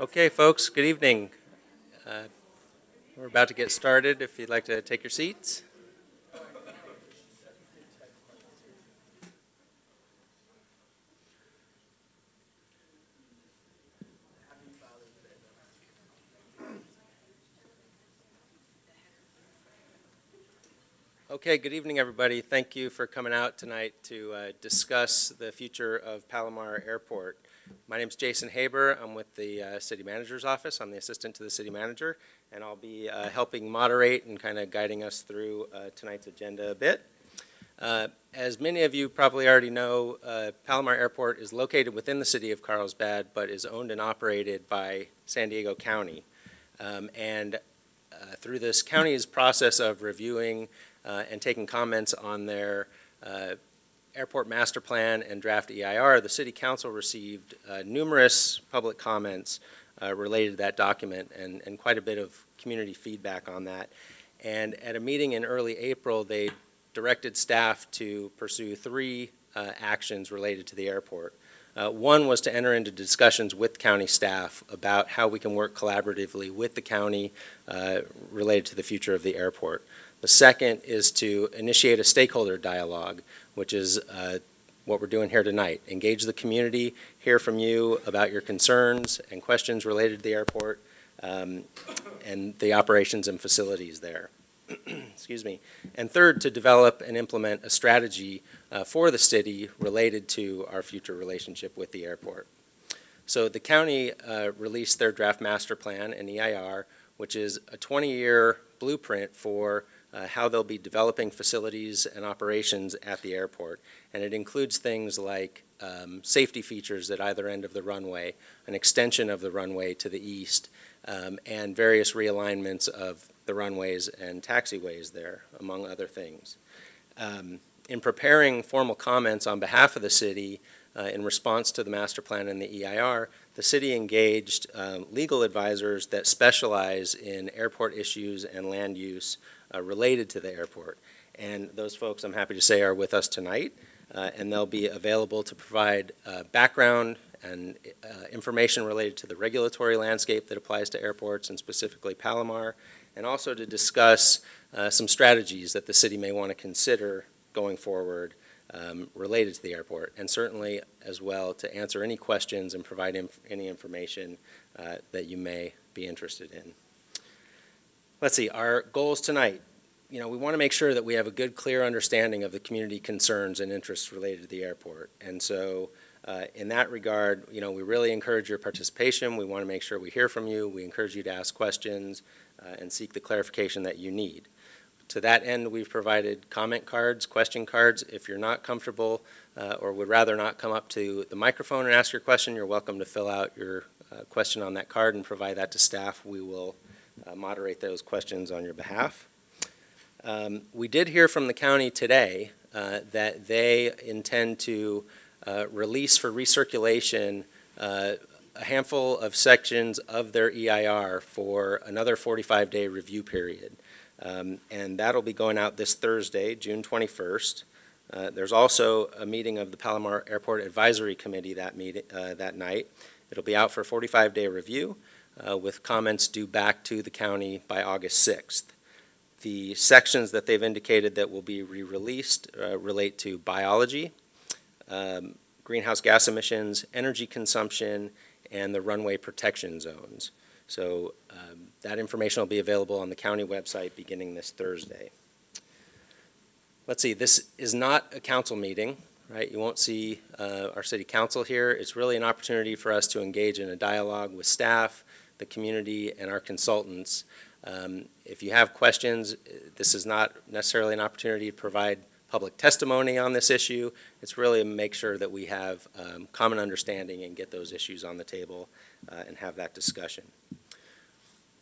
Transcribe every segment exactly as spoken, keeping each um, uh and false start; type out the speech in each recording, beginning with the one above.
Okay, folks, good evening. Uh, we're about to get started. If you'd like to take your seats. Okay, good evening, everybody. Thank you for coming out tonight to uh, discuss the future of Palomar Airport. My name is Jason Haber. I'm with the uh, City Manager's Office. I'm the assistant to the City Manager, and I'll be uh, helping moderate and kind of guiding us through uh, tonight's agenda a bit. Uh, as many of you probably already know, uh, Palomar Airport is located within the city of Carlsbad, but is owned and operated by San Diego County. Um, and uh, through this county's process of reviewing uh, and taking comments on their uh, Airport Master Plan and Draft E I R, the City Council received uh, numerous public comments uh, related to that document and, and quite a bit of community feedback on that. And at a meeting in early April, they directed staff to pursue three uh, actions related to the airport. Uh, one was to enter into discussions with county staff about how we can work collaboratively with the county uh, related to the future of the airport. The second is to initiate a stakeholder dialogue, which is uh, what we're doing here tonight. Engage the community, hear from you about your concerns and questions related to the airport um, and the operations and facilities there. Excuse me. And third, to develop and implement a strategy uh, for the city related to our future relationship with the airport. So the county uh, released their draft master plan and E I R, which is a twenty-year blueprint for Uh, how they'll be developing facilities and operations at the airport. And it includes things like um, safety features at either end of the runway, an extension of the runway to the east, um, and various realignments of the runways and taxiways there, among other things. Um, in preparing formal comments on behalf of the city uh, in response to the master plan and the E I R, the city engaged uh, legal advisors that specialize in airport issues and land use Uh, related to the airport. And those folks, I'm happy to say, are with us tonight, uh, and they'll be available to provide uh, background and uh, information related to the regulatory landscape that applies to airports and specifically Palomar, and also to discuss uh, some strategies that the city may want to consider going forward um, related to the airport, and certainly as well to answer any questions and provide inf- any information uh, that you may be interested in. Let's see, our goals tonight. You know, we want to make sure that we have a good, clear understanding of the community concerns and interests related to the airport. And so uh, in that regard, you know, we really encourage your participation. We want to make sure we hear from you. We encourage you to ask questions uh, and seek the clarification that you need. To that end, we've provided comment cards, question cards. If you're not comfortable uh, or would rather not come up to the microphone and ask your question, you're welcome to fill out your uh, question on that card and provide that to staff. We will Uh, moderate those questions on your behalf. Um, we did hear from the county today uh, that they intend to uh, release for recirculation uh, a handful of sections of their E I R for another forty-five day review period. Um, and that'll be going out this Thursday, June twenty-first. Uh, there's also a meeting of the Palomar Airport Advisory Committee that, meet, uh, that night. It'll be out for forty-five day review. Uh, with comments due back to the county by August sixth. The sections that they've indicated that will be re-released uh, relate to biology, um, greenhouse gas emissions, energy consumption, and the runway protection zones. So um, that information will be available on the county website beginning this Thursday. Let's see, this is not a council meeting. Right, you won't see uh, our city council here. It's really an opportunity for us to engage in a dialogue with staff, the community, and our consultants. Um, if you have questions, this is not necessarily an opportunity to provide public testimony on this issue. It's really to make sure that we have um, common understanding and get those issues on the table uh, and have that discussion.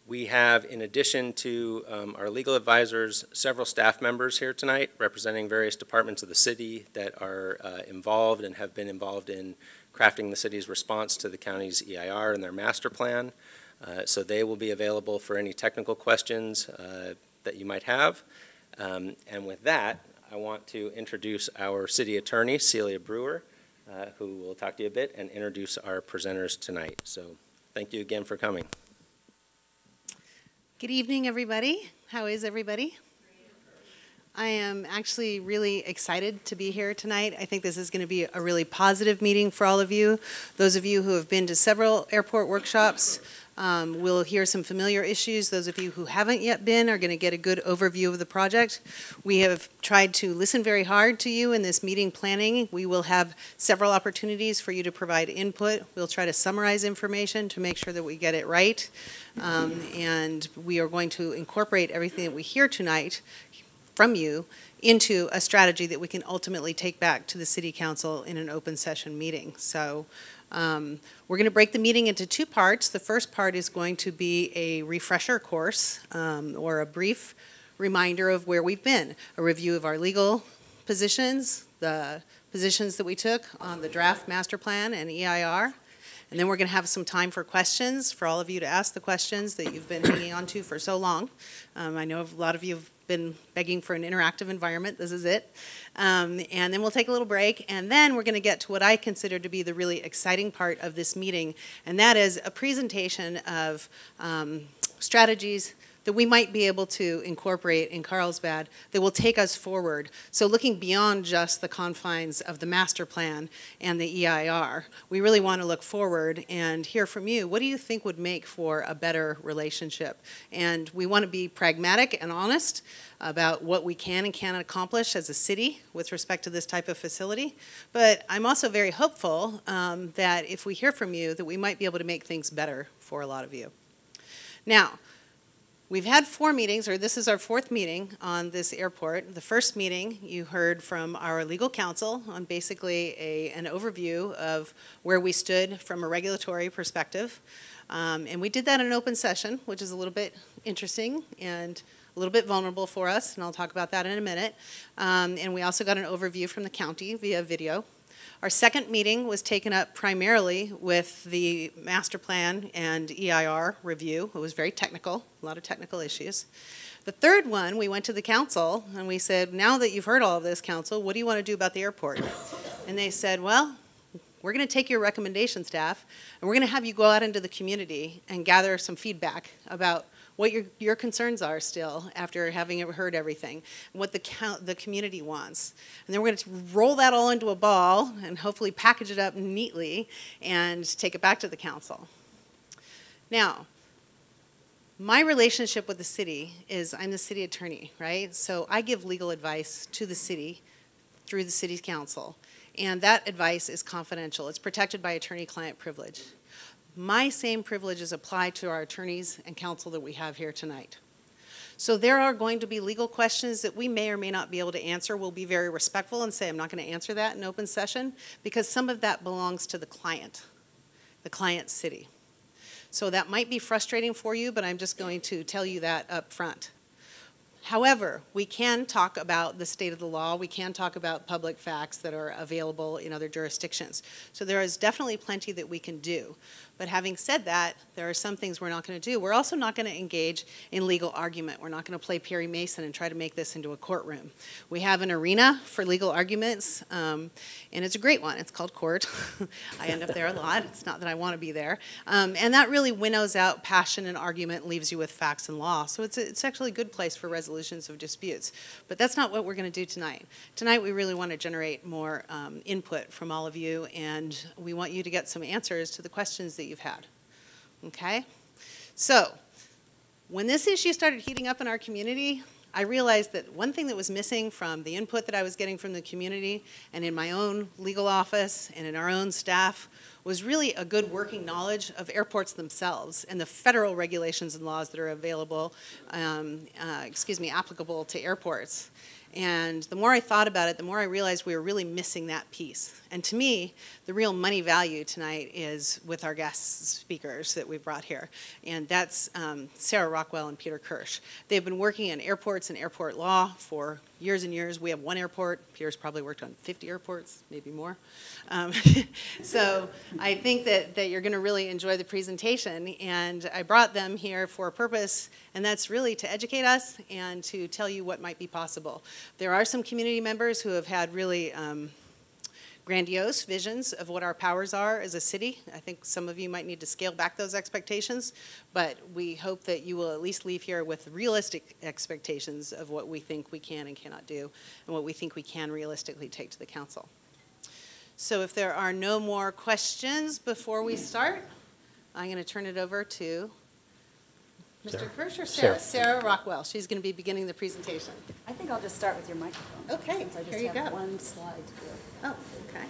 We have, in addition to um, our legal advisors, several staff members here tonight representing various departments of the city that are uh, involved and have been involved in crafting the city's response to the county's E I R and their master plan. Uh, so they will be available for any technical questions uh, that you might have. Um, and with that, I want to introduce our city attorney, Celia Brewer, uh, who will talk to you a bit and introduce our presenters tonight. So Thank you again for coming. Good evening, everybody. How is everybody? I am actually really excited to be here tonight. I think this is going to be a really positive meeting for all of you. Those of you who have been to several airport workshops um, will hear some familiar issues. Those of you who haven't yet been are going to get a good overview of the project. We have tried to listen very hard to you in this meeting planning. We will have several opportunities for you to provide input. We'll try to summarize information to make sure that we get it right. Um, and we are going to incorporate everything that we hear tonight from you into a strategy that we can ultimately take back to the City Council in an open session meeting. So um, we're going to break the meeting into two parts. The first part is going to be a refresher course um, or a brief reminder of where we've been, a review of our legal positions, the positions that we took on the draft master plan and E I R. And then we're going to have some time for questions, for all of you to ask the questions that you've been hanging on to for so long. Um, I know a lot of you have been begging for an interactive environment. This is it. Um, and then we'll take a little break, and then we're going to get to what I consider to be the really exciting part of this meeting, and that is a presentation of um, strategies that we might be able to incorporate in Carlsbad that will take us forward. So looking beyond just the confines of the master plan and the E I R, we really want to look forward and hear from you. What do you think would make for a better relationship? And we want to be pragmatic and honest about what we can and can't accomplish as a city with respect to this type of facility. But I'm also very hopeful um, that if we hear from you, that we might be able to make things better for a lot of you. Now, we've had four meetings, or this is our fourth meeting on this airport. The first meeting, you heard from our legal counsel on basically a, an overview of where we stood from a regulatory perspective. Um, and we did that in an open session, which is a little bit interesting and a little bit vulnerable for us, and I'll talk about that in a minute. Um, and we also got an overview from the county via video. Our second meeting was taken up primarily with the master plan and E I R review. It was very technical, a lot of technical issues. The third one, we went to the council and we said, now that you've heard all of this, council, what do you want to do about the airport? And they said, well, we're going to take your recommendation, staff, and we're going to have you go out into the community and gather some feedback about what your, your concerns are still after having heard everything, and what the, co the community wants. And then we're going to roll that all into a ball and hopefully package it up neatly and take it back to the council. Now, my relationship with the city is I'm the city attorney, right? So I give legal advice to the city through the city council. And that advice is confidential. It's protected by attorney-client privilege. My same privileges apply to our attorneys and counsel that we have here tonight. So there are going to be legal questions that we may or may not be able to answer. We'll be very respectful and say, I'm not going to answer that in open session, because some of that belongs to the client, the client city. So that might be frustrating for you, but I'm just going to tell you that up front. However, we can talk about the state of the law. We can talk about public facts that are available in other jurisdictions. So there is definitely plenty that we can do. But having said that, there are some things we're not going to do. We're also not going to engage in legal argument. We're not going to play Perry Mason and try to make this into a courtroom. We have an arena for legal arguments, um, and it's a great one. It's called court. I end up there a lot. It's not that I want to be there. Um, and that really winnows out passion and argument, leaves you with facts and law. So it's, it's actually a good place for resolution. Solutions of disputes. But that's not what we're going to do tonight. Tonight we really want to generate more um, input from all of you, and we want you to get some answers to the questions that you've had. Okay? So when this issue started heating up in our community, I realized that one thing that was missing from the input that I was getting from the community and in my own legal office and in our own staff was really a good working knowledge of airports themselves and the federal regulations and laws that are available, um, uh, excuse me, applicable to airports. And the more I thought about it, the more I realized we were really missing that piece. And to me, the real money value tonight is with our guest speakers that we've brought here. And that's um, Sarah Rockwell and Peter Kirsch. They've been working in airports and airport law for years and years. We have one airport. Peter's probably worked on fifty airports, maybe more. Um, so I think that, that you're going to really enjoy the presentation. And I brought them here for a purpose, and that's really to educate us and to tell you what might be possible. There are some community members who have had really um, grandiose visions of what our powers are as a city. I think some of you might need to scale back those expectations, but we hope that you will at least leave here with realistic expectations of what we think we can and cannot do, and what we think we can realistically take to the council. So if there are no more questions before we start, I'm going to turn it over to Mister Sarah. Kirsch or Sarah? Sarah? Sarah Rockwell. She's going to be beginning the presentation. I think I'll just start with your microphone. Okay, since I just here you have go. One slide to do. Oh, okay.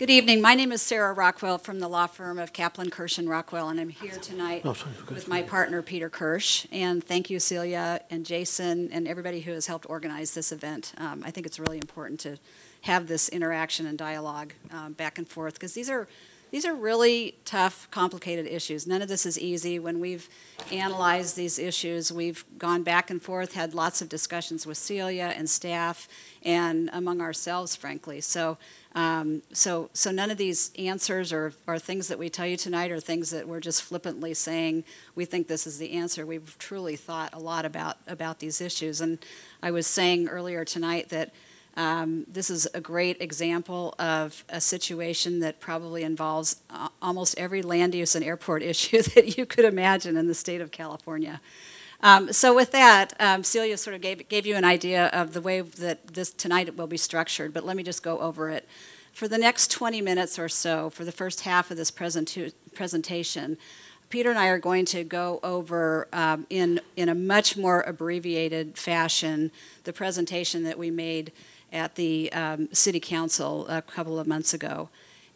Good evening. My name is Sarah Rockwell from the law firm of Kaplan Kirsch and Rockwell, and I'm here tonight oh, sorry, with my partner Peter Kirsch. And thank you, Celia and Jason, and everybody who has helped organize this event. Um, I think it's really important to have this interaction and dialogue um, back and forth, because these are. These are really tough, complicated issues. None of this is easy. When we've analyzed these issues, we've gone back and forth, had lots of discussions with Celia and staff and among ourselves, frankly. So um, so, so none of these answers or, or things that we tell you tonight are things that we're just flippantly saying, we think this is the answer. We've truly thought a lot about, about these issues. And I was saying earlier tonight that Um, this is a great example of a situation that probably involves uh, almost every land use and airport issue that you could imagine in the state of California. Um, so with that, um, Celia sort of gave, gave you an idea of the way that this tonight will be structured, but let me just go over it. For the next twenty minutes or so, for the first half of this presenta- presentation, Peter and I are going to go over um, in, in a much more abbreviated fashion the presentation that we made at the um, City Council a couple of months ago.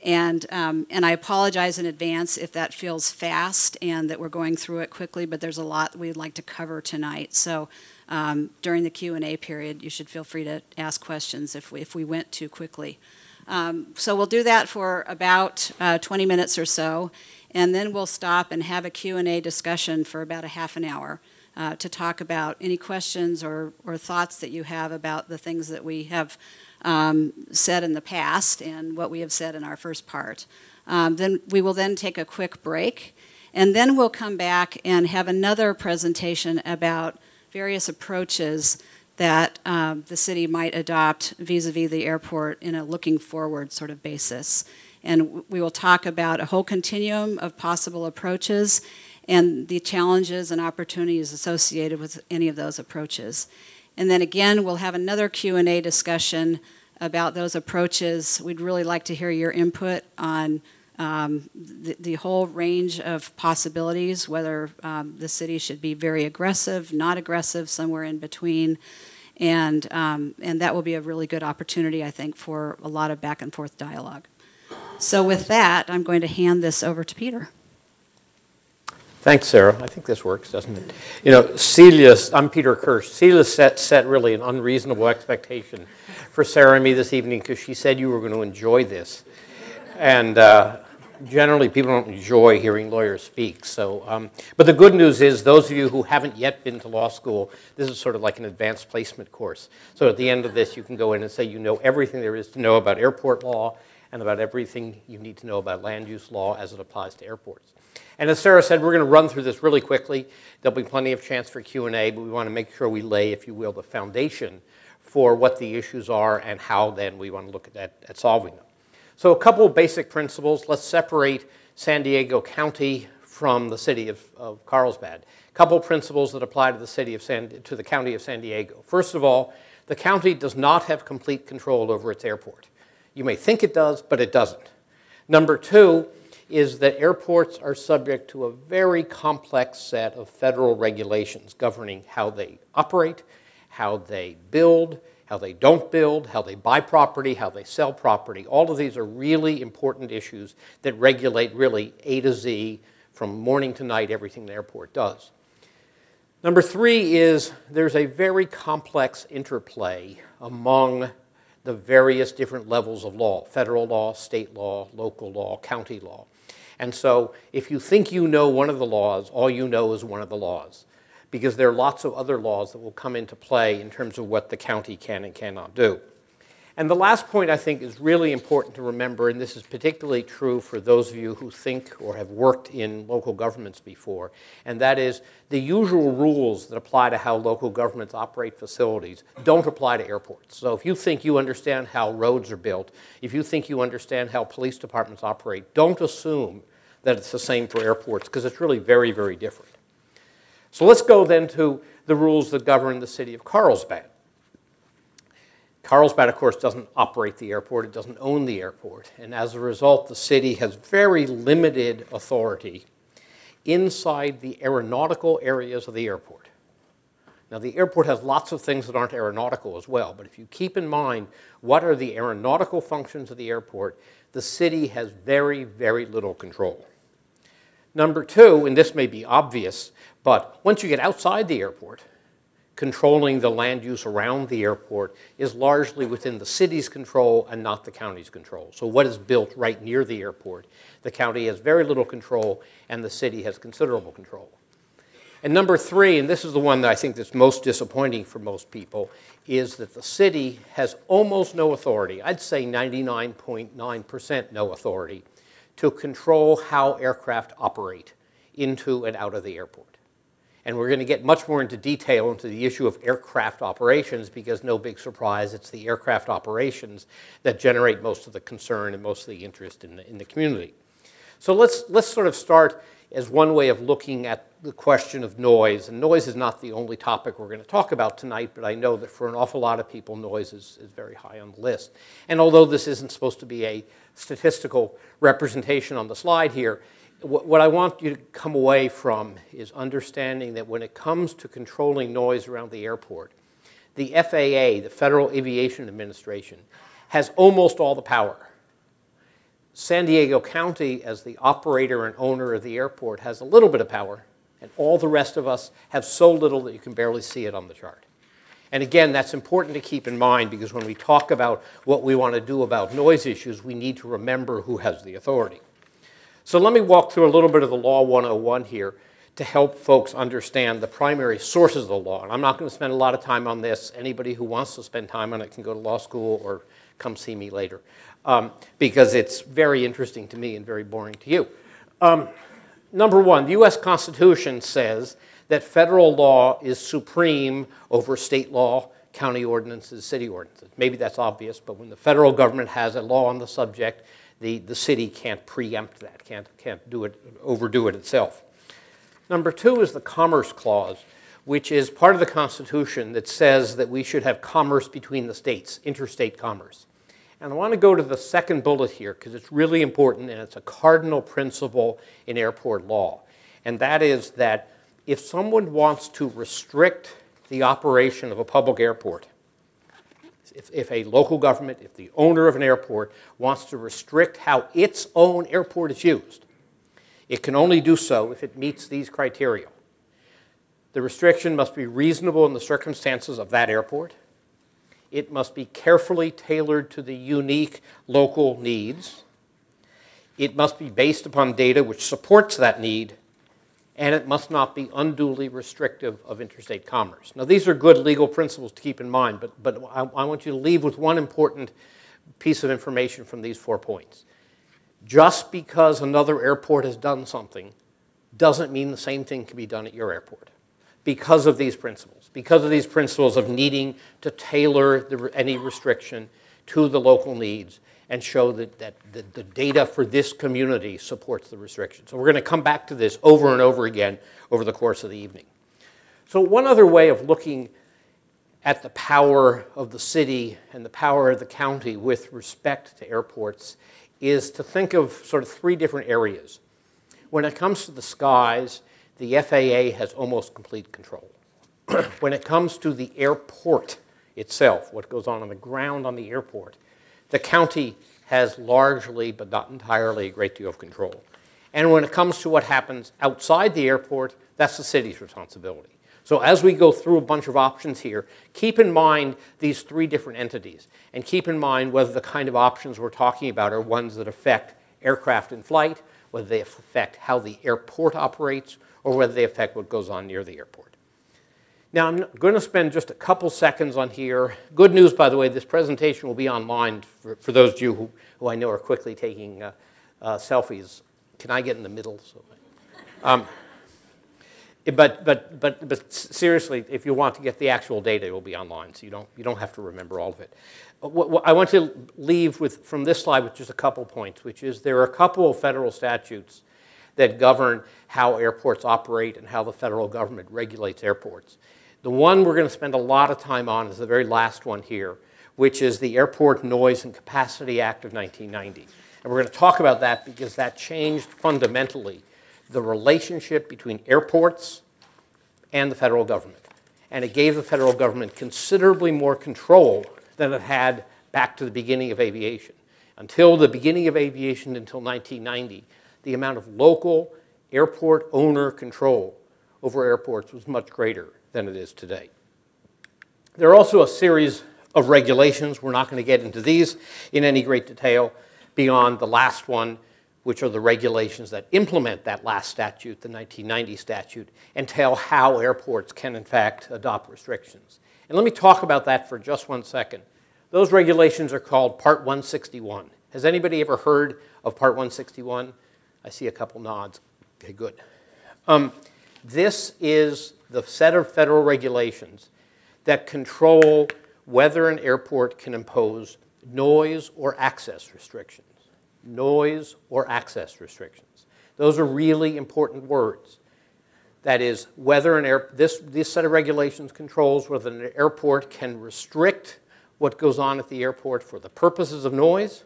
And, um, and I apologize in advance if that feels fast and that we're going through it quickly, but there's a lot we'd like to cover tonight. So um, during the Q and A period, you should feel free to ask questions if we, if we went too quickly. Um, so we'll do that for about uh, twenty minutes or so, and then we'll stop and have a Q and A discussion for about a half an hour. Uh, to talk about any questions or, or thoughts that you have about the things that we have um, said in the past and what we have said in our first part. Um, then we will then take a quick break, and then we'll come back and have another presentation about various approaches that um, the city might adopt vis-a-vis the airport in a looking forward sort of basis. And we will talk about a whole continuum of possible approaches and the challenges and opportunities associated with any of those approaches. And then again, we'll have another Q and A discussion about those approaches. We'd really like to hear your input on um, the, the whole range of possibilities, whether um, the city should be very aggressive, not aggressive, somewhere in between. And, um, and that will be a really good opportunity, I think, for a lot of back and forth dialogue. So with that, I'm going to hand this over to Peter. Thanks, Sarah. I think this works, doesn't it? You know, Celia, I'm Peter Kirsch. Celia set, set really an unreasonable expectation for Sarah and me this evening because she said you were going to enjoy this. And uh, generally, people don't enjoy hearing lawyers speak. So, um, but the good news is, those of you who haven't yet been to law school, this is sort of like an advanced placement course. So at the end of this, you can go in and say you know everything there is to know about airport law and about everything you need to know about land use law as it applies to airports. And as Sarah said, we're going to run through this really quickly. There'll be plenty of chance for Q and A, but we want to make sure we lay, if you will, the foundation for what the issues are and how then we want to look at, that, at solving them. So a couple of basic principles. Let's separate San Diego County from the city of, of Carlsbad. A couple of principles that apply to the, city of San, to the county of San Diego. First of all, the county does not have complete control over its airport. You may think it does, but it doesn't. Number two, is that airports are subject to a very complex set of federal regulations governing how they operate, how they build, how they don't build, how they buy property, how they sell property. All of these are really important issues that regulate really A to Z from morning to night everything the airport does. Number three is there's a very complex interplay among the various different levels of law, federal law, state law, local law, county law. And so if you think you know one of the laws, all you know is one of the laws, because there are lots of other laws that will come into play in terms of what the county can and cannot do. And the last point I think is really important to remember, and this is particularly true for those of you who think or have worked in local governments before, and that is the usual rules that apply to how local governments operate facilities don't apply to airports. So if you think you understand how roads are built, if you think you understand how police departments operate, don't assume that it's the same for airports, because it's really very, very different. So let's go then to the rules that govern the city of Carlsbad. Carlsbad, of course, doesn't operate the airport. It doesn't own the airport. And as a result, the city has very limited authority inside the aeronautical areas of the airport. Now, the airport has lots of things that aren't aeronautical as well. But if you keep in mind what are the aeronautical functions of the airport, the city has very, very little control. Number two, and this may be obvious, but once you get outside the airport, controlling the land use around the airport is largely within the city's control and not the county's control. So what is built right near the airport, the county has very little control and the city has considerable control. And number three, and this is the one that I think that's most disappointing for most people, is that the city has almost no authority, I'd say ninety-nine point nine percent no authority, to control how aircraft operate into and out of the airport. And we're going to get much more into detail into the issue of aircraft operations, because no big surprise, it's the aircraft operations that generate most of the concern and most of the interest in the, in the community. So let's, let's sort of start as one way of looking at the question of noise. And noise is not the only topic we're going to talk about tonight, but I know that for an awful lot of people, noise is, is very high on the list. And although this isn't supposed to be a statistical representation on the slide here, what I want you to come away from is understanding that when it comes to controlling noise around the airport, the F A A, the Federal Aviation Administration, has almost all the power. San Diego County, as the operator and owner of the airport, has a little bit of power, and all the rest of us have so little that you can barely see it on the chart. And again, that's important to keep in mind, because when we talk about what we want to do about noise issues, we need to remember who has the authority. So let me walk through a little bit of the Law one oh one here to help folks understand the primary sources of the law. And I'm not going to spend a lot of time on this. Anybody who wants to spend time on it can go to law school or come see me later, um, because it's very interesting to me and very boring to you. Um, number one, the U S Constitution says that federal law is supreme over state law, county ordinances, city ordinances. Maybe that's obvious, but when the federal government has a law on the subject, The, the city can't preempt that, can't, can't do it, overdo it itself. Number two is the Commerce Clause, which is part of the Constitution that says that we should have commerce between the states, interstate commerce. And I want to go to the second bullet here, because it's really important and it's a cardinal principle in airport law. And that is that if someone wants to restrict the operation of a public airport, If, if a local government, if the owner of an airport wants to restrict how its own airport is used, it can only do so if it meets these criteria. The restriction must be reasonable in the circumstances of that airport. It must be carefully tailored to the unique local needs. It must be based upon data which supports that need. And it must not be unduly restrictive of interstate commerce. Now, these are good legal principles to keep in mind, but, but I, I want you to leave with one important piece of information from these four points. Just because another airport has done something doesn't mean the same thing can be done at your airport, because of these principles, because of these principles of needing to tailor the, any restriction to the local needs, and show that, that the, the data for this community supports the restriction. So we're going to come back to this over and over again over the course of the evening. So one other way of looking at the power of the city and the power of the county with respect to airports is to think of sort of three different areas. When it comes to the skies, the F A A has almost complete control. When it comes to the airport itself, what goes on on the ground on the airport, the county has largely, but not entirely, a great deal of control. And when it comes to what happens outside the airport, that's the city's responsibility. So as we go through a bunch of options here, keep in mind these three different entities. And keep in mind whether the kind of options we're talking about are ones that affect aircraft in flight, whether they affect how the airport operates, or whether they affect what goes on near the airport. Now, I'm going to spend just a couple seconds on here. Good news, by the way, this presentation will be online for, for those of you who, who I know are quickly taking uh, uh, selfies. Can I get in the middle? So, um, but, but, but, but seriously, if you want to get the actual data, it will be online, so you don't, you don't have to remember all of it. What, what I want to leave with, from this slide with just a couple points, which is there are a couple of federal statutes that govern how airports operate and how the federal government regulates airports. The one we're going to spend a lot of time on is the very last one here, which is the Airport Noise and Capacity Act of nineteen ninety. And we're going to talk about that because that changed fundamentally the relationship between airports and the federal government. And it gave the federal government considerably more control than it had back to the beginning of aviation. Until the beginning of aviation, until nineteen ninety, the amount of local airport owner control over airports was much greater than it is today. There are also a series of regulations. We're not going to get into these in any great detail beyond the last one, which are the regulations that implement that last statute, the nineteen ninety statute, and tell how airports can, in fact, adopt restrictions. And let me talk about that for just one second. Those regulations are called Part one sixty-one. Has anybody ever heard of Part one sixty-one? I see a couple nods. Okay, good. Um, this is the set of federal regulations that control whether an airport can impose noise or access restrictions. Noise or access restrictions. Those are really important words. That is, whether an air, this, this set of regulations controls whether an airport can restrict what goes on at the airport for the purposes of noise,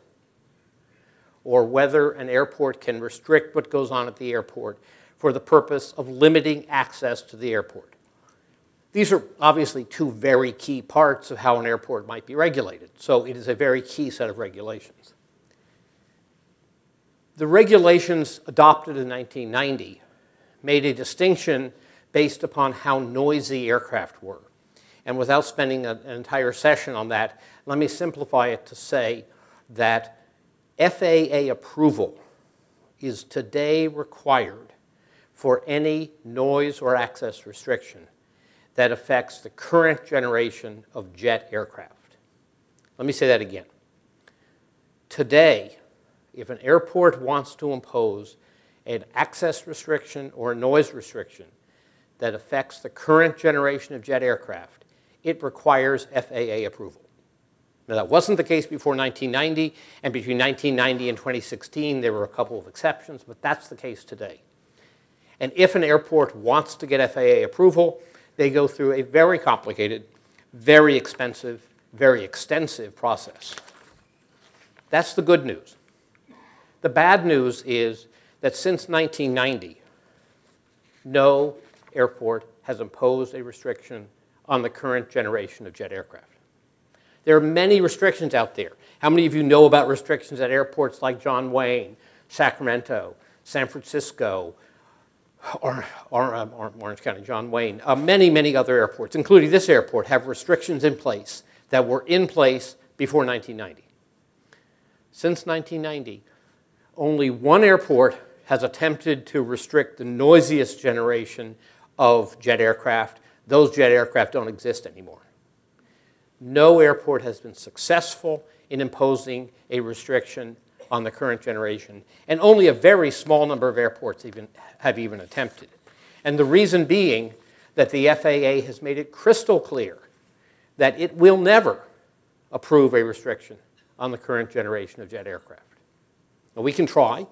or whether an airport can restrict what goes on at the airport for the purpose of limiting access to the airport. These are obviously two very key parts of how an airport might be regulated, so it is a very key set of regulations. The regulations adopted in nineteen ninety made a distinction based upon how noisy aircraft were. And without spending an entire session on that, let me simplify it to say that F A A approval is today required for any noise or access restriction that affects the current generation of jet aircraft. Let me say that again. Today, if an airport wants to impose an access restriction or a noise restriction that affects the current generation of jet aircraft, it requires F A A approval. Now, that wasn't the case before nineteen ninety, and between nineteen ninety and twenty sixteen, there were a couple of exceptions, but that's the case today. And if an airport wants to get F A A approval, they go through a very complicated, very expensive, very extensive process. That's the good news. The bad news is that since nineteen ninety, no airport has imposed a restriction on the current generation of jet aircraft. There are many restrictions out there. How many of you know about restrictions at airports like John Wayne, Sacramento, San Francisco, Or, or, or Orange County, John Wayne, uh, many, many other airports, including this airport, have restrictions in place that were in place before nineteen ninety. Since nineteen ninety, only one airport has attempted to restrict the noisiest generation of jet aircraft. Those jet aircraft don't exist anymore. No airport has been successful in imposing a restriction on the current generation, and only a very small number of airports even have even attempted. And the reason being that the F A A has made it crystal clear that it will never approve a restriction on the current generation of jet aircraft. Now, we can try,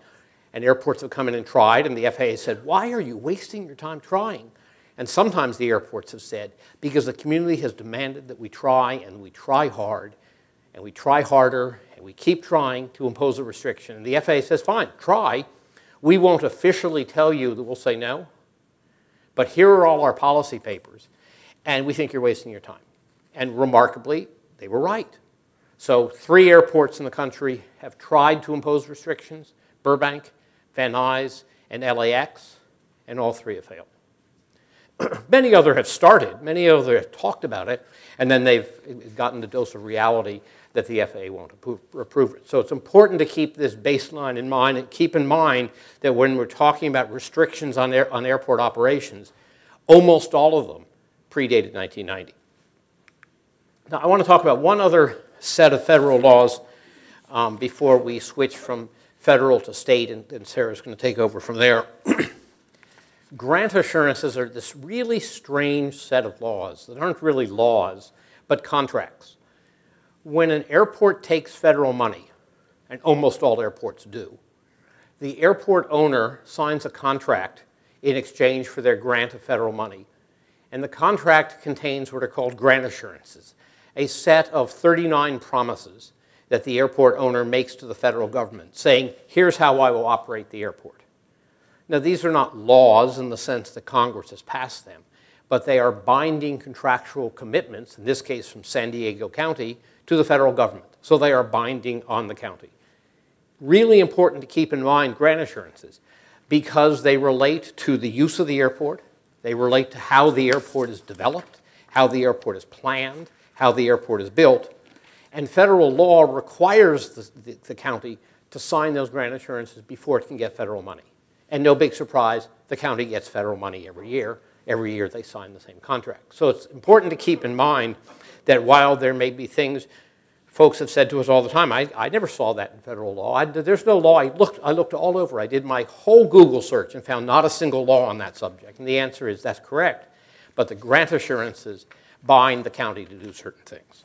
and airports have come in and tried, and the F A A said, why are you wasting your time trying? And sometimes the airports have said, because the community has demanded that we try, and we try hard, and we try harder, and we keep trying to impose a restriction. And the F A A says, fine, try. We won't officially tell you that we'll say no, but here are all our policy papers, and we think you're wasting your time. And remarkably, they were right. So three airports in the country have tried to impose restrictions, Burbank, Van Nuys, and L A X, and all three have failed. Many other have started, many other have talked about it, and then they've gotten the dose of reality that the F A A won't approve it. So it's important to keep this baseline in mind, and keep in mind that when we're talking about restrictions on, air, on airport operations, almost all of them predated nineteen ninety. Now, I want to talk about one other set of federal laws um, before we switch from federal to state, and, and Sarah's going to take over from there. Grant assurances are this really strange set of laws that aren't really laws, but contracts. When an airport takes federal money, and almost all airports do, the airport owner signs a contract in exchange for their grant of federal money. And the contract contains what are called grant assurances, a set of thirty-nine promises that the airport owner makes to the federal government, saying, here's how I will operate the airport. Now, these are not laws in the sense that Congress has passed them, but they are binding contractual commitments, in this case from San Diego County, to the federal government. So they are binding on the county. Really important to keep in mind grant assurances because they relate to the use of the airport, they relate to how the airport is developed, how the airport is planned, how the airport is built. And federal law requires the, the, the county to sign those grant assurances before it can get federal money. And no big surprise, the county gets federal money every year. Every year they sign the same contract. So it's important to keep in mind that while there may be things folks have said to us all the time, I, I never saw that in federal law. I, there's no law. I looked, I looked all over. I did my whole Google search and found not a single law on that subject. And the answer is that's correct. But the grant assurances bind the county to do certain things.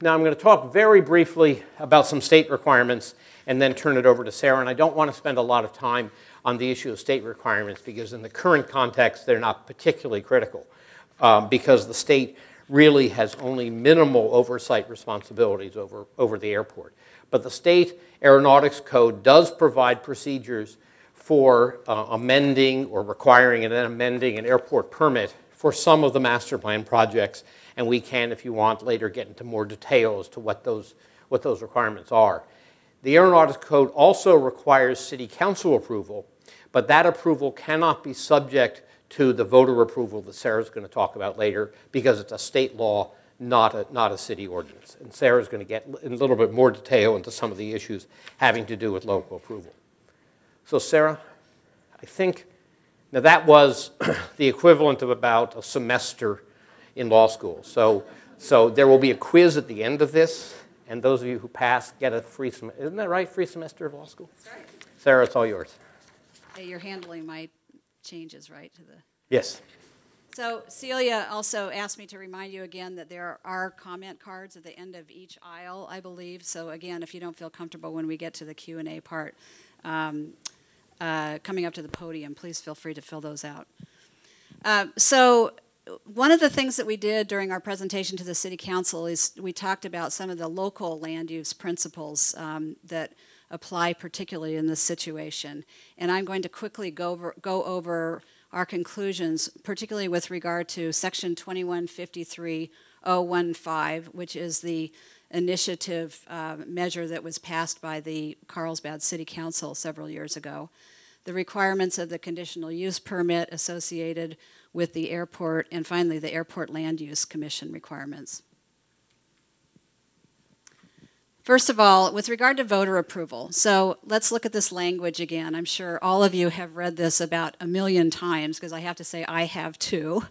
Now I'm going to talk very briefly about some state requirements and then turn it over to Sarah. And I don't want to spend a lot of time on the issue of state requirements because in the current context, they're not particularly critical um, because the state really has only minimal oversight responsibilities over, over the airport. But the state aeronautics code does provide procedures for uh, amending or requiring and then amending an airport permit for some of the master plan projects. And we can, if you want, later get into more detail as to what those, what those requirements are. The aeronautics code also requires city council approval, but that approval cannot be subject to the voter approval that Sarah's going to talk about later because it's a state law, not a, not a city ordinance. And Sarah's going to get in a little bit more detail into some of the issues having to do with local approval. So Sarah, I think, now that was the equivalent of about a semester in law school. So, so there will be a quiz at the end of this, and those of you who pass get a free semester. Isn't that right, free semester of law school? That's right. Sarah, it's all yours. Hey, you're handling my changes, right? To the Yes. So Celia also asked me to remind you again that there are comment cards at the end of each aisle, I believe. So again, if you don't feel comfortable when we get to the Q and A part, um, uh, coming up to the podium, please feel free to fill those out. Uh, so one of the things that we did during our presentation to the City Council is we talked about some of the local land use principles um, that apply particularly in this situation. And I'm going to quickly go over, go over our conclusions, particularly with regard to Section twenty-one fifty-three point oh one five, which is the initiative uh, measure that was passed by the Carlsbad City Council several years ago. The requirements of the conditional use permit associated with the airport, and finally the Airport Land Use Commission requirements. First of all, with regard to voter approval, so let's look at this language again. I'm sure all of you have read this about a million times, because I have to say I have too.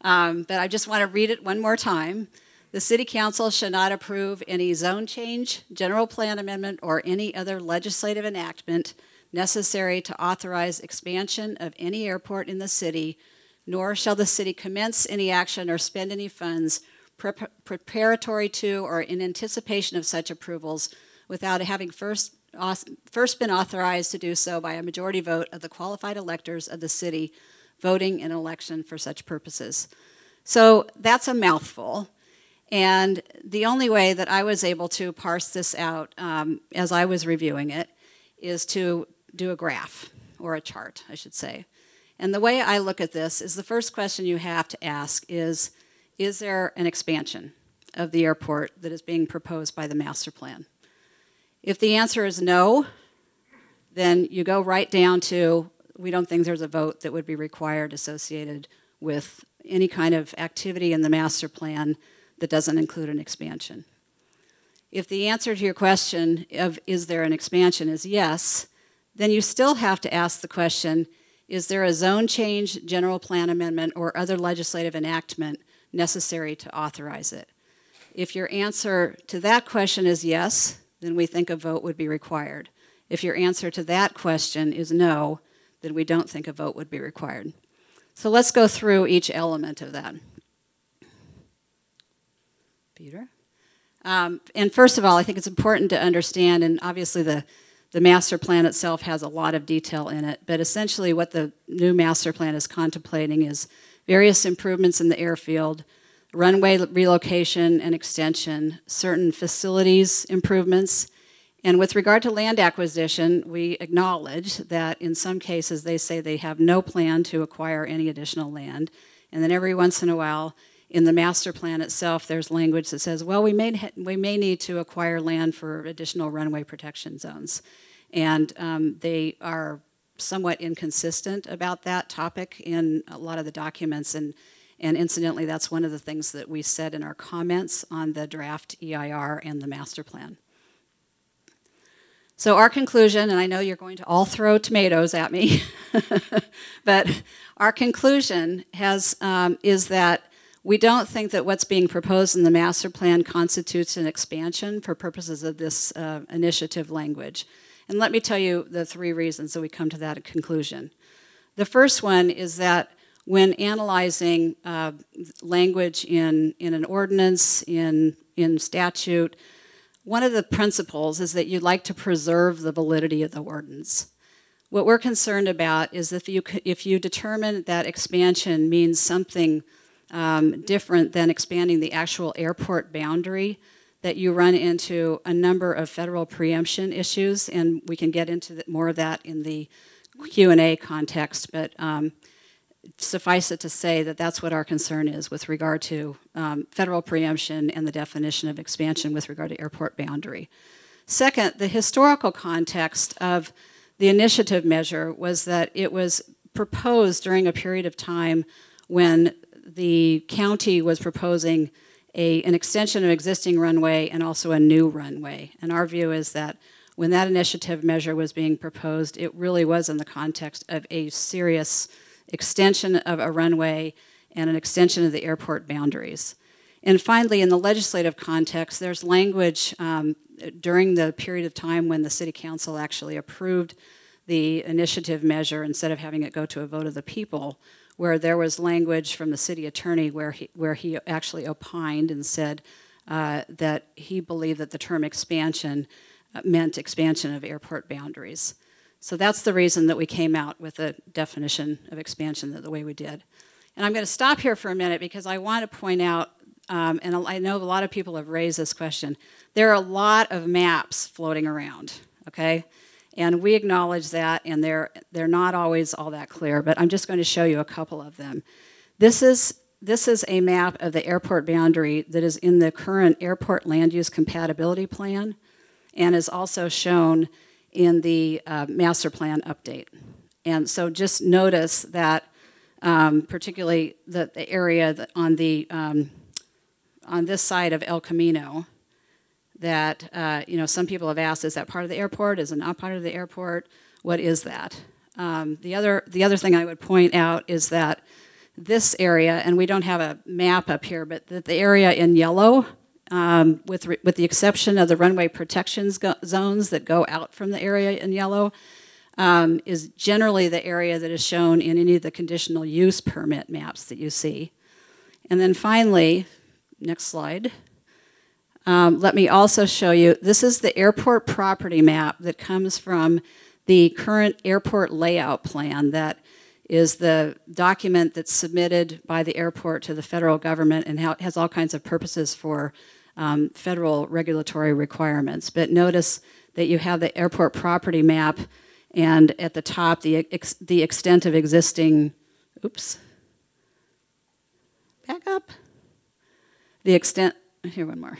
Um, but I just want to read it one more time. The City Council shall not approve any zone change, general plan amendment, or any other legislative enactment necessary to authorize expansion of any airport in the city, nor shall the city commence any action or spend any funds preparatory to or in anticipation of such approvals without having first, first been authorized to do so by a majority vote of the qualified electors of the city voting in an election for such purposes. So that's a mouthful. And the only way that I was able to parse this out um, as I was reviewing it is to do a graph, or a chart, I should say. And the way I look at this is the first question you have to ask is, is there an expansion of the airport that is being proposed by the master plan? If the answer is no, then you go right down to, we don't think there's a vote that would be required associated with any kind of activity in the master plan that doesn't include an expansion. If the answer to your question of is there an expansion is yes, then you still have to ask the question, Is there a zone change, general plan amendment, or other legislative enactment necessary to authorize it? If your answer to that question is yes, then we think a vote would be required. If your answer to that question is no, then we don't think a vote would be required. So let's go through each element of that. Peter? Um, and first of all, I think it's important to understand, and obviously the, the master plan itself has a lot of detail in it, but essentially what the new master plan is contemplating is various improvements in the airfield, runway relocation and extension, certain facilities improvements. And with regard to land acquisition, we acknowledge that in some cases they say they have no plan to acquire any additional land. And then every once in a while, in the master plan itself, there's language that says, well, we may, we may need to acquire land for additional runway protection zones. And um, they are somewhat inconsistent about that topic in a lot of the documents. And, and incidentally, that's one of the things that we said in our comments on the draft E I R and the master plan. So our conclusion, and I know you're going to all throw tomatoes at me, but our conclusion has, um, is that we don't think that what's being proposed in the master plan constitutes an expansion for purposes of this uh, initiative language. And let me tell you the three reasons that we come to that conclusion. The first one is that when analyzing uh, language in, in an ordinance, in, in statute, one of the principles is that you'd like to preserve the validity of the ordinance. What we're concerned about is if you, if you determine that expansion means something um, different than expanding the actual airport boundary, that you run into a number of federal preemption issues, and we can get into the, more of that in the Q and A context, but um, suffice it to say that that's what our concern is with regard to um, federal preemption and the definition of expansion with regard to airport boundary. Second, the historical context of the initiative measure was that it was proposed during a period of time when the county was proposing a, an extension of existing runway and also a new runway. And our view is that when that initiative measure was being proposed, it really was in the context of a serious extension of a runway and an extension of the airport boundaries. And finally, in the legislative context, there's language um, during the period of time when the City Council actually approved the initiative measure instead of having it go to a vote of the people, where there was language from the city attorney where he, where he actually opined and said uh, that he believed that the term expansion meant expansion of airport boundaries. So that's the reason that we came out with a definition of expansion the way we did. And I'm going to stop here for a minute because I want to point out, um, and I know a lot of people have raised this question, there are a lot of maps floating around, okay? And we acknowledge that, and they're, they're not always all that clear, but I'm just going to show you a couple of them. This is, this is a map of the airport boundary that is in the current Airport Land Use Compatibility Plan and is also shown in the uh, master plan update. And so just notice that um, particularly the, the area that on, the, um, on this side of El Camino that, uh, you know, some people have asked, is that part of the airport? Is it not part of the airport? What is that? Um, the, other, the other thing I would point out is that this area, and we don't have a map up here, but that the area in yellow Um, with, re with the exception of the runway protection zones that go out from the area in yellow, um, is generally the area that is shown in any of the conditional use permit maps that you see. And then finally, next slide, um, let me also show you, this is the airport property map that comes from the current airport layout plan that is the document that's submitted by the airport to the federal government and how it has all kinds of purposes for um, federal regulatory requirements. But notice that you have the airport property map and at the top the, ex the extent of existing, oops, back up. The extent, here one more.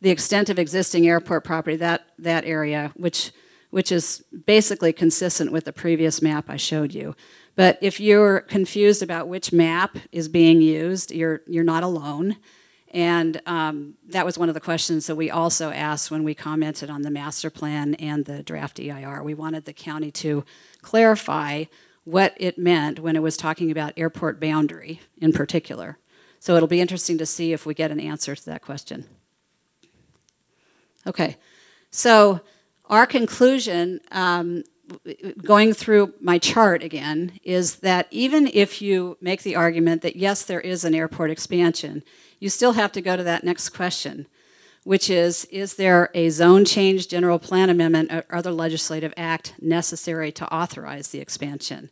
The extent of existing airport property, that, that area, which which is basically consistent with the previous map I showed you. But if you're confused about which map is being used, you're, you're not alone. And um, that was one of the questions that we also asked when we commented on the master plan and the draft E I R. We wanted the county to clarify what it meant when it was talking about airport boundary in particular. So it'll be interesting to see if we get an answer to that question. Okay, so our conclusion, um, going through my chart again, is that even if you make the argument that yes, there is an airport expansion, you still have to go to that next question, which is, is there a zone change, general plan amendment, or other legislative act necessary to authorize the expansion?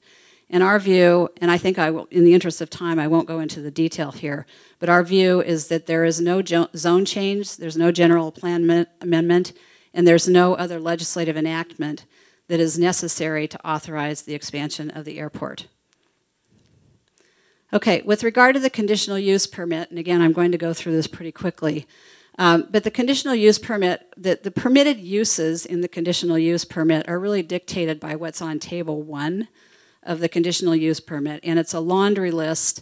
And our view, and I think I will, in the interest of time, I won't go into the detail here, but our view is that there is no zone change, there's no general plan amendment, and there's no other legislative enactment that is necessary to authorize the expansion of the airport. Okay, with regard to the conditional use permit, and again, I'm going to go through this pretty quickly, um, but the conditional use permit, the, the permitted uses in the conditional use permit are really dictated by what's on table one of the conditional use permit, and it's a laundry list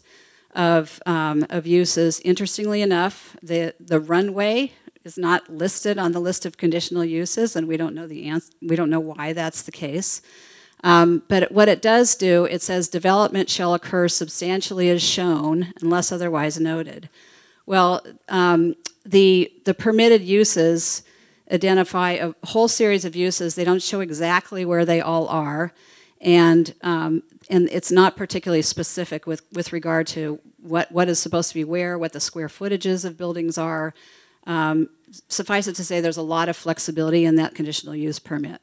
of, um, of uses. Interestingly enough, the, the runway is not listed on the list of conditional uses, and we don't know the ans- we don't know why that's the case. Um, but what it does do, it says development shall occur substantially as shown unless otherwise noted. Well, um, the, the permitted uses identify a whole series of uses. They don't show exactly where they all are, and, um, and it's not particularly specific with, with regard to what, what is supposed to be where, what the square footages of buildings are. Um, suffice it to say there's a lot of flexibility in that conditional use permit.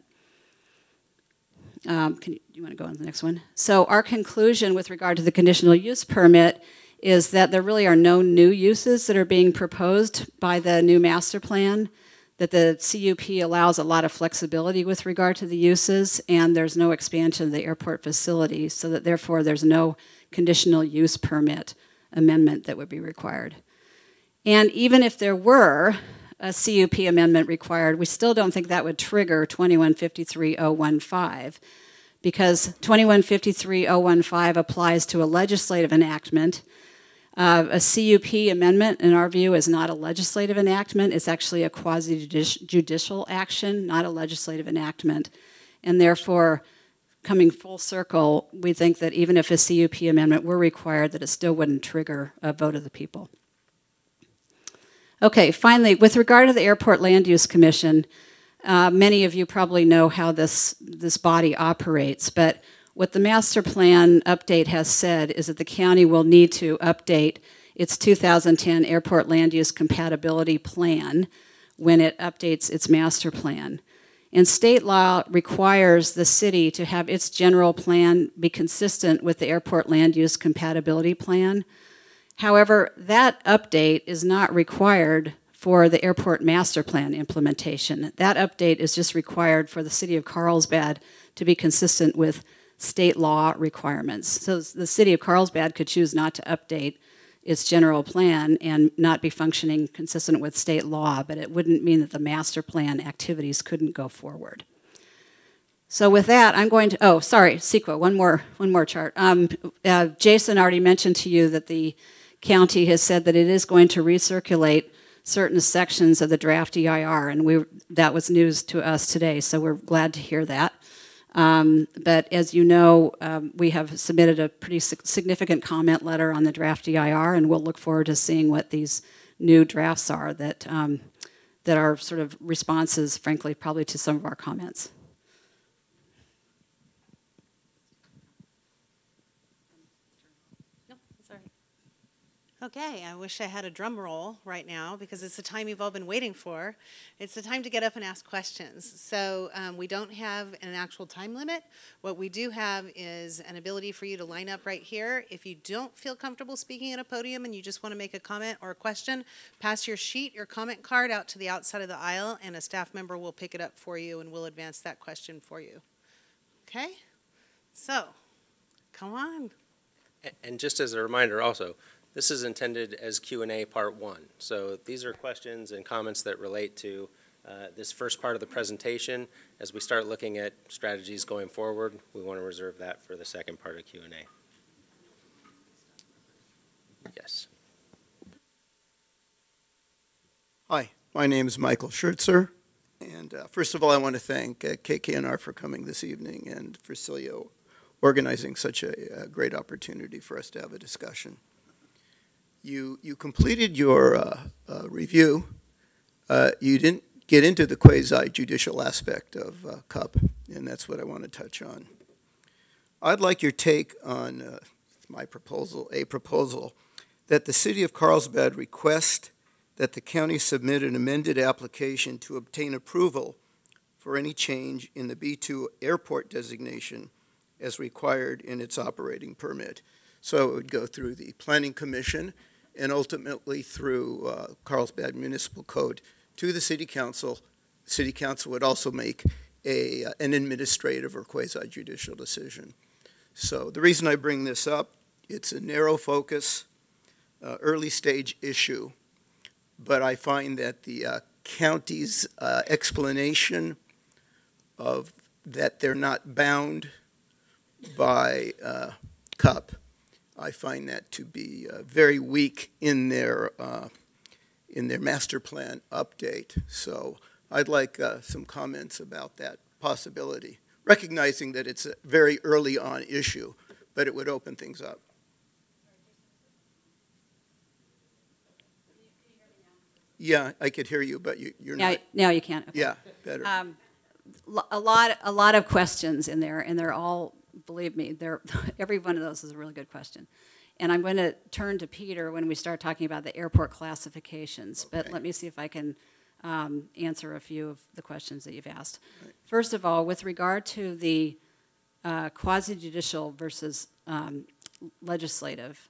Um, can you, you want to go on to the next one? So our conclusion with regard to the conditional use permit is that there really are no new uses that are being proposed by the new master plan, that the C U P allows a lot of flexibility with regard to the uses, and there's no expansion of the airport facility, so that therefore there's no conditional use permit amendment that would be required. And even if there were a C U P amendment required, we still don't think that would trigger twenty-one fifty-three oh fifteen, because twenty-one fifty-three oh fifteen applies to a legislative enactment. Uh, a C U P amendment, in our view, is not a legislative enactment. It's actually a quasi-judicial action, not a legislative enactment. And therefore, coming full circle, we think that even if a C U P amendment were required, that it still wouldn't trigger a vote of the people. Okay, finally, with regard to the Airport Land Use Commission, uh, many of you probably know how this, this body operates, but what the master plan update has said is that the county will need to update its two thousand ten Airport Land Use Compatibility Plan when it updates its master plan. And state law requires the city to have its general plan be consistent with the Airport Land Use Compatibility Plan. However, that update is not required for the airport master plan implementation. That update is just required for the city of Carlsbad to be consistent with state law requirements. So the city of Carlsbad could choose not to update its general plan and not be functioning consistent with state law, but it wouldn't mean that the master plan activities couldn't go forward. So with that, I'm going to, oh, sorry, CEQA, one more, one more chart. Um, uh, Jason already mentioned to you that the county has said that it is going to recirculate certain sections of the draft E I R, and we, that was news to us today, so we're glad to hear that. Um, but as you know, um, we have submitted a pretty significant comment letter on the draft E I R, and we'll look forward to seeing what these new drafts are that, um, that are sort of responses, frankly, probably to some of our comments. Okay, I wish I had a drum roll right now because it's the time you've all been waiting for. It's the time to get up and ask questions. So um, we don't have an actual time limit. What we do have is an ability for you to line up right here. If you don't feel comfortable speaking at a podium and you just want to make a comment or a question, pass your sheet, your comment card out to the outside of the aisle, and a staff member will pick it up for you and we'll advance that question for you. Okay? So, come on. And just as a reminder also, this is intended as Q and A part one. So these are questions and comments that relate to uh, this first part of the presentation. As we start looking at strategies going forward, we want to reserve that for the second part of Q and A. Yes. Hi, my name is Michael Schertzer, and uh, first of all, I want to thank uh, K K N R for coming this evening and for Celia organizing such a, a great opportunity for us to have a discussion. You, you completed your uh, uh, review. Uh, you didn't get into the quasi-judicial aspect of uh, C U P, and that's what I want to touch on. I'd like your take on uh, my proposal, a proposal, that the City of Carlsbad request that the county submit an amended application to obtain approval for any change in the B two airport designation as required in its operating permit. So it would go through the Planning Commission and ultimately through uh, Carlsbad Municipal Code to the City Council. City Council would also make a, uh, an administrative or quasi-judicial decision. So the reason I bring this up, it's a narrow focus, uh, early stage issue. But I find that the uh, county's uh, explanation of that they're not bound by uh, C U P, I find that to be uh, very weak in their, uh, in their master plan update. So I'd like uh, some comments about that possibility, recognizing that it's a very early on issue, but it would open things up. Yeah, I could hear you, but you, you're now, not. Now you can't. Okay. Yeah, better. Um, a lot, a lot of questions in there, and they're all, believe me, they're every one of those is a really good question. And I'm going to turn to Peter when we start talking about the airport classifications. Okay. But let me see if I can um, answer a few of the questions that you've asked. Right. First of all, with regard to the uh, quasi-judicial versus um, legislative,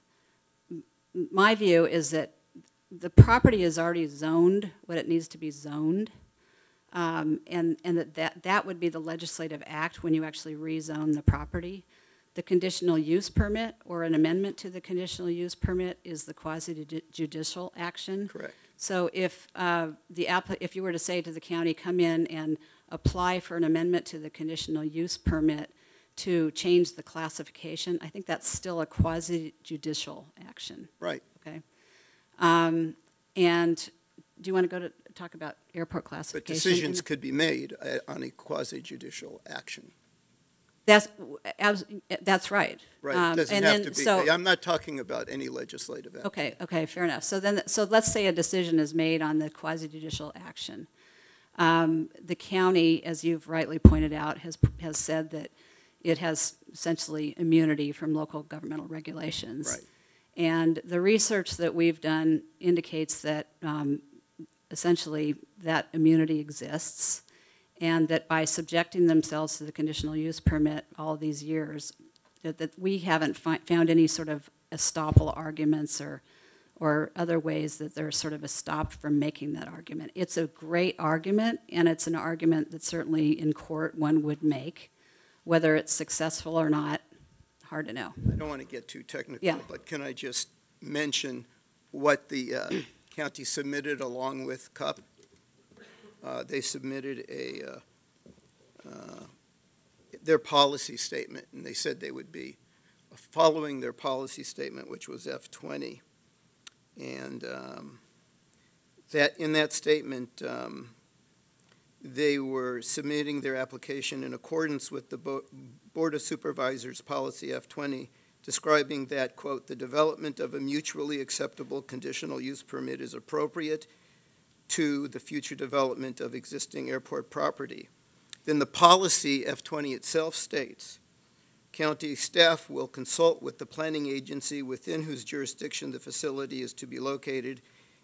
my view is that the property is already zoned what it needs to be zoned, um, and, and that, that that would be the legislative act when you actually rezone the property. The conditional use permit or an amendment to the conditional use permit is the quasi-judicial action. Correct. So if, uh, the if you were to say to the county, come in and apply for an amendment to the conditional use permit to change the classification, I think that's still a quasi-judicial action. Right. Okay. Um, and do you want to go to talk about airport classification? But decisions could be made on a quasi-judicial action. That's, that's right. Right, um, doesn't and have then, to be. So, I'm not talking about any legislative action. Okay, okay, fair enough. So then, so let's say a decision is made on the quasi-judicial action. Um, the county, as you've rightly pointed out, has, has said that it has essentially immunity from local governmental regulations. Right. And the research that we've done indicates that um, essentially that immunity exists, and that by subjecting themselves to the conditional use permit all these years, that, that we haven't found any sort of estoppel arguments or, or other ways that they're sort of stopped from making that argument. It's a great argument, and it's an argument that certainly in court one would make. Whether it's successful or not, hard to know. I don't want to get too technical, yeah. But can I just mention what the uh, county submitted along with C U P? Uh, they submitted a uh, uh, their policy statement, and they said they would be following their policy statement, which was F twenty. And um, that in that statement, um, they were submitting their application in accordance with the bo Board of Supervisors Policy F twenty, describing that, quote, the development of a mutually acceptable conditional use permit is appropriate to the future development of existing airport property. Then the policy F twenty itself states, county staff will consult with the planning agency within whose jurisdiction the facility is to be located,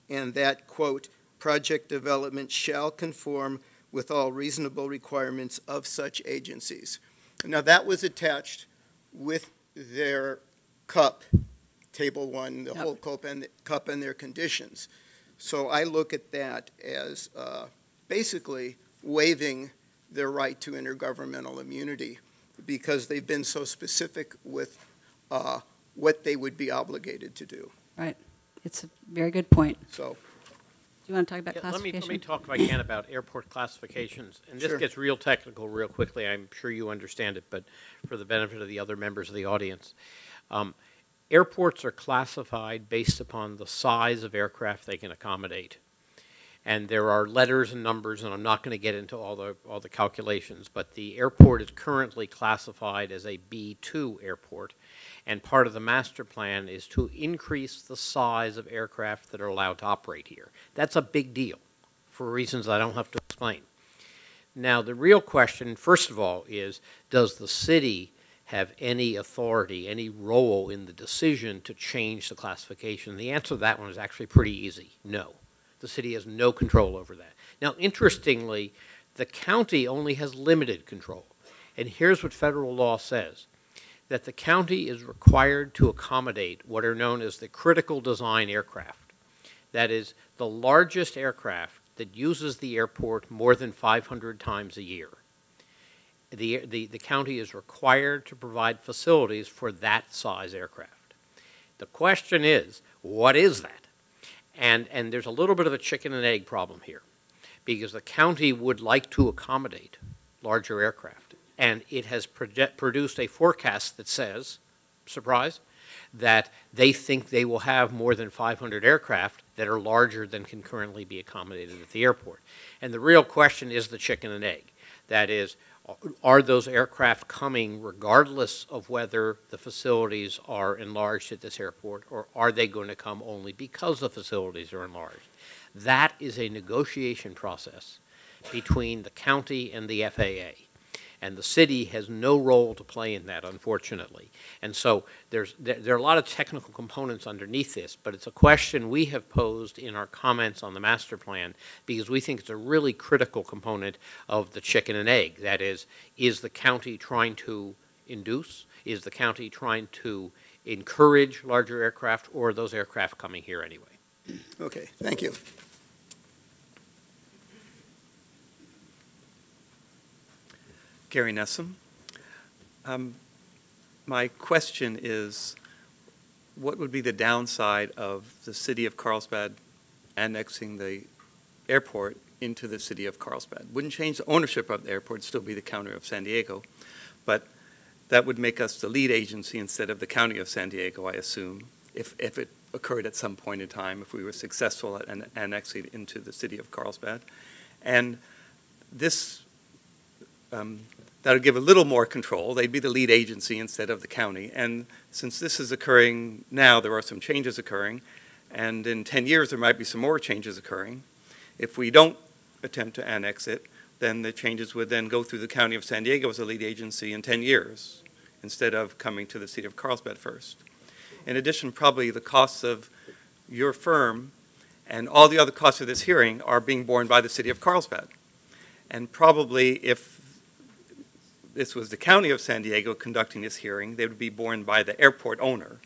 and that, quote, project development shall conform with all reasonable requirements of such agencies. Now that was attached with their C U P, table one, the yep. whole C U P and, the, C U P and their conditions. So I look at that as uh, basically waiving their right to intergovernmental immunity because they've been so specific with uh, what they would be obligated to do. Right, it's a very good point. So. You want to talk about yeah, classification? Let me, let me talk, if I can, about airport classifications. And this sure. gets real technical real quickly. I'm sure you understand it, but for the benefit of the other members of the audience. Um, airports are classified based upon the size of aircraft they can accommodate. and there are letters and numbers, and I'm not going to get into all the, all the calculations, but the airport is currently classified as a B two airport, and part of the master plan is to increase the size of aircraft that are allowed to operate here. That's a big deal for reasons I don't have to explain. Now, the real question, first of all, is does the city have any authority, any role in the decision to change the classification? The answer to that one is actually pretty easy, no. The city has no control over that. Now, interestingly, the county only has limited control. And here's what federal law says, that the county is required to accommodate what are known as the critical design aircraft. That is, the largest aircraft that uses the airport more than five hundred times a year. The, the, the county is required to provide facilities for that size aircraft. The question is, what is that? And, and there's a little bit of a chicken and egg problem here, because the county would like to accommodate larger aircraft. And it has proje- produced a forecast that says, surprise, that they think they will have more than five hundred aircraft that are larger than can currently be accommodated at the airport. And the real question is the chicken and egg. That is, are those aircraft coming regardless of whether the facilities are enlarged at this airport, or are they going to come only because the facilities are enlarged? That is a negotiation process between the county and the F A A. And the city has no role to play in that, unfortunately. And so there's, there, there are a lot of technical components underneath this, but it's a question we have posed in our comments on the master plan because we think it's a really critical component of the chicken and egg. That is, is the county trying to induce? Is the county trying to encourage larger aircraft, or are those aircraft coming here anyway? Okay, thank you. Gary Nessam. Um, my question is, what would be the downside of the city of Carlsbad annexing the airport into the city of Carlsbad? Wouldn't change the ownership of the airport, it'd still be the county of San Diego, but that would make us the lead agency instead of the county of San Diego, I assume, if, if it occurred at some point in time, if we were successful at an annexing it into the city of Carlsbad. And this Um, that would give a little more control. They'd be the lead agency instead of the county. And since this is occurring now, there are some changes occurring. And in ten years, there might be some more changes occurring. If we don't attempt to annex it, then the changes would then go through the county of San Diego as a lead agency in ten years instead of coming to the city of Carlsbad first. In addition, probably the costs of your firm and all the other costs of this hearing are being borne by the city of Carlsbad. And probably if this was the county of San Diego conducting this hearing, they would be borne by the airport owner.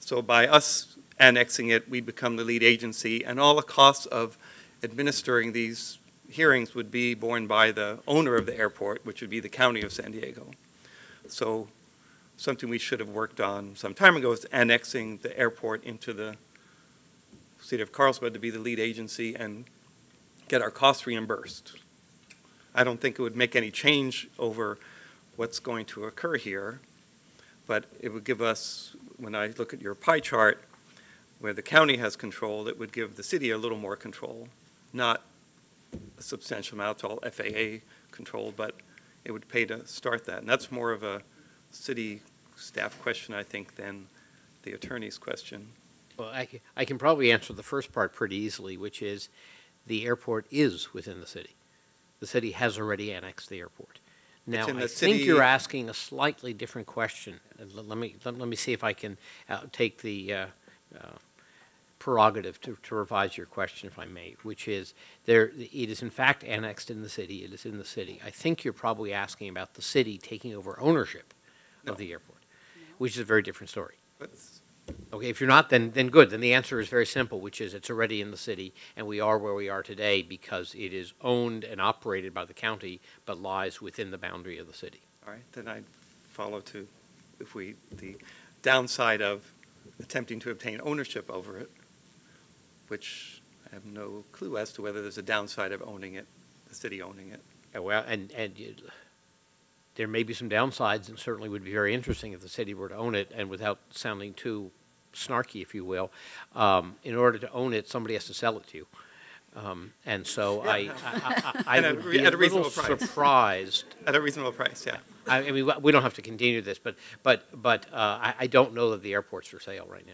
So by us annexing it, we become the lead agency, and all the costs of administering these hearings would be borne by the owner of the airport, which would be the county of San Diego. So something we should have worked on some time ago is annexing the airport into the city of Carlsbad to be the lead agency and get our costs reimbursed. I don't think it would make any change over what's going to occur here, but it would give us, when I look at your pie chart, where the county has control, it would give the city a little more control, not a substantial amount, it's all F A A control, but it would pay to start that. And that's more of a city staff question, I think, than the attorney's question. Well, I, I can probably answer the first part pretty easily, which is the airport is within the city. The city has already annexed the airport. Now, I think you're asking a slightly different question. Let me, let, let me see if I can uh, take the uh, uh, prerogative to, to revise your question, if I may, which is there, it is in fact annexed in the city. It is in the city. I think you're probably asking about the city taking over ownership no. of the airport, no. which is a very different story. That's Okay, if you're not, then, then good. Then the answer is very simple, which is it's already in the city, and we are where we are today because it is owned and operated by the county, but lies within the boundary of the city. All right, then I'd follow to if we, the downside of attempting to obtain ownership over it, which I have no clue as to whether there's a downside of owning it, the city owning it. Yeah, well, and, and you, there may be some downsides, and certainly would be very interesting if the city were to own it, and without sounding too snarky, if you will, um, in order to own it, somebody has to sell it to you. Um, and so yeah. I, I, I, I would a, be a, a little price. surprised. At a reasonable price, yeah. I, I mean, we don't have to continue this, but but but uh, I, I don't know that the airport's for sale right now.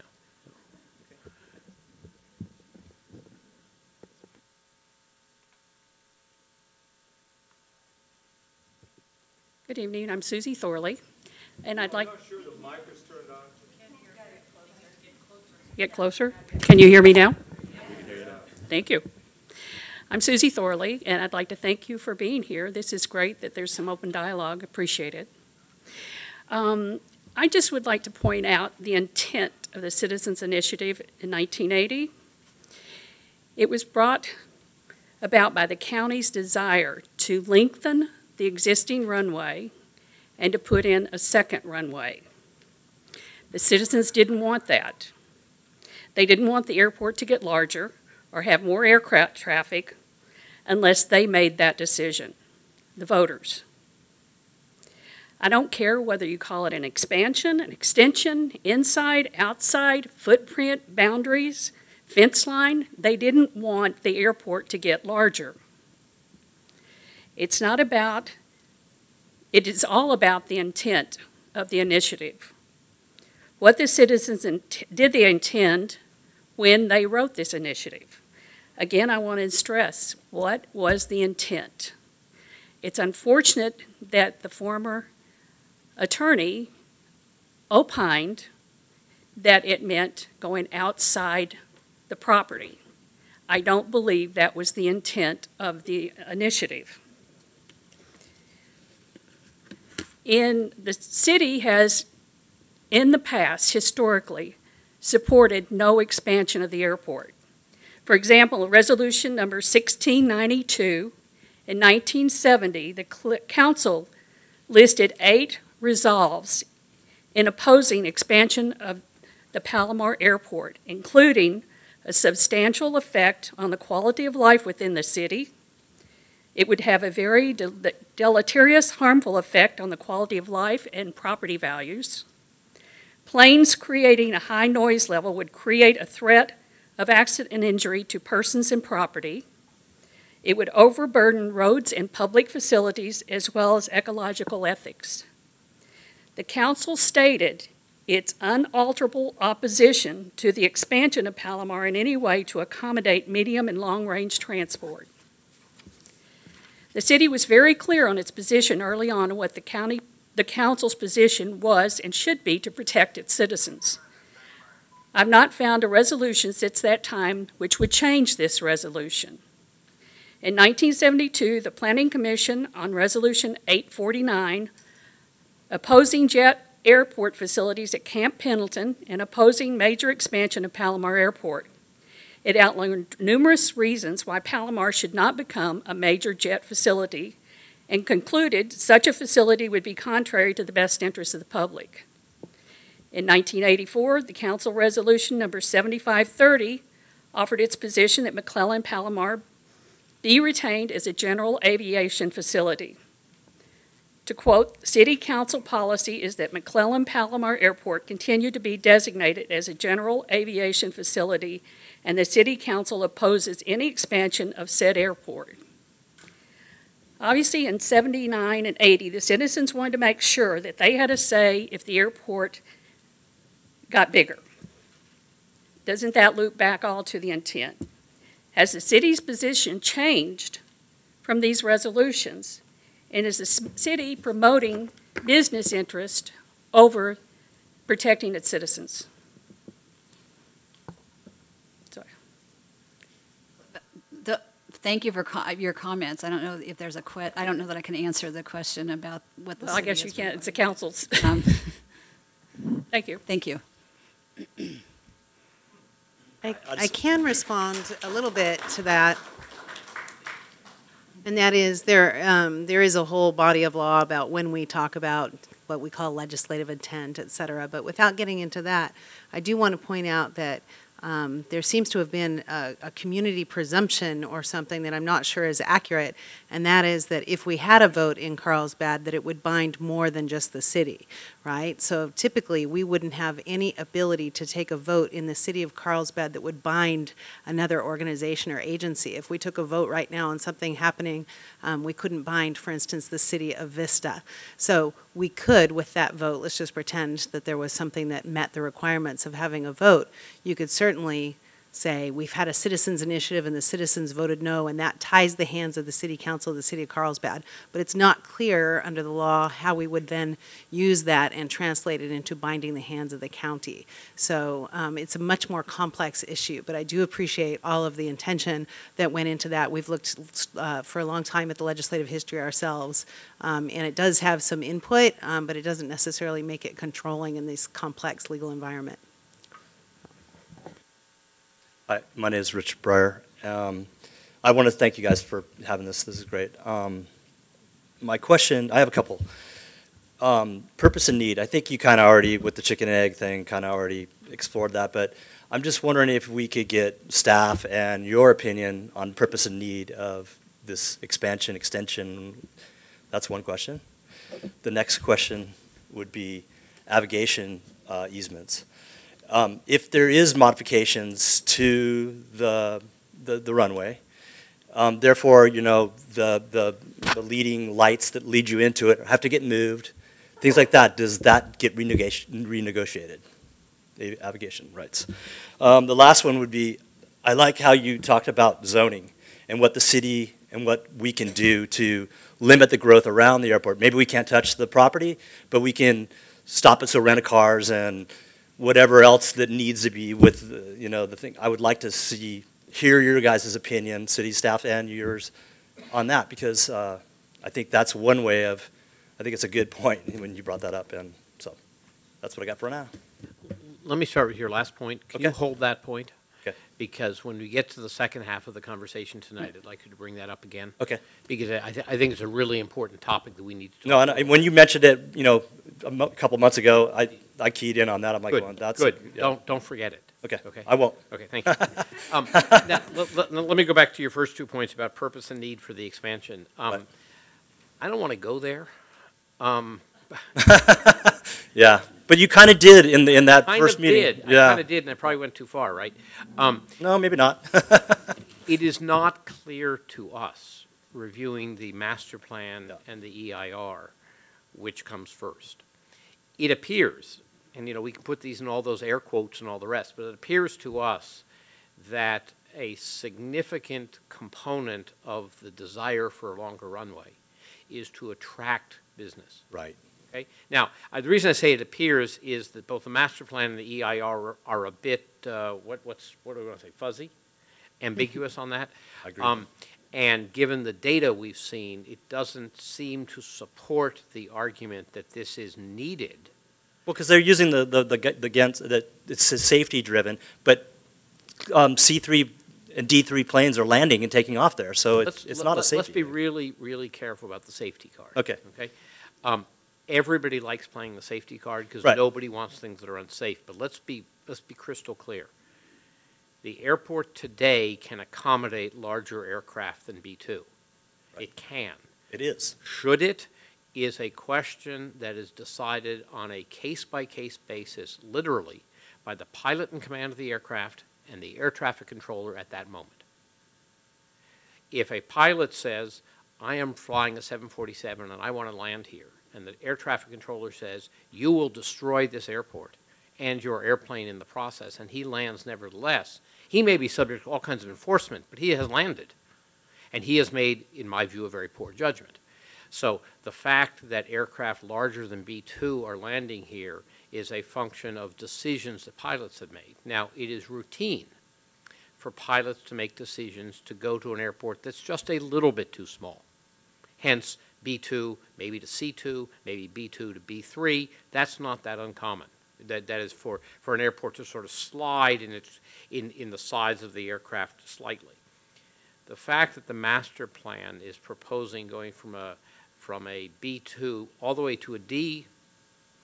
Good evening. I'm Susie Thorley, and I'd like. I'm not sure the mic is turned on. Get closer. Can you hear me now? Thank you. I'm Susie Thorley, and I'd like to thank you for being here. This is great that there's some open dialogue. Appreciate it. Um, I just would like to point out the intent of the Citizens Initiative in nineteen eighty. It was brought about by the county's desire to lengthen the existing runway and to put in a second runway. The citizens didn't want that. They didn't want the airport to get larger or have more aircraft traffic unless they made that decision, the voters. I don't care whether you call it an expansion, an extension, inside, outside, footprint, boundaries, fence line. They didn't want the airport to get larger. It's not about, it is all about the intent of the initiative. What the citizens did they intend when they wrote this initiative? Again, I want to stress, what was the intent? It's unfortunate that the former attorney opined that it meant going outside the property. I don't believe that was the intent of the initiative. In the city has in the past, historically, supported no expansion of the airport. For example, resolution number sixteen ninety-two in nineteen seventy, the council listed eight resolves in opposing expansion of the Palomar Airport, including a substantial effect on the quality of life within the city. It would have a very del deleterious, harmful effect on the quality of life and property values. Planes creating a high noise level would create a threat of accident and injury to persons and property. It would overburden roads and public facilities as well as ecological ethics. The council stated its unalterable opposition to the expansion of Palomar in any way to accommodate medium and long-range transport. The city was very clear on its position early on on what the county the council's position was and should be to protect its citizens. I've not found a resolution since that time which would change this resolution. In nineteen seventy-two, the Planning Commission on Resolution eight forty-nine, opposing jet airport facilities at Camp Pendleton and opposing major expansion of Palomar Airport. It outlined numerous reasons why Palomar should not become a major jet facility and concluded such a facility would be contrary to the best interests of the public. In nineteen eighty-four, the Council Resolution number seventy-five thirty offered its position that McClellan Palomar be retained as a general aviation facility. To quote, City Council policy is that McClellan Palomar Airport continue to be designated as a general aviation facility, and the City Council opposes any expansion of said airport. Obviously, in seventy-nine and eighty, the citizens wanted to make sure that they had a say if the airport got bigger. Doesn't that loop back all to the intent? Has the city's position changed from these resolutions? And is the city promoting business interest over protecting its citizens? Thank you for co your comments. I don't know if there's a quit. I don't know that I can answer the question about what the. Well, city I guess you can't. It's the council's. Um, thank you. Thank you. I, I can respond a little bit to that, and that is there. Um, there is a whole body of law about when we talk about what we call legislative intent, et cetera. But without getting into that, I do want to point out that Um, there seems to have been a, a community presumption or something that I'm not sure is accurate, and that is that if we had a vote in Carlsbad, that it would bind more than just the city, right? So typically, we wouldn't have any ability to take a vote in the city of Carlsbad that would bind another organization or agency. If we took a vote right now on something happening, um, we couldn't bind, for instance, the city of Vista. So we could, with that vote, let's just pretend that there was something that met the requirements of having a vote. You could certainly say, we've had a citizens initiative and the citizens voted no, and that ties the hands of the city council of the city of Carlsbad. But it's not clear under the law how we would then use that and translate it into binding the hands of the county. So um, it's a much more complex issue, but I do appreciate all of the intention that went into that. We've looked uh, for a long time at the legislative history ourselves, um, and it does have some input, um, but it doesn't necessarily make it controlling in this complex legal environment. Hi, my name is Rich Breyer. Um, I want to thank you guys for having this. This is great. Um, my question, I have a couple. Um, purpose and need. I think you kind of already, with the chicken and egg thing, kind of already explored that. But I'm just wondering if we could get staff and your opinion on purpose and need of this expansion, extension. That's one question. The next question would be navigation uh, easements. Um, if there is modifications to the, the, the runway, um, therefore, you know, the, the, the leading lights that lead you into it have to get moved, things like that, does that get renegoti- renegotiated? Navigation rights. Um, the last one would be, I like how you talked about zoning and what the city and what we can do to limit the growth around the airport. Maybe we can't touch the property, but we can stop it so rent-a-cars and whatever else that needs to be with, you know, the thing. I would like to see, hear your guys' opinion, city staff and yours, on that, because uh, I think that's one way of, I think it's a good point when you brought that up, and so that's what I got for now. Let me start with your last point. Can okay. you hold that point? Okay. Because when we get to the second half of the conversation tonight, I'd like you to bring that up again. Okay. Because I, th I think it's a really important topic that we need to talk no, and about. I, when you mentioned it, you know, a mo couple months ago, I, I keyed in on that. I'm like, good. Well, that's good. A, yeah. Don't don't forget it. Okay. Okay. I won't. Okay. Thank you. um, now, let, let, let me go back to your first two points about purpose and need for the expansion. Um, right. I don't want to go there. Um, yeah. But you kind of did in the, in that kind first of meeting. Did. Yeah. I kind of did, and I probably went too far, right? Um, no, maybe not. It is not clear to us, reviewing the master plan yeah. and the E I R, which comes first. It appears, and you know we can put these in all those air quotes and all the rest, but it appears to us that a significant component of the desire for a longer runway is to attract business. Right. Okay. Now, uh, the reason I say it appears is that both the master plan and the E I R are, are a bit, uh, what, what's, what do we want to say, fuzzy, ambiguous on that. I agree. Um, and given the data we've seen, it doesn't seem to support the argument that this is needed. Well, because they're using the, the, the, the, the it's safety driven, but um, C three and D three planes are landing and taking off there, so it's, it's not a safety. Let's be really, really careful about the safety card. Okay. Okay. Um, Everybody likes playing the safety card because right. nobody wants things that are unsafe. But let's be, let's be crystal clear. The airport today can accommodate larger aircraft than B two. Right. It can. It is. Should it is a question that is decided on a case-by-case basis, literally, by the pilot in command of the aircraft and the air traffic controller at that moment. If a pilot says, I am flying a seven forty-seven and I want to land here, and the air traffic controller says, you will destroy this airport and your airplane in the process, and he lands nevertheless, he may be subject to all kinds of enforcement, but he has landed. And he has made, in my view, a very poor judgment. So the fact that aircraft larger than B two are landing here is a function of decisions that pilots have made. Now, it is routine for pilots to make decisions to go to an airport that's just a little bit too small, hence B two, maybe to C two, maybe B two to B three. That's not that uncommon. That, that is for, for an airport to sort of slide in, its, in, in the size of the aircraft slightly. The fact that the master plan is proposing going from a, from a B two all the way to a D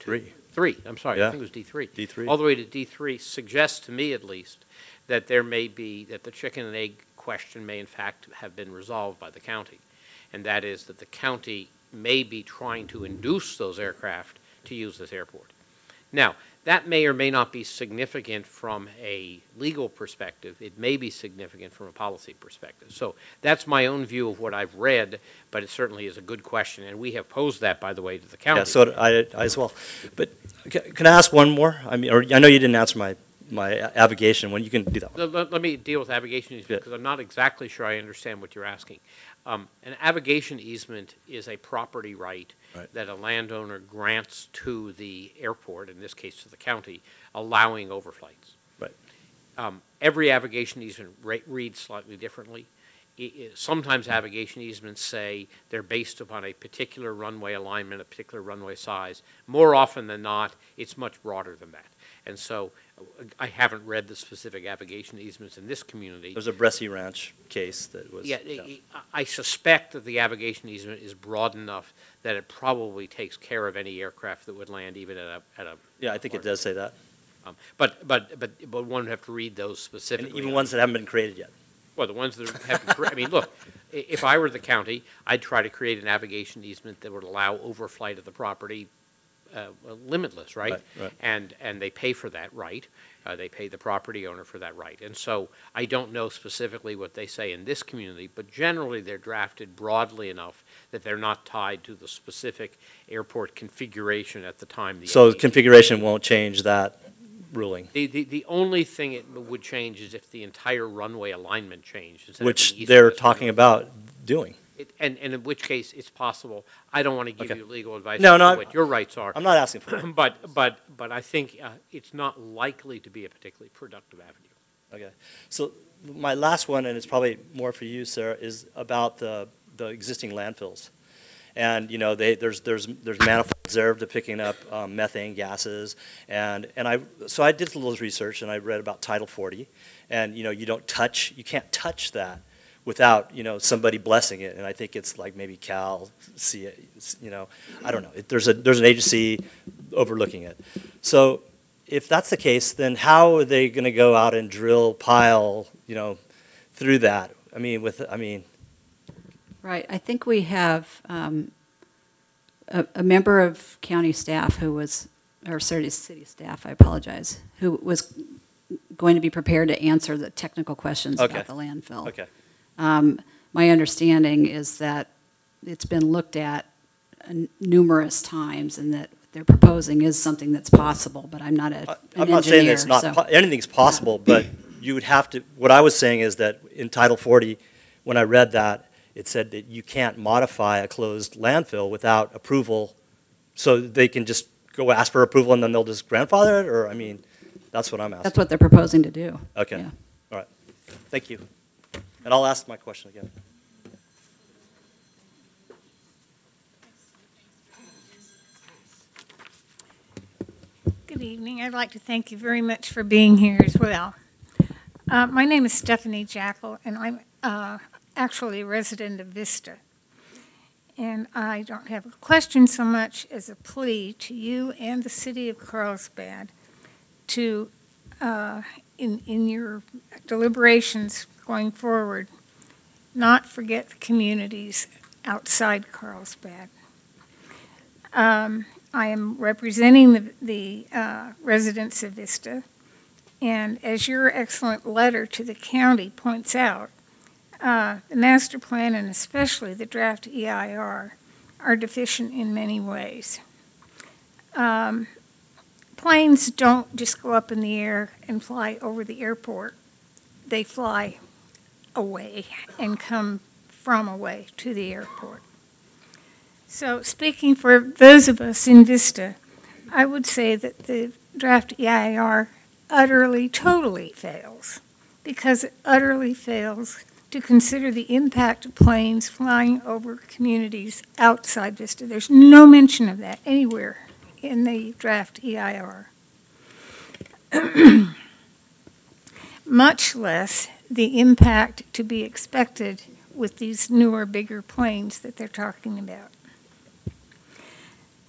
Three. Three, I'm sorry, yeah. I think it was D three. D three. All the way to D three suggests to me, at least, that there may be, that the chicken and egg question may in fact have been resolved by the county. And that is that the county may be trying to induce those aircraft to use this airport. Now, that may or may not be significant from a legal perspective. It may be significant from a policy perspective. So that's my own view of what I've read, but it certainly is a good question. And we have posed that, by the way, to the county. Yeah, so I, I as well. But can I ask one more? I mean, or I know you didn't answer my, my abrogation one. You can do that one. Let, let me deal with abrogation easement, because I'm not exactly sure I understand what you're asking. Um, an abrogation easement is a property right, right that a landowner grants to the airport, in this case to the county, allowing overflights. Right. Um, every abrogation easement re reads slightly differently. It, it, sometimes abrogation easements say they're based upon a particular runway alignment, a particular runway size. More often than not, it's much broader than that. And so I haven't read the specific abrogation easements in this community. There's a Bressy Ranch case that was... Yeah, yeah. I suspect that the abrogation easement is broad enough that it probably takes care of any aircraft that would land even at a... At a yeah, I think it does say that. Um, but, but, but, but one would have to read those specifically. And even ones that haven't been created yet. Well, the ones that have been created... I mean, look, if I were the county, I'd try to create an abrogation easement that would allow overflight of the property Uh, limitless, right? Right, right? And and they pay for that right. Uh, they pay the property owner for that right. And so I don't know specifically what they say in this community, but generally they're drafted broadly enough that they're not tied to the specific airport configuration at the time. The so the configuration won't change that ruling? The, the, the only thing it would change is if the entire runway alignment changed. Which they're talking about doing. It, and, and in which case it's possible. I don't want to give okay. you legal advice no, no, on what your rights are. I'm not asking for it. But, but, but I think uh, it's not likely to be a particularly productive avenue. Okay. So my last one, and it's probably more for you, Sarah, is about the, the existing landfills. And, you know, they, there's, there's, there's manifolds there to picking up um, methane gases. And, and I, so I did a little research, and I read about Title forty. And, you know, you don't touch, you can't touch that without, you know, somebody blessing it. And I think it's like maybe Cal, C, you know, I don't know. It, there's, a, there's an agency overlooking it. So if that's the case, then how are they going to go out and drill pile, you know, through that? I mean, with, I mean. Right. I think we have um, a, a member of county staff who was, or city staff, I apologize, who was going to be prepared to answer the technical questions okay. about the landfill. Okay. Um, my understanding is that it's been looked at uh, numerous times, and that what they're proposing is something that's possible. But I'm not a. I, an I'm not engineer, saying that it's not so. po anything's possible, yeah. but you would have to. What I was saying is that in Title forty, when I read that, it said that you can't modify a closed landfill without approval. So they can just go ask for approval, and then they'll just grandfather it. Or I mean, that's what I'm asking. That's what they're proposing to do. Okay. Yeah. All right. Thank you. And I'll ask my question again. Good evening. I'd like to thank you very much for being here as well. Uh, my name is Stephanie Jackal, and I'm uh, actually a resident of Vista. And I don't have a question so much as a plea to you and the city of Carlsbad to, uh, in, in your deliberations, going forward, not forget the communities outside Carlsbad. Um, I am representing the, the uh, residents of Vista, and as your excellent letter to the county points out, uh, the master plan and especially the draft E I R are deficient in many ways. Um, planes don't just go up in the air and fly over the airport. They fly away and come from away to the airport. So speaking for those of us in Vista, I would say that the draft E I R utterly, totally fails, because it utterly fails to consider the impact of planes flying over communities outside Vista. There's no mention of that anywhere in the draft E I R. Much less the impact to be expected with these newer, bigger planes that they're talking about.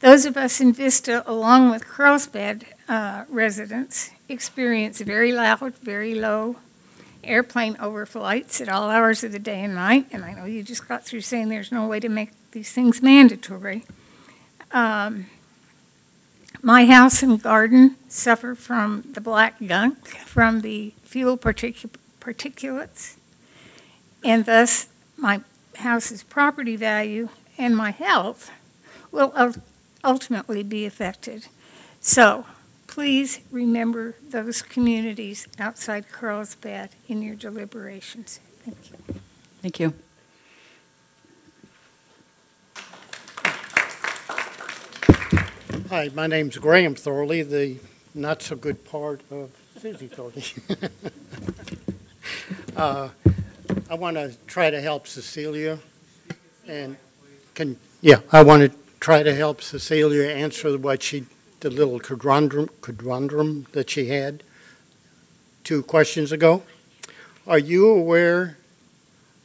Those of us in Vista, along with Carlsbad uh, residents, experience very loud, very low airplane overflights at all hours of the day and night. And I know you just got through saying there's no way to make these things mandatory. Um, my house and garden suffer from the black gunk from the fuel particu particulates, and thus my house's property value and my health will ul ultimately be affected. So please remember those communities outside Carlsbad in your deliberations. Thank you. Thank you. Hi, my name's Graham Thorley, the not-so-good part of Susie Thorley. uh, I want to try to help Cecilia, and can, yeah, I want to try to help Cecilia answer what she, the little conundrum, conundrum that she had two questions ago. Are you aware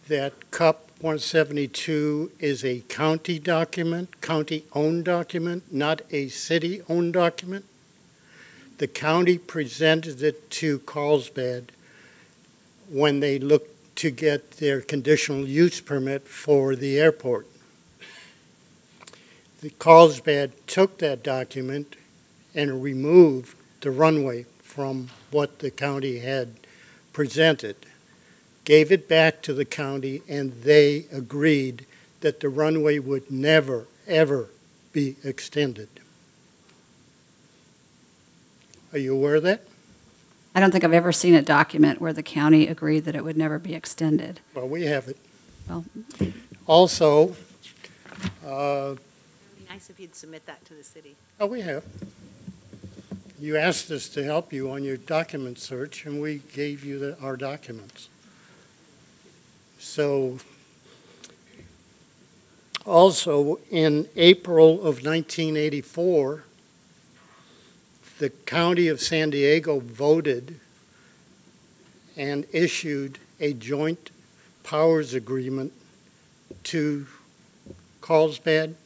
that C U P one seventy-two is a county document, county-owned document, not a city-owned document? The county presented it to Carlsbad when they looked to get their conditional use permit for the airport. The Carlsbad took that document and removed the runway from what the county had presented, gave it back to the county, and they agreed that the runway would never, ever be extended. Are you aware of that? I don't think I've ever seen a document where the county agreed that it would never be extended. Well, we have it. Well. Also, uh, it would be nice if you'd submit that to the city. Oh, we have. You asked us to help you on your document search, and we gave you the, our documents. So, also in April of nineteen eighty-four, the County of San Diego voted and issued a joint powers agreement to Carlsbad,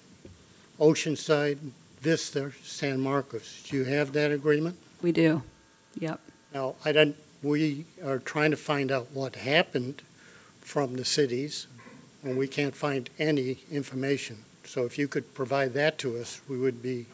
Oceanside, Vista, San Marcos. Do you have that agreement? We do, yep. Now, I don't, we are trying to find out what happened from the cities, and we can't find any information. So if you could provide that to us, we would be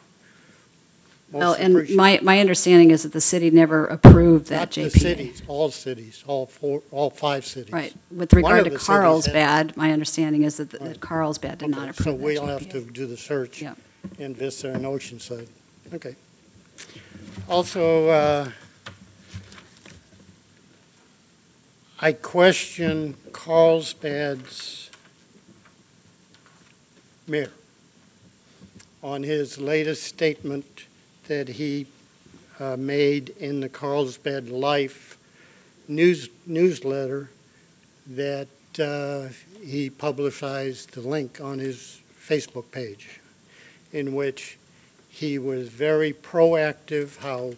most well, and my, my understanding is that the city never approved that J P A. Not the cities, all cities, all, four, all five cities. Right. With regard to Carlsbad, had, my understanding is that, the, that Carlsbad did okay, not approve so that So we'll J P A. Have to do the search yep. in Vista and Oceanside. Okay. Also, uh, I question Carlsbad's mayor on his latest statement that he uh, made in the Carlsbad Life news newsletter that uh, he publicized the link on his Facebook page, in which he was very proactive how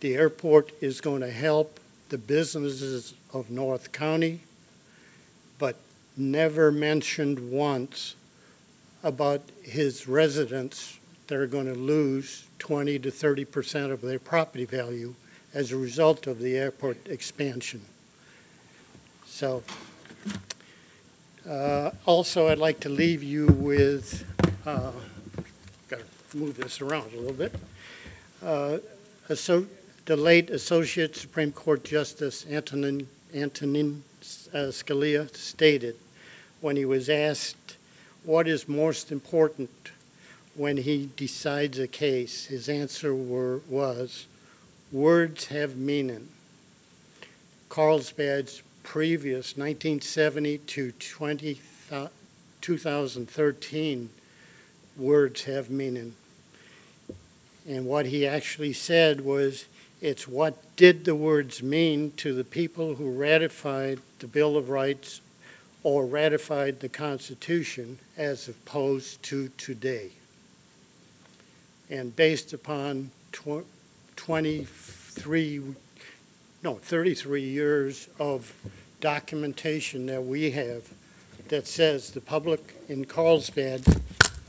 the airport is going to help the businesses of North County, but never mentioned once about his residents that are going to lose twenty to thirty percent of their property value as a result of the airport expansion. So, uh, also I'd like to leave you with, uh, gotta move this around a little bit, uh, so the late Associate Supreme Court Justice Antonin, Antonin uh, Scalia stated when he was asked what is most important when he decides a case, his answer were, was, words have meaning. Carlsbad's previous nineteen seventy to twenty, twenty thirteen words have meaning. And what he actually said was, it's what did the words mean to the people who ratified the Bill of Rights or ratified the Constitution as opposed to today. And based upon tw twenty-three, no, thirty-three years of documentation that we have that says the public in Carlsbad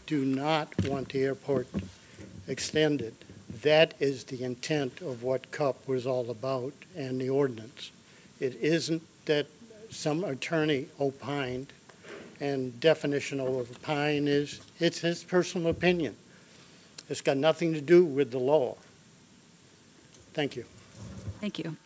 do not want the airport extended. That is the intent of what C U P was all about and the ordinance. It isn't that some attorney opined, and definition of opine is, it's his personal opinion. It's got nothing to do with the law. Thank you. Thank you.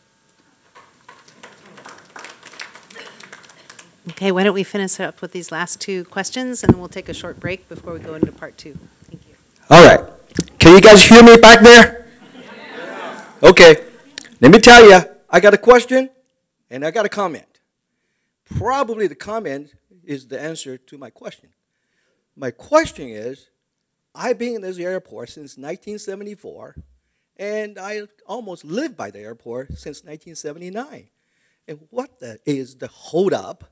Okay, why don't we finish up with these last two questions, and then we'll take a short break before we go into part two. Thank you. All right. Can you guys hear me back there? Yeah. Okay. Let me tell you, I got a question, and I got a comment. Probably the comment is the answer to my question. My question is, I've been in this airport since nineteen seventy-four, and I almost lived by the airport since nineteen seventy-nine. And what the, is the holdup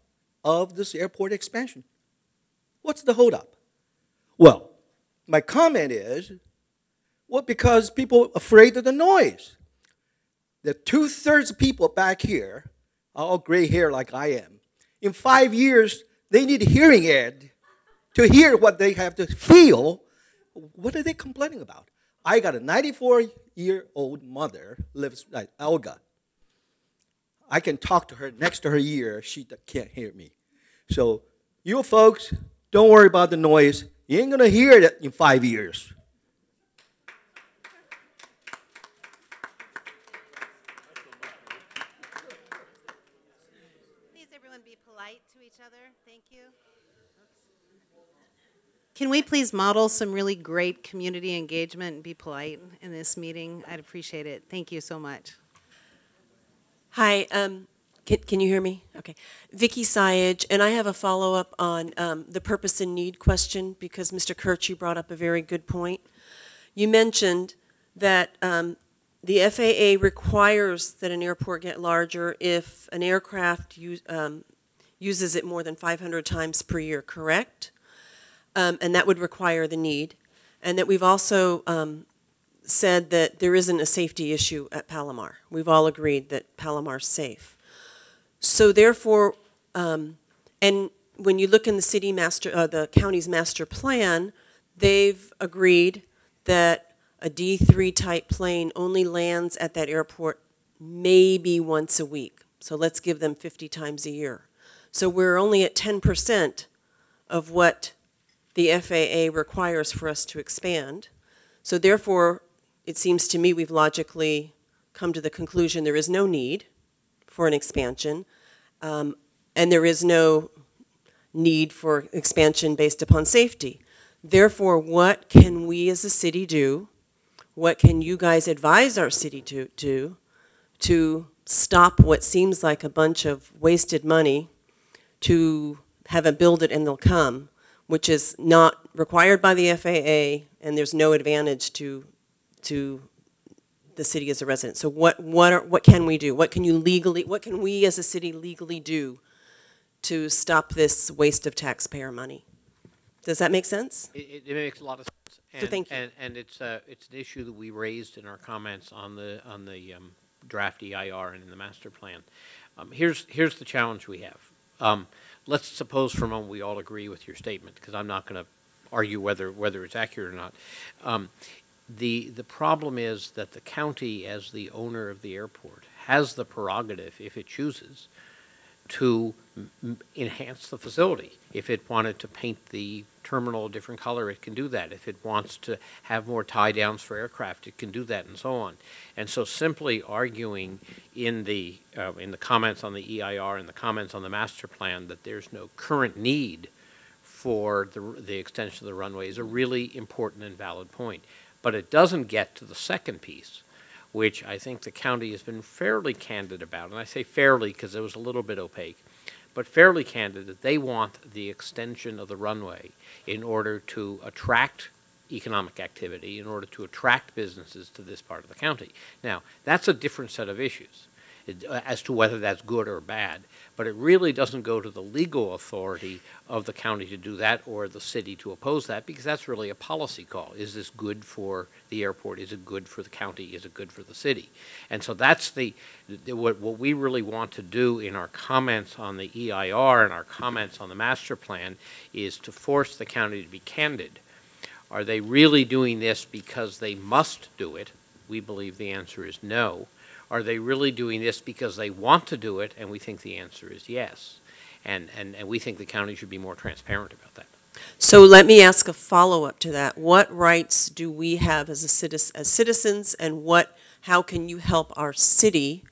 of this airport expansion? What's the holdup? Well, my comment is, well, because people are afraid of the noise. The two-thirds of people back here are all gray hair like I am. In five years, they need a hearing aid to hear what they have to feel. What are they complaining about? I got a ninety-four-year-old mother, lives like Elga. I can talk to her next to her ear. She can't hear me. So you folks, don't worry about the noise. You ain't going to hear it in five years. Please, everyone, be polite to each other. Thank you. Can we please model some really great community engagement and be polite in this meeting? I'd appreciate it. Thank you so much. Hi, um, can, can you hear me? Okay. Vicki Syage, and I have a follow-up on um, the purpose and need question, because Mister Kirsch, you brought up a very good point. You mentioned that um, the F A A requires that an airport get larger if an aircraft use, um, uses it more than five hundred times per year, correct? Um, and that would require the need. And that we've also um, said that there isn't a safety issue at Palomar. We've all agreed that Palomar's safe. So therefore, um, and when you look in the city master, uh, the county's master plan, they've agreed that a D three type plane only lands at that airport maybe once a week. So let's give them fifty times a year. So we're only at ten percent of what the F A A requires for us to expand. So therefore, it seems to me we've logically come to the conclusion there is no need for an expansion, um, and there is no need for expansion based upon safety. Therefore, what can we as a city do? What can you guys advise our city to do to stop what seems like a bunch of wasted money to have a build it and they'll come, which is not required by the F A A, and there's no advantage to to the city as a resident. So what what are, what can we do? What can you legally? What can we as a city legally do to stop this waste of taxpayer money? Does that make sense? It, it makes a lot of sense. And, so thank you. And, and it's uh, it's an issue that we raised in our comments on the on the um, draft E I R and in the master plan. Um, here's here's the challenge we have. Um, Let's suppose for a moment we all agree with your statement, because I'm not going to argue whether whether it's accurate or not. Um, the the problem is that the county, as the owner of the airport, has the prerogative, if it chooses, to m enhance the facility. If it wanted to paint the terminal a different color, it can do that. If it wants to have more tie downs for aircraft, it can do that, and so on. And so, simply arguing in the uh, in the comments on the E I R and the comments on the master plan that there's no current need for the the extension of the runway is a really important and valid point. But it doesn't get to the second piece, which I think the county has been fairly candid about. And I say fairly because it was a little bit opaque, but fairly candid that they want the extension of the runway in order to attract economic activity, in order to attract businesses to this part of the county. Now, that's a different set of issues as to whether that's good or bad, but it really doesn't go to the legal authority of the county to do that or the city to oppose that, because that's really a policy call. Is this good for the airport? Is it good for the county? Is it good for the city? And so that's the, the what, what we really want to do in our comments on the E I R and our comments on the master plan is to force the county to be candid Are they really doing this because they must do it? We believe the answer is no. Are they really doing this because they want to do it? And we think the answer is yes. And, and, and we think the county should be more transparent about that. So let me ask a follow-up to that. What rights do we have as, a citis as citizens, and what, how can you help our city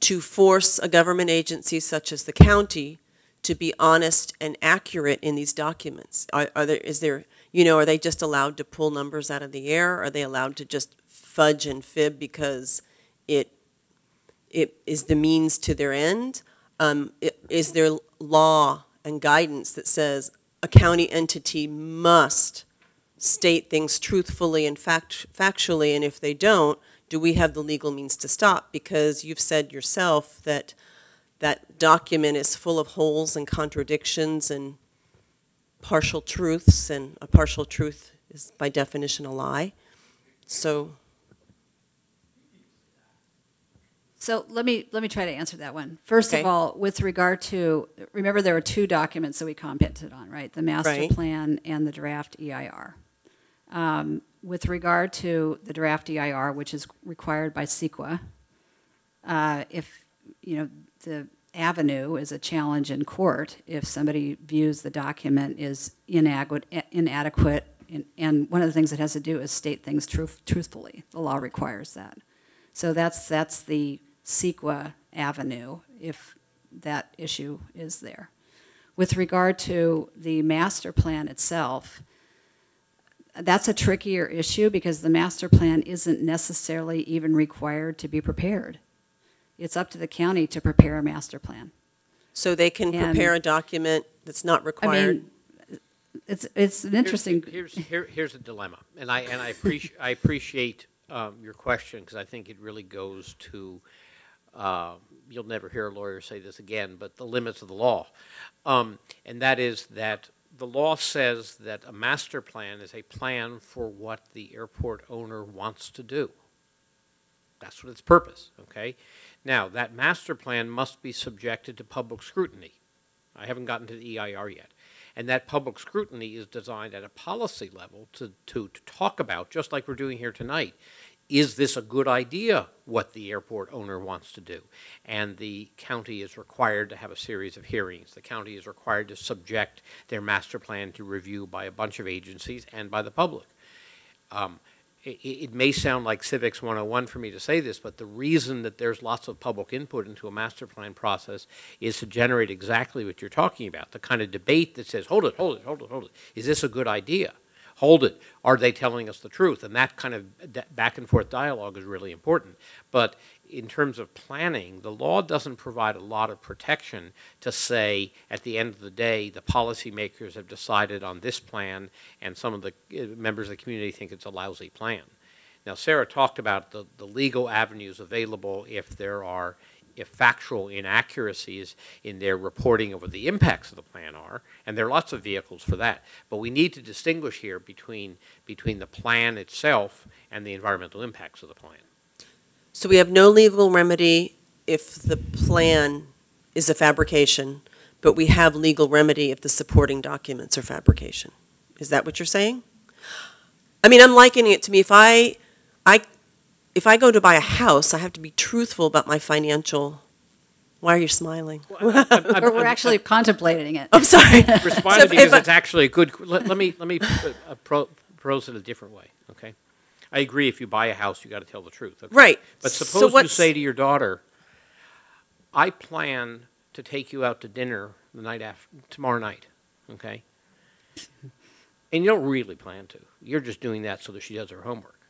to force a government agency such as the county to be honest and accurate in these documents? Are, are there, is there, you know, are they just allowed to pull numbers out of the air? Are they allowed to just fudge and fib because it, it is the means to their end? Um, it, is there law and guidance that says a county entity must state things truthfully and fact, factually, and if they don't, do we have the legal means to stop? Because you've said yourself that that document is full of holes and contradictions and partial truths, and a partial truth is by definition a lie. So, so let me let me try to answer that one. First okay. of all, with regard to, remember there were two documents that we commented on, right? The master right. plan and the draft E I R. Um, with regard to the draft E I R, which is required by CEQA, uh, if you know the avenue is a challenge in court if somebody views the document is inadequate, inadequate, and, and one of the things it has to do is state things truth, truthfully. The law requires that. So that's that's the CEQA avenue if that issue is there. With regard to the master plan itself, that's a trickier issue because the master plan isn't necessarily even required to be prepared. It's up to the county to prepare a master plan. So they can and prepare a document that's not required? I mean, it's, it's an interesting... Here's, here's, here, here's a dilemma, and I, and I, appreci I appreciate um, your question because I think it really goes to, uh, you'll never hear a lawyer say this again, but the limits of the law. Um, and that is that the law says that a master plan is a plan for what the airport owner wants to do. That's what its purpose, okay? Now, that master plan must be subjected to public scrutiny. I haven't gotten to the E I R yet. And that public scrutiny is designed at a policy level to, to, to talk about, just like we're doing here tonight, is this a good idea, what the airport owner wants to do? And the county is required to have a series of hearings. The county is required to subject their master plan to review by a bunch of agencies and by the public. Um, It may sound like Civics one oh one for me to say this, but the reason that there's lots of public input into a master plan process is to generate exactly what you're talking about, the kind of debate that says, hold it, hold it, hold it, hold it. Is this a good idea? Hold it. Are they telling us the truth? And that kind of back and forth dialogue is really important. But in terms of planning, the law doesn't provide a lot of protection to say, at the end of the day, the policymakers have decided on this plan, and some of the members of the community think it's a lousy plan. Now, Sarah talked about the, the legal avenues available if there are if factual inaccuracies in their reporting of what the impacts of the plan are, and there are lots of vehicles for that. But we need to distinguish here between, between the plan itself and the environmental impacts of the plan. So we have no legal remedy if the plan is a fabrication, but we have legal remedy if the supporting documents are fabrication. Is that what you're saying? I mean, I'm likening it to me. If I, I, if I go to buy a house, I have to be truthful about my financial. Why are you smiling? Well, I, I, I, we're I'm, actually I'm, contemplating it. I'm sorry. Responding so because I, it's actually a good. Let, let me let me uh, pro, pros it a different way. Okay. I agree if you buy a house, you got to tell the truth. Okay? Right. But suppose so you say to your daughter, I plan to take you out to dinner the night after, tomorrow night, okay? And you don't really plan to. You're just doing that so that she does her homework.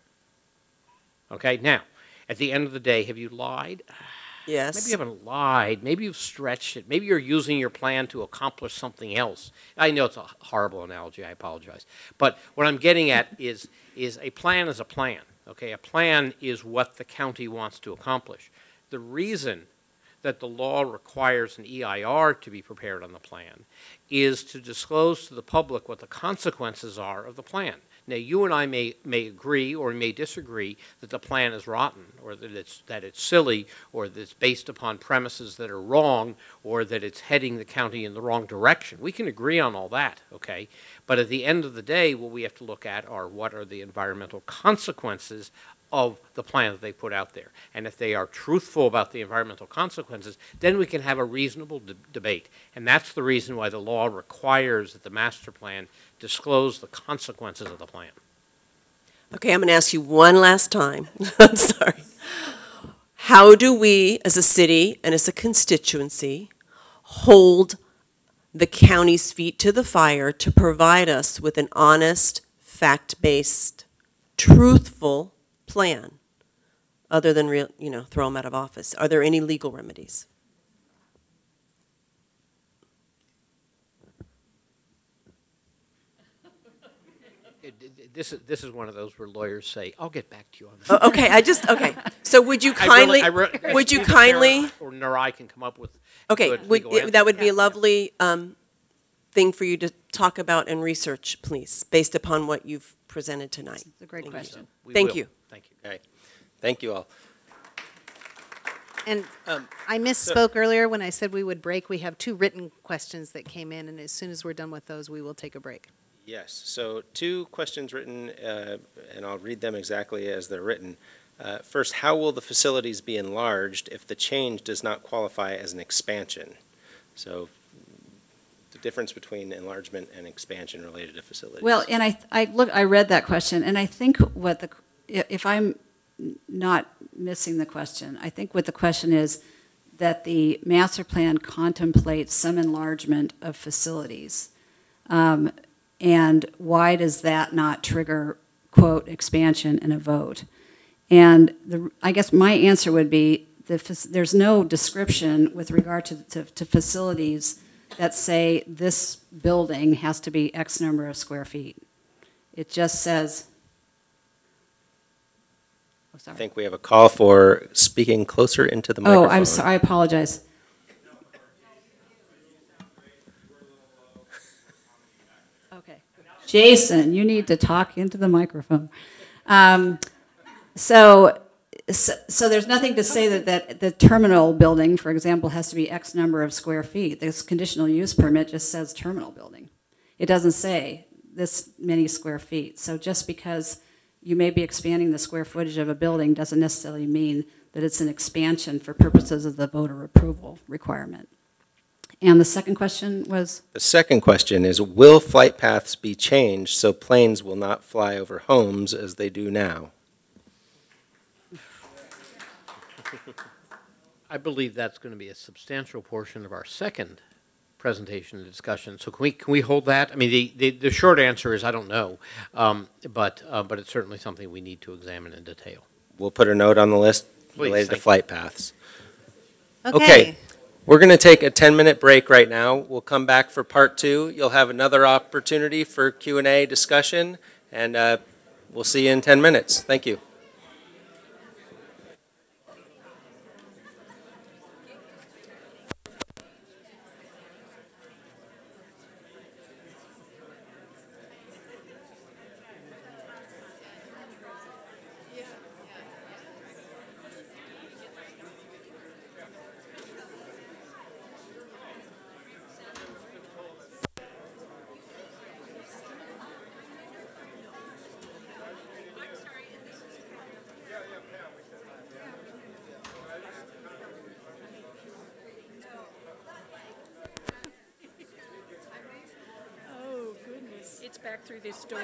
Okay? Now, at the end of the day, have you lied? Yes. Maybe you haven't lied. Maybe you've stretched it. Maybe you're using your plan to accomplish something else. I know it's a horrible analogy. I apologize. But what I'm getting at is, is a plan is a plan. Okay? A plan is what the county wants to accomplish. The reason that the law requires an E I R to be prepared on the plan is to disclose to the public what the consequences are of the plan. Now, you and I may, may agree or may disagree that the plan is rotten, or that it's, that it's silly, or that it's based upon premises that are wrong, or that it's heading the county in the wrong direction. We can agree on all that, okay? But at the end of the day, what we have to look at are what are the environmental consequences of the plan that they put out there. And if they are truthful about the environmental consequences, then we can have a reasonable de debate. And that's the reason why the law requires that the master plan disclose the consequences of the plan. Okay, I'm going to ask you one last time. I'm sorry. How do we, as a city and as a constituency, hold the county's feet to the fire to provide us with an honest, fact-based, truthful plan, other than real, you know, throw them out of office? Are there any legal remedies? This is this is one of those where lawyers say, "I'll get back to you on that." Oh, okay, I just okay. So would you kindly I really, I really, would you kindly or Narai can come up with okay would, it, that would be a lovely um, thing for you to talk about and research, please, based upon what you've presented tonight. It's a great Thank question. You. Thank will. you. Thank you. All right. Thank you all. And um, I misspoke so, earlier when I said we would break. We have two written questions that came in, and as soon as we're done with those, we will take a break. Yes. So two questions written, uh, and I'll read them exactly as they're written. Uh, first, how will the facilities be enlarged if the change does not qualify as an expansion? So the difference between enlargement and expansion related to facilities. Well, and I, I look, I read that question, and I think what the if I'm not missing the question, I think what the question is that the master plan contemplates some enlargement of facilities. Um, and why does that not trigger, quote, expansion in a vote? And the, I guess my answer would be the, there's no description with regard to, to, to facilities that say this building has to be X number of square feet. It just says... Sorry. I think we have a call for speaking closer into the microphone. Oh, I'm sorry. I apologize. Okay. Jason, you need to talk into the microphone. Um, so, so, so there's nothing to say that, that the terminal building, for example, has to be X number of square feet. This conditional use permit just says terminal building. It doesn't say this many square feet. So just because... you may be expanding the square footage of a building doesn't necessarily mean that it's an expansion for purposes of the voter approval requirement. And the second question was? The second question is, will flight paths be changed so planes will not fly over homes as they do now? I believe that's going to be a substantial portion of our second presentation and discussion. So can we can we hold that? I mean, the the, the short answer is I don't know, um, but uh, but it's certainly something we need to examine in detail. We'll put a note on the list Please, related to flight paths. Okay. okay, we're going to take a ten minute break right now. We'll come back for part two. You'll have another opportunity for Q and A discussion, and uh, we'll see you in ten minutes. Thank you. Through this door.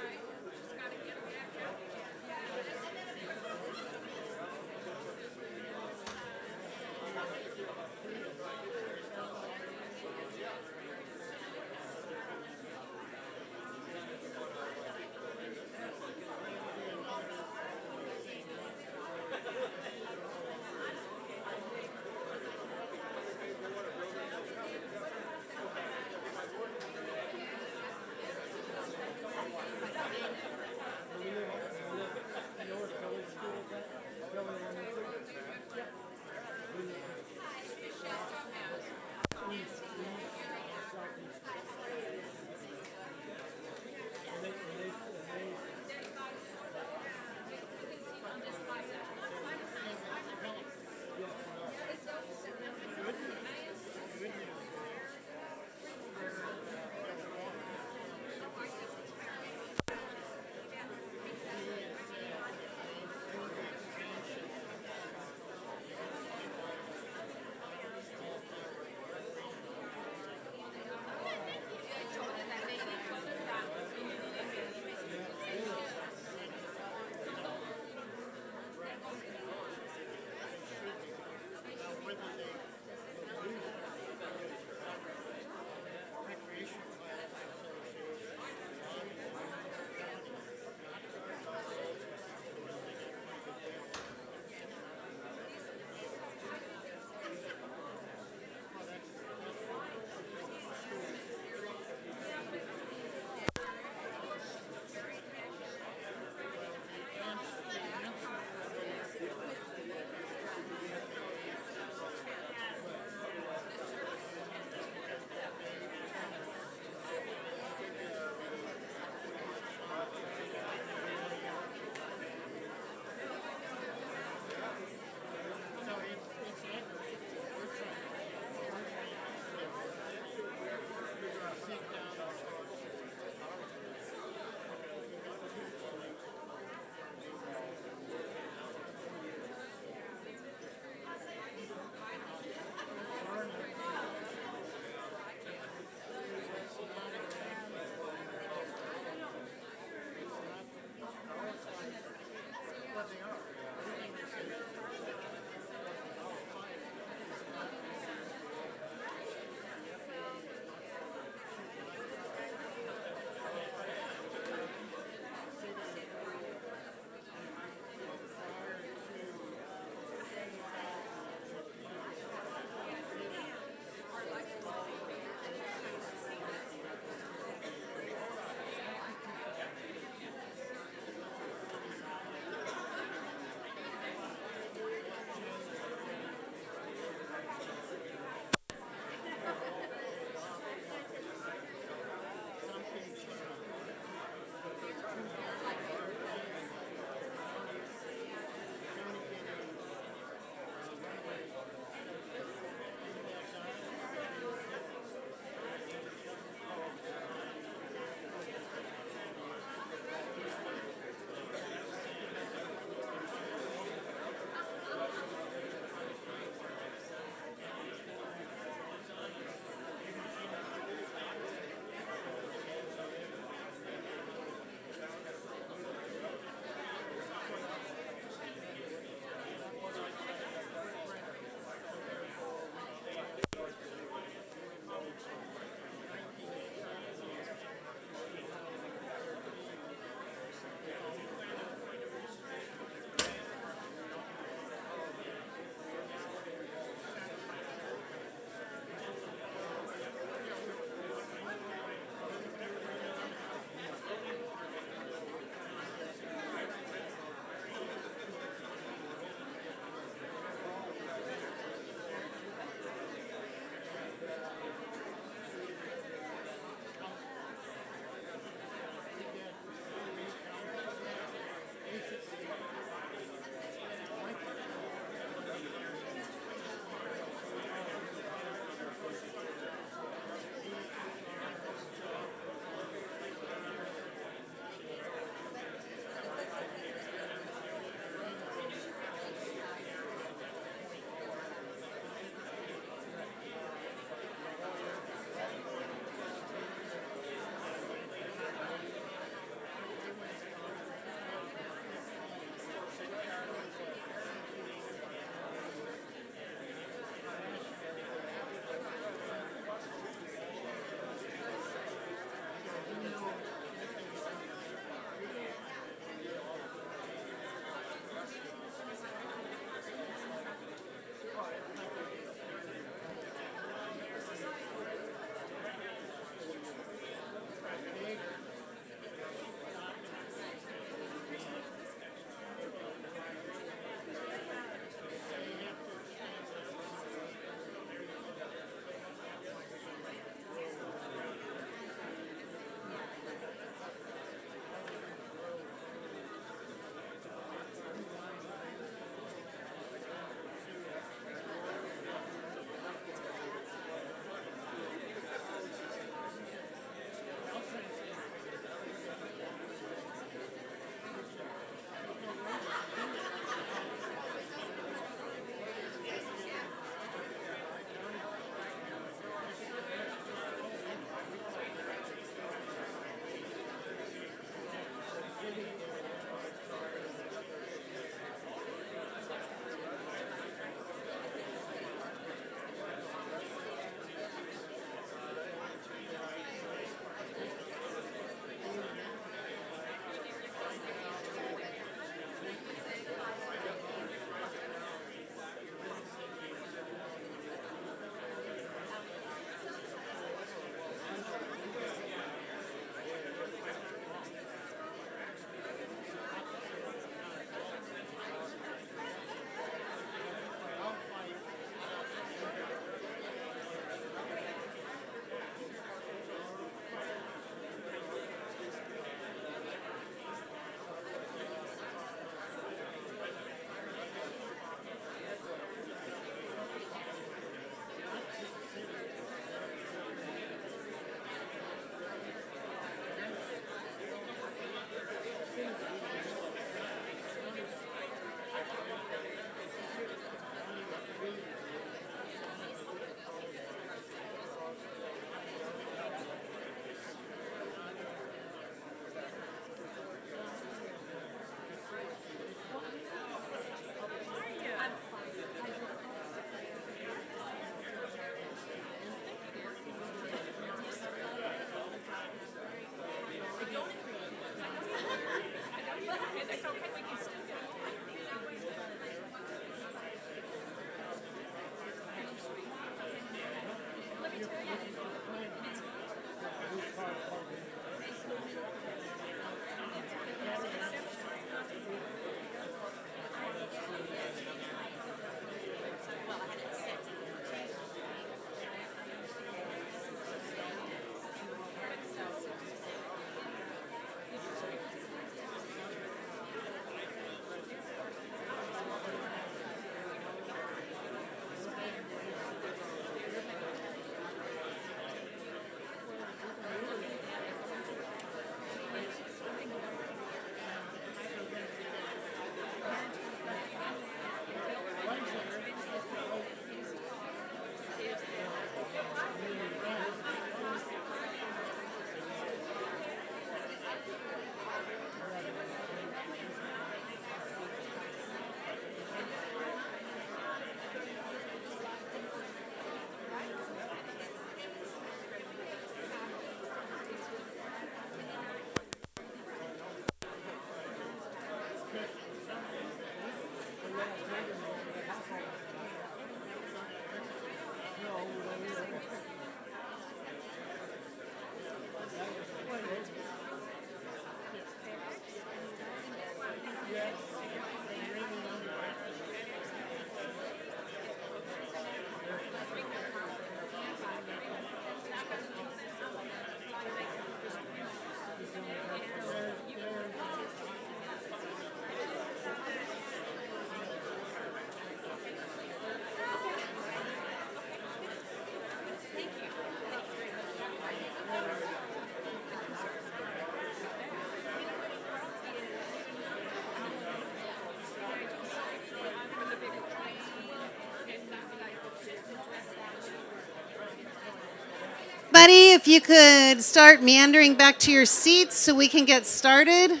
If you could start meandering back to your seats so we can get started.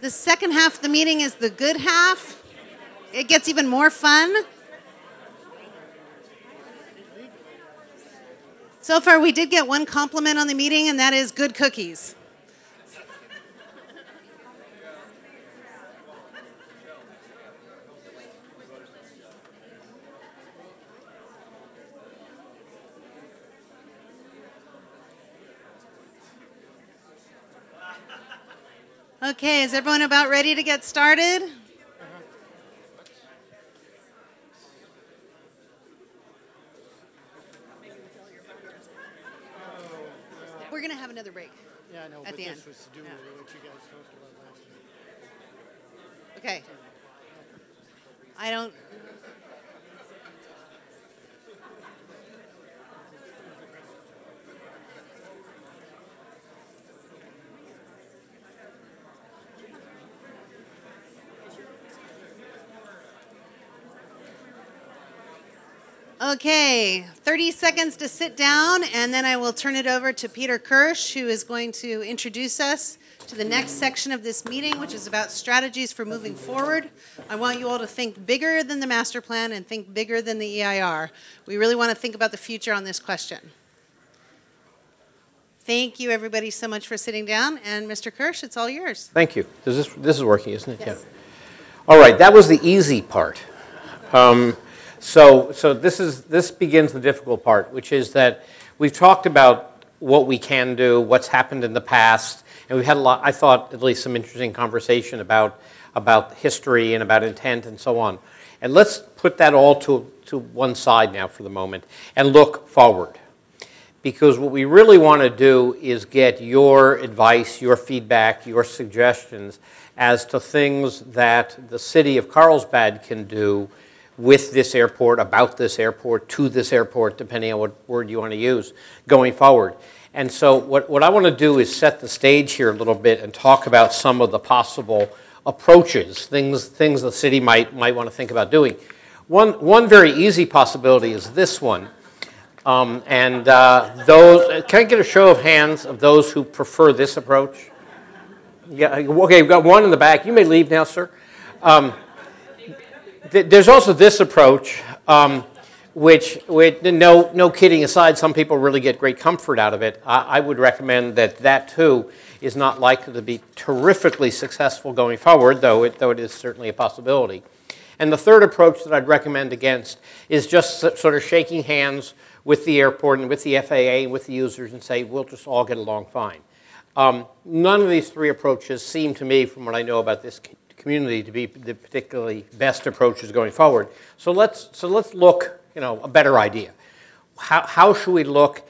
The second half of the meeting is the good half. It gets even more fun. So far we did get one compliment on the meeting, and that is good cookies. Okay, is everyone about ready to get started? We're going to have another break. Yeah, I know, but this was to do with what you guys talked about last time. Okay. I don't... Okay, thirty seconds to sit down, and then I will turn it over to Peter Kirsch, who is going to introduce us to the next section of this meeting, which is about strategies for moving forward. I want you all to think bigger than the master plan and think bigger than the E I R. We really want to think about the future on this question. Thank you, everybody, so much for sitting down, and Mister Kirsch, it's all yours. Thank you. This is, this is working, isn't it? Yes. Yeah. All right, that was the easy part. Um, So, so this, is, this begins the difficult part, which is that we've talked about what we can do, what's happened in the past, and we've had a lot, I thought, at least some interesting conversation about, about history and about intent and so on. And let's put that all to, to one side now for the moment and look forward. Because what we really want to do is get your advice, your feedback, your suggestions as to things that the city of Carlsbad can do with this airport, about this airport, to this airport, depending on what word you want to use, going forward. And so what, what I want to do is set the stage here a little bit and talk about some of the possible approaches, things, things the city might, might want to think about doing. One, one very easy possibility is this one. Um, and uh, those, can I get a show of hands of those who prefer this approach? Yeah, okay, we've got one in the back. You may leave now, sir. Um, There's also this approach, um, which, which no, no kidding aside, some people really get great comfort out of it. I, I would recommend that that, too, is not likely to be terrifically successful going forward, though it, though it is certainly a possibility. And the third approach that I'd recommend against is just sort of shaking hands with the airport and with the F A A, with the users, and say, we'll just all get along fine. Um, none of these three approaches seem to me, from what I know about this community, to be the particularly best approaches going forward. So let's, so let's look, you know, a better idea. How, how should we look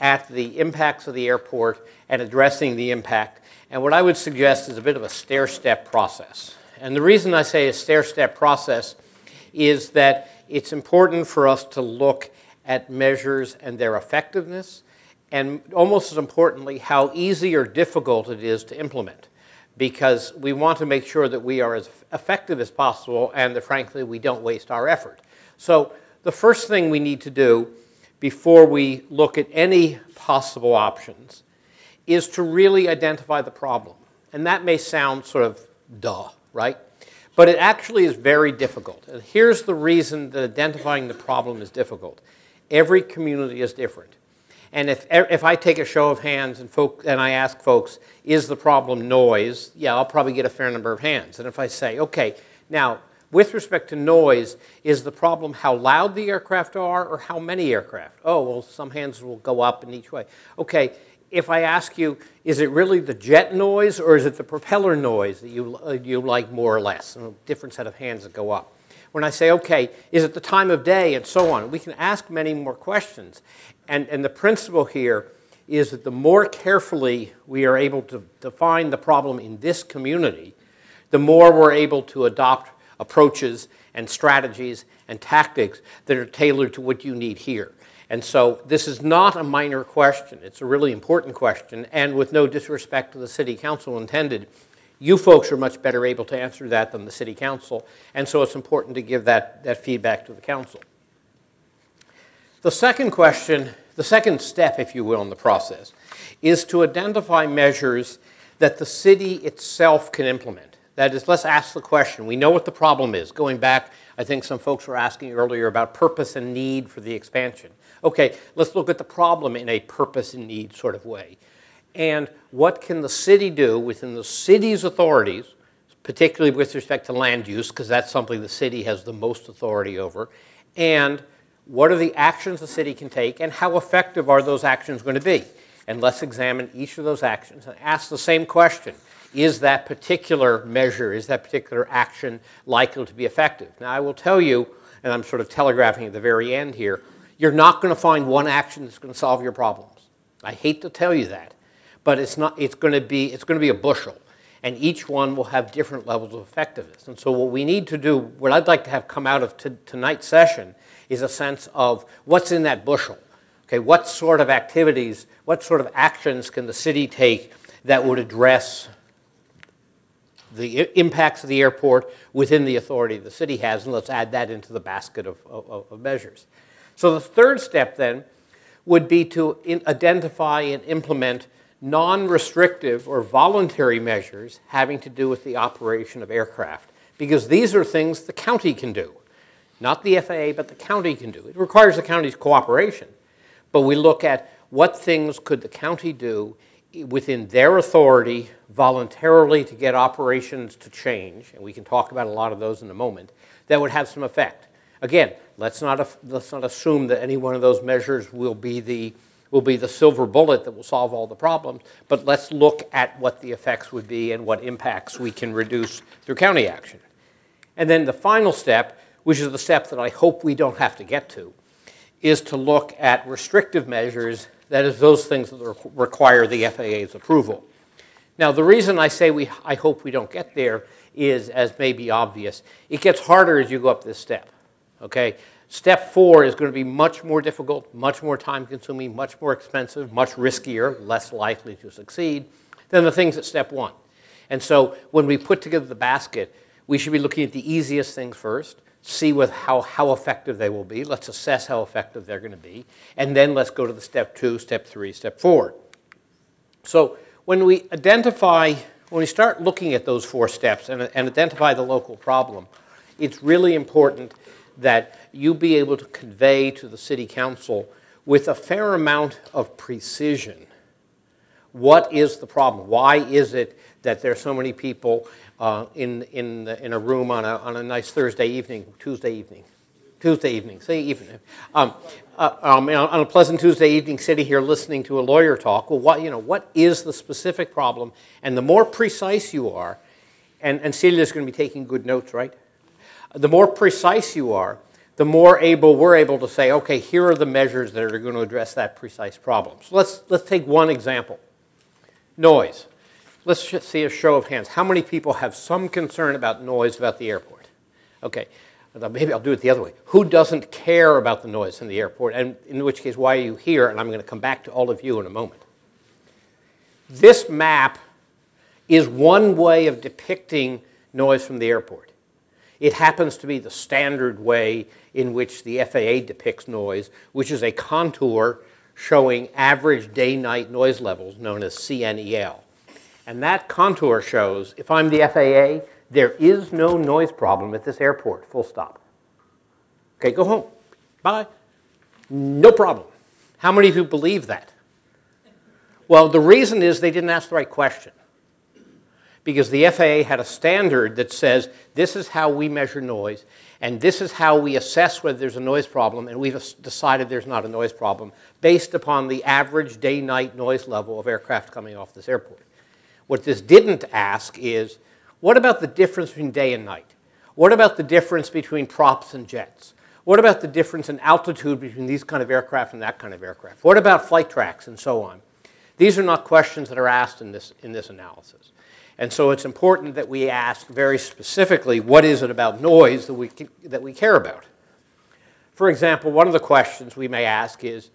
at the impacts of the airport and addressing the impact? And what I would suggest is a bit of a stair-step process. And the reason I say a stair-step process is that it's important for us to look at measures and their effectiveness, and almost as importantly, how easy or difficult it is to implement, because we want to make sure that we are as effective as possible and that, frankly, we don't waste our effort. So the first thing we need to do before we look at any possible options is to really identify the problem. And that may sound sort of duh, right? But it actually is very difficult. And here's the reason that identifying the problem is difficult. Every community is different. And if, if I take a show of hands and, folk, and I ask folks, is the problem noise? Yeah, I'll probably get a fair number of hands. And if I say, okay, now, with respect to noise, is the problem how loud the aircraft are or how many aircraft? Oh, well, some hands will go up in each way. Okay, if I ask you, is it really the jet noise or is it the propeller noise that you, uh, you like more or less? And a different set of hands that go up. When I say, okay, is it the time of day and so on? We can ask many more questions. And, and the principle here is that the more carefully we are able to define the problem in this community, the more we're able to adopt approaches and strategies and tactics that are tailored to what you need here. And so this is not a minor question. It's a really important question. And with no disrespect to the city council intended, you folks are much better able to answer that than the city council. And so it's important to give that, that feedback to the council. The second question, the second step, if you will, in the process is to identify measures that the city itself can implement. That is, let's ask the question. We know what the problem is. Going back, I think some folks were asking earlier about purpose and need for the expansion. Okay, let's look at the problem in a purpose and need sort of way. And what can the city do within the city's authorities, particularly with respect to land use, because that's something the city has the most authority over, and what are the actions the city can take, and how effective are those actions going to be? And let's examine each of those actions and ask the same question. Is that particular measure, is that particular action likely to be effective? Now, I will tell you, and I'm sort of telegraphing at the very end here, you're not going to find one action that's going to solve your problems. I hate to tell you that, but it's not, it's going to be, it's going to be a bushel, and each one will have different levels of effectiveness. And so what we need to do, what I'd like to have come out of tonight's session is a sense of what's in that bushel. Okay, what sort of activities, what sort of actions can the city take that would address the impacts of the airport within the authority the city has, and let's add that into the basket of, of, of measures. So the third step then would be to in identify and implement non-restrictive or voluntary measures having to do with the operation of aircraft, because these are things the county can do. Not the F A A, but the county can do. It requires the county's cooperation, but we look at what things could the county do within their authority voluntarily to get operations to change, and we can talk about a lot of those in a moment, that would have some effect. Again, let's not, let's not assume that any one of those measures will be, the, will be the silver bullet that will solve all the problems, but let's look at what the effects would be and what impacts we can reduce through county action. And then the final step, which is the step that I hope we don't have to get to, is to look at restrictive measures, that is, those things that require the F A A's approval. Now, the reason I say we, I hope we don't get there is, as may be obvious, it gets harder as you go up this step, okay? Step four is going to be much more difficult, much more time-consuming, much more expensive, much riskier, less likely to succeed than the things at step one. And so when we put together the basket, we should be looking at the easiest things first, see with how, how effective they will be. Let's assess how effective they're going to be. And then let's go to the step two, step three, step four. So when we identify, when we start looking at those four steps and, and identify the local problem, it's really important that you be able to convey to the city council with a fair amount of precision what is the problem. Why is it that there are so many people Uh, in, in, the, in a room on a, on a nice Thursday evening, Tuesday evening, Tuesday evening, say evening, um, uh, um, on a pleasant Tuesday evening, sitting here listening to a lawyer talk. Well, what, you know, what is the specific problem? And the more precise you are, and, and Celia's going to be taking good notes, right? The more precise you are, the more able we're able to say, okay, here are the measures that are going to address that precise problem. So let's, let's take one example. Noise. Let's just see a show of hands. How many people have some concern about noise about the airport? Okay, maybe I'll do it the other way. Who doesn't care about the noise in the airport? And in which case, why are you here? And I'm going to come back to all of you in a moment. This map is one way of depicting noise from the airport. It happens to be the standard way in which the F A A depicts noise, which is a contour showing average day-night noise levels known as C N E L. And that contour shows, if I'm the F A A, there is no noise problem at this airport, full stop. Okay, go home. Bye. No problem. How many of you believe that? Well, the reason is they didn't ask the right question. Because the F A A had a standard that says, this is how we measure noise, and this is how we assess whether there's a noise problem, and we've decided there's not a noise problem, based upon the average day-night noise level of aircraft coming off this airport. What this didn't ask is, what about the difference between day and night? What about the difference between props and jets? What about the difference in altitude between these kind of aircraft and that kind of aircraft? What about flight tracks and so on? These are not questions that are asked in this, in this analysis. And so it's important that we ask very specifically, what is it about noise that we, that we care about? For example, one of the questions we may ask is,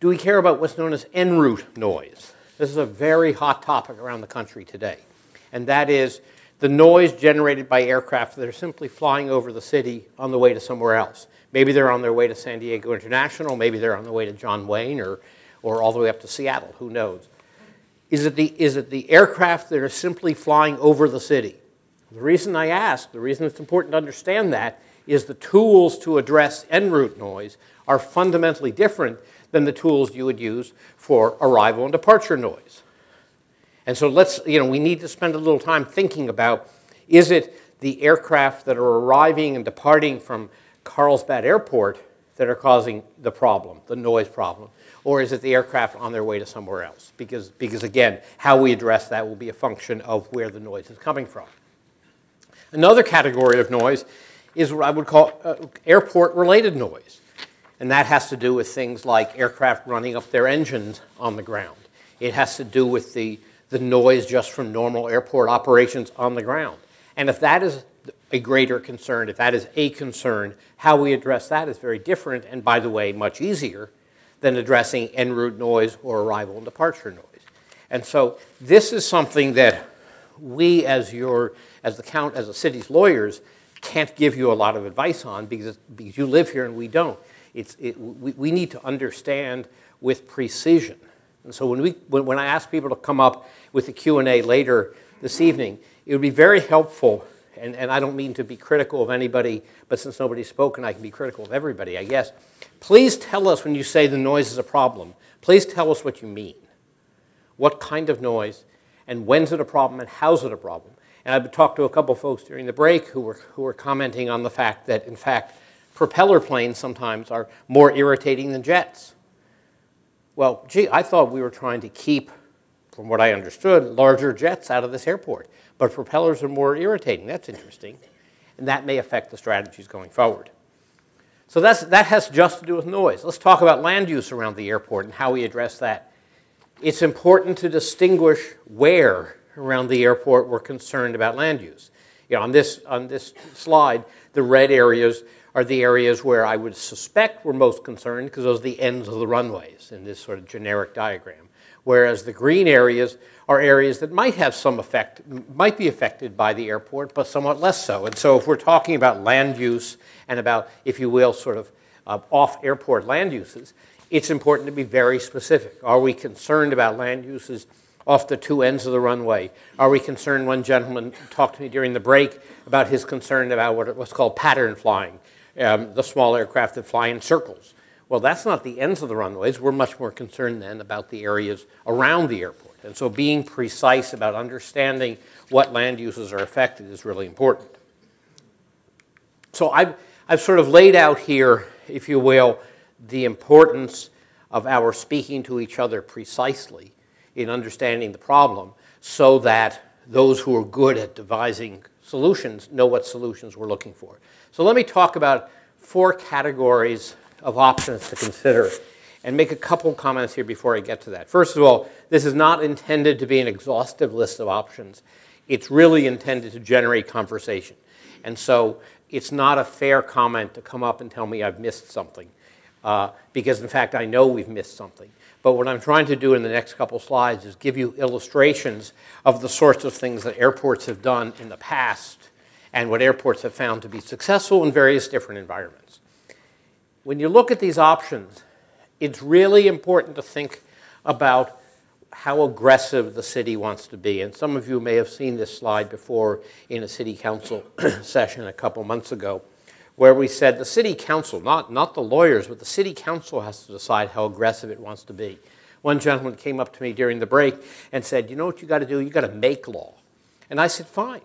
do we care about what's known as en route noise? This is a very hot topic around the country today. And that is the noise generated by aircraft that are simply flying over the city on the way to somewhere else. Maybe they're on their way to San Diego International. Maybe they're on their way to John Wayne or, or all the way up to Seattle. Who knows? Is it, the, is it the aircraft that are simply flying over the city? The reason I ask, the reason it's important to understand that, is the tools to address en route noise are fundamentally different than the tools you would use for arrival and departure noise. And so let's, you know, we need to spend a little time thinking about, is it the aircraft that are arriving and departing from Carlsbad Airport that are causing the problem, the noise problem? Or is it the aircraft on their way to somewhere else? Because, because again, how we address that will be a function of where the noise is coming from. Another category of noise is what I would call uh, airport-related noise. And that has to do with things like aircraft running up their engines on the ground. It has to do with the, the noise just from normal airport operations on the ground. And if that is a greater concern, if that is a concern, how we address that is very different and, by the way, much easier than addressing en route noise or arrival and departure noise. And so this is something that we as your, as the count, as the city's lawyers can't give you a lot of advice on because, because you live here and we don't. It's, it, we, we need to understand with precision. And so when, we, when, when I ask people to come up with the Q and A later this evening, it would be very helpful, and, and I don't mean to be critical of anybody, but since nobody's spoken, I can be critical of everybody, I guess. Please tell us when you say the noise is a problem. Please tell us what you mean. What kind of noise, and when's it a problem, and how's it a problem? And I've talked to a couple folks during the break who were, who were commenting on the fact that, in fact, propeller planes sometimes are more irritating than jets. Well, gee, I thought we were trying to keep, from what I understood, larger jets out of this airport. But propellers are more irritating. That's interesting. And that may affect the strategies going forward. So that's, that has just to do with noise. Let's talk about land use around the airport and how we address that. It's important to distinguish where around the airport we're concerned about land use. You know, on this, on this slide, the red areas are the areas where I would suspect we're most concerned because those are the ends of the runways in this sort of generic diagram. Whereas the green areas are areas that might have some effect, might be affected by the airport, but somewhat less so. And so if we're talking about land use and about, if you will, sort of uh, off-airport land uses, it's important to be very specific. Are we concerned about land uses off the two ends of the runway? Are we concerned? One gentleman talked to me during the break about his concern about what, what's called pattern flying, um, the small aircraft that fly in circles. Well, that's not the ends of the runways. We're much more concerned then about the areas around the airport. And so being precise about understanding what land uses are affected is really important. So I've, I've sort of laid out here, if you will, the importance of our speaking to each other precisely in understanding the problem so that those who are good at devising solutions know what solutions we're looking for. So let me talk about four categories of options to consider and make a couple comments here before I get to that. First of all, this is not intended to be an exhaustive list of options. It's really intended to generate conversation. And so it's not a fair comment to come up and tell me I've missed something. Uh, because, in fact, I know we've missed something. But what I'm trying to do in the next couple slides is give you illustrations of the sorts of things that airports have done in the past and what airports have found to be successful in various different environments. When you look at these options, it's really important to think about how aggressive the city wants to be. And some of you may have seen this slide before in a city council session a couple months ago, where we said the city council, not, not the lawyers, but the city council has to decide how aggressive it wants to be. One gentleman came up to me during the break and said, you know what you got to do? You got to make law. And I said, fine.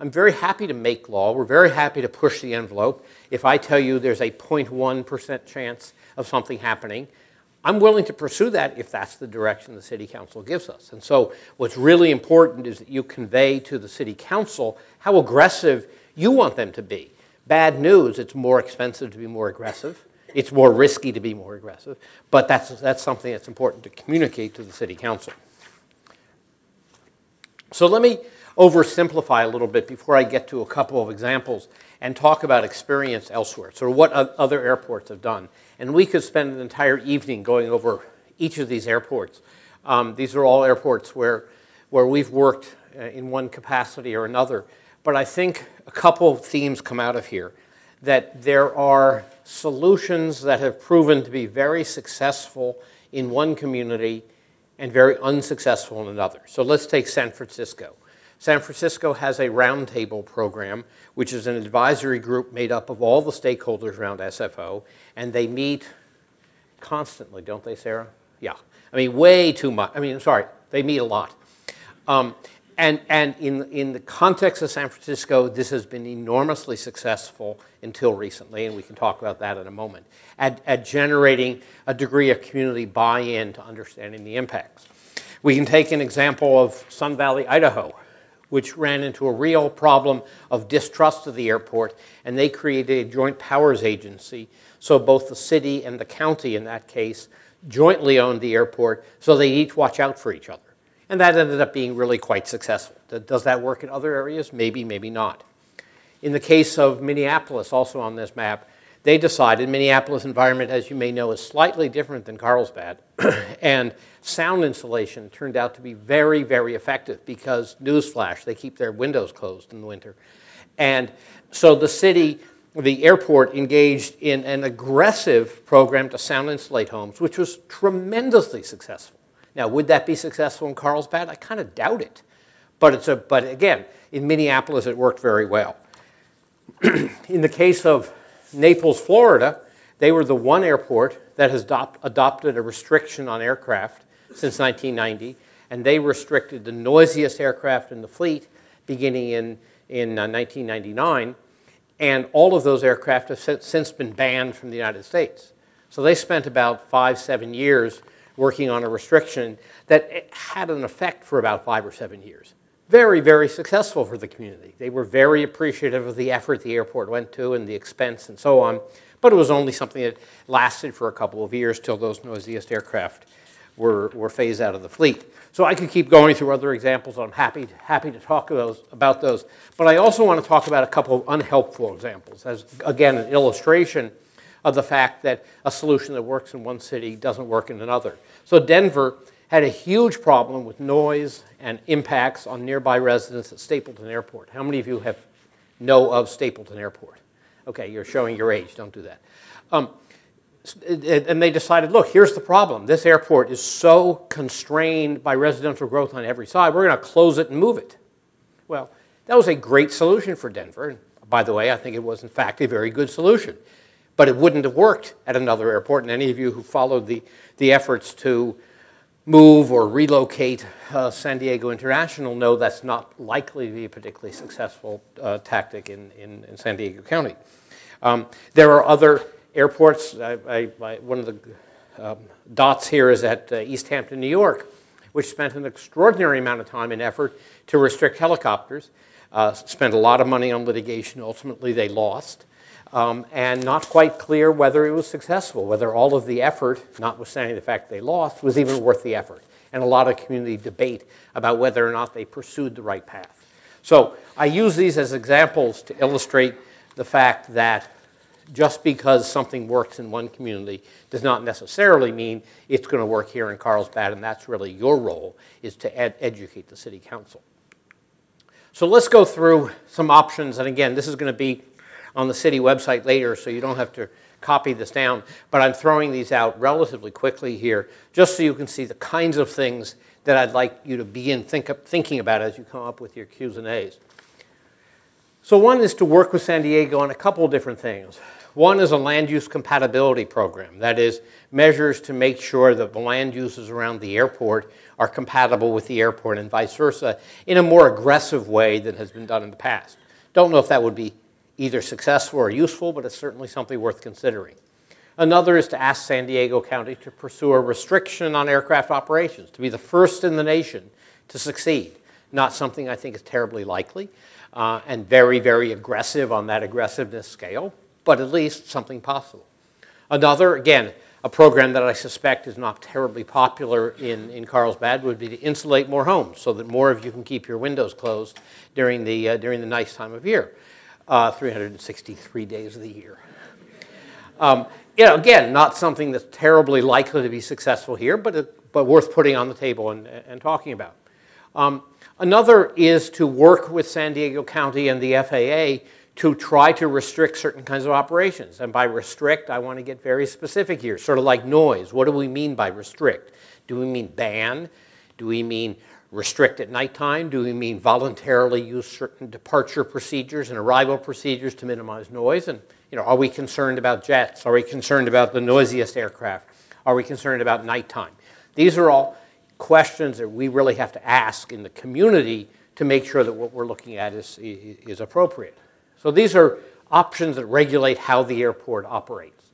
I'm very happy to make law. We're very happy to push the envelope. If I tell you there's a zero point one percent chance of something happening, I'm willing to pursue that if that's the direction the city council gives us. And so what's really important is that you convey to the city council how aggressive you want them to be. Bad news, it's more expensive to be more aggressive. It's more risky to be more aggressive. But that's, that's something that's important to communicate to the city council. So let me oversimplify a little bit before I get to a couple of examples and talk about experience elsewhere. So what other airports have done. And we could spend an entire evening going over each of these airports. Um, these are all airports where, where we've worked in one capacity or another. But I think a couple of themes come out of here, that there are solutions that have proven to be very successful in one community and very unsuccessful in another. So let's take San Francisco. San Francisco has a roundtable program, which is an advisory group made up of all the stakeholders around S F O, and they meet constantly, don't they, Sarah? Yeah. I mean, way too much. I mean, I'm sorry, they meet a lot. Um, And, and in, in the context of San Francisco, this has been enormously successful until recently, and we can talk about that in a moment, at, at generating a degree of community buy-in to understanding the impacts. We can take an example of Sun Valley, Idaho, which ran into a real problem of distrust of the airport, and they created a joint powers agency, so both the city and the county in that case jointly owned the airport, so they each watch out for each other. And that ended up being really quite successful. Does that work in other areas? Maybe, maybe not. In the case of Minneapolis, also on this map, they decided Minneapolis environment, as you may know, is slightly different than Carlsbad. And sound insulation turned out to be very, very effective because, newsflash, they keep their windows closed in the winter. And so the city, the airport engaged in an aggressive program to sound insulate homes, which was tremendously successful. Now, would that be successful in Carlsbad? I kind of doubt it. But, it's a, but again, in Minneapolis, it worked very well. In the case of Naples, Florida, they were the one airport that has adopt, adopted a restriction on aircraft since nineteen ninety. And they restricted the noisiest aircraft in the fleet beginning in, in uh, nineteen ninety-nine. And all of those aircraft have since been banned from the United States. So they spent about five, seven years working on a restriction that had an effect for about five or seven years. Very, very successful for the community. They were very appreciative of the effort the airport went to and the expense and so on, but it was only something that lasted for a couple of years till those noisiest aircraft were, were phased out of the fleet. So I could keep going through other examples. I'm happy, happy to talk those, about those, but I also want to talk about a couple of unhelpful examples as, again, an illustration of the fact that a solution that works in one city doesn't work in another. So Denver had a huge problem with noise and impacts on nearby residents at Stapleton Airport. How many of you have know of Stapleton Airport? Okay, you're showing your age, don't do that. Um, and they decided, look, here's the problem. This airport is so constrained by residential growth on every side, we're gonna close it and move it. Well, that was a great solution for Denver. And by the way, I think it was in fact a very good solution. But it wouldn't have worked at another airport. And any of you who followed the, the efforts to move or relocate uh, San Diego International know that's not likely to be a particularly successful uh, tactic in, in, in San Diego County. Um, there are other airports. I, I, I, one of the um, dots here is at uh, East Hampton, New York, which spent an extraordinary amount of time and effort to restrict helicopters, uh, spent a lot of money on litigation. Ultimately, they lost. Um, and not quite clear whether it was successful, whether all of the effort, notwithstanding the fact they lost, was even worth the effort. And a lot of community debate about whether or not they pursued the right path. So I use these as examples to illustrate the fact that just because something works in one community does not necessarily mean it's going to work here in Carlsbad, and that's really your role, is to ed- educate the city council. So let's go through some options, and again, this is going to be on the city website later, so you don't have to copy this down. But I'm throwing these out relatively quickly here, just so you can see the kinds of things that I'd like you to begin think up, thinking about as you come up with your Q's and A's. So one is to work with San Diego on a couple of different things. One is a land use compatibility program. That is, measures to make sure that the land uses around the airport are compatible with the airport and vice versa in a more aggressive way than has been done in the past. Don't know if that would be either successful or useful, but it's certainly something worth considering. Another is to ask San Diego County to pursue a restriction on aircraft operations, to be the first in the nation to succeed. Not something I think is terribly likely, uh, and very, very aggressive on that aggressiveness scale, but at least something possible. Another, again, a program that I suspect is not terribly popular in, in Carlsbad would be to insulate more homes so that more of you can keep your windows closed during the, uh, during the nice time of year. Uh, three hundred sixty-three days of the year. Um, you know, again, not something that's terribly likely to be successful here, but, uh, but worth putting on the table and, and talking about. Um, another is to work with San Diego County and the F A A to try to restrict certain kinds of operations. And by restrict, I want to get very specific here, sort of like noise. What do we mean by restrict? Do we mean ban? Do we mean restrict at nighttime? Do we mean voluntarily use certain departure procedures and arrival procedures to minimize noise? And you know, are we concerned about jets? Are we concerned about the noisiest aircraft? Are we concerned about nighttime? These are all questions that we really have to ask in the community to make sure that what we're looking at is, is appropriate. So these are options that regulate how the airport operates.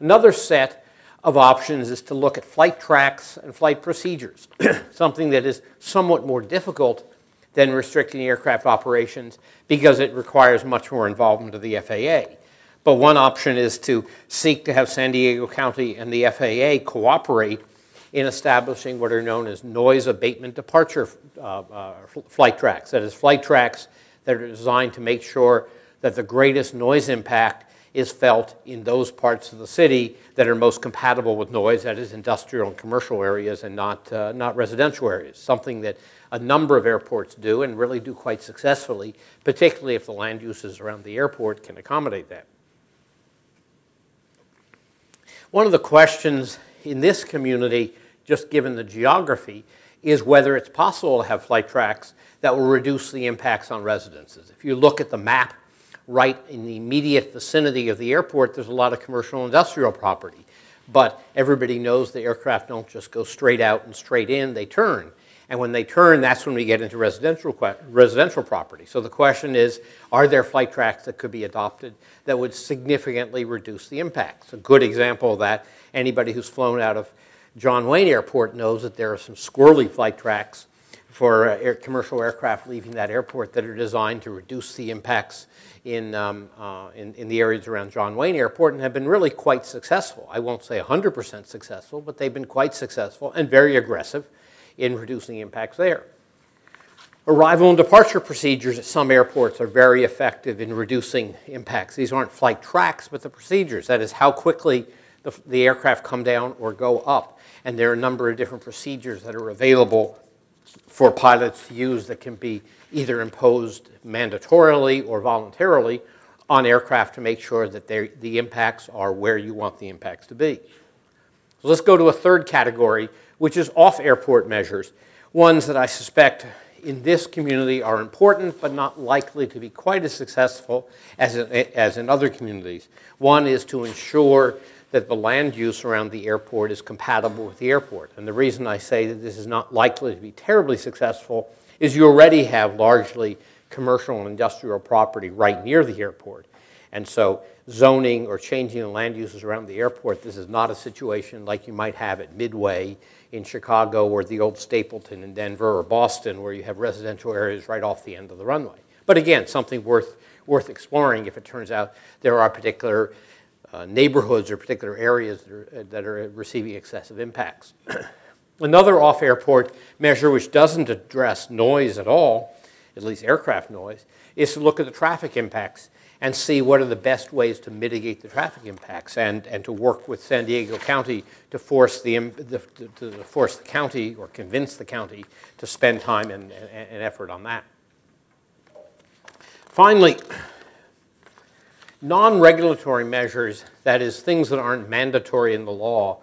Another set of options is to look at flight tracks and flight procedures, something that is somewhat more difficult than restricting aircraft operations because it requires much more involvement of the F A A. But one option is to seek to have San Diego County and the F A A cooperate in establishing what are known as noise abatement departure uh, uh, flight tracks. That is, flight tracks that are designed to make sure that the greatest noise impact is felt in those parts of the city that are most compatible with noise, that is industrial and commercial areas and not, uh, not residential areas, something that a number of airports do and really do quite successfully, particularly if the land uses around the airport can accommodate that. One of the questions in this community, just given the geography, is whether it's possible to have flight tracks that will reduce the impacts on residences. If you look at the map right in the immediate vicinity of the airport, there's a lot of commercial and industrial property. But everybody knows the aircraft don't just go straight out and straight in, they turn. And when they turn, that's when we get into residential, residential property. So the question is, are there flight tracks that could be adopted that would significantly reduce the impacts? A good example of that, anybody who's flown out of John Wayne Airport knows that there are some squirrely flight tracks for uh, air, commercial aircraft leaving that airport that are designed to reduce the impacts in, um, uh, in, in the areas around John Wayne Airport and have been really quite successful. I won't say one hundred percent successful, but they've been quite successful and very aggressive in reducing impacts there. Arrival and departure procedures at some airports are very effective in reducing impacts. These aren't flight tracks, but the procedures. That is how quickly the, the aircraft come down or go up. And there are a number of different procedures that are available for pilots to use that can be either imposed mandatorily or voluntarily on aircraft to make sure that the impacts are where you want the impacts to be. So let's go to a third category, which is off-airport measures, ones that I suspect in this community are important but not likely to be quite as successful as in, as in other communities. One is to ensure that the land use around the airport is compatible with the airport. And the reason I say that this is not likely to be terribly successful is you already have largely commercial and industrial property right near the airport. And so zoning or changing the land uses around the airport, this is not a situation like you might have at Midway in Chicago or the old Stapleton in Denver or Boston, where you have residential areas right off the end of the runway. But again, something worth, worth exploring if it turns out there are particular uh, neighborhoods or particular areas that are, that are receiving excessive impacts. Another off-airport measure which doesn't address noise at all, at least aircraft noise, is to look at the traffic impacts and see what are the best ways to mitigate the traffic impacts, and, and to work with San Diego County to force the, the, to force the county or convince the county to spend time and, and, and effort on that. Finally, non-regulatory measures, that is, things that aren't mandatory in the law,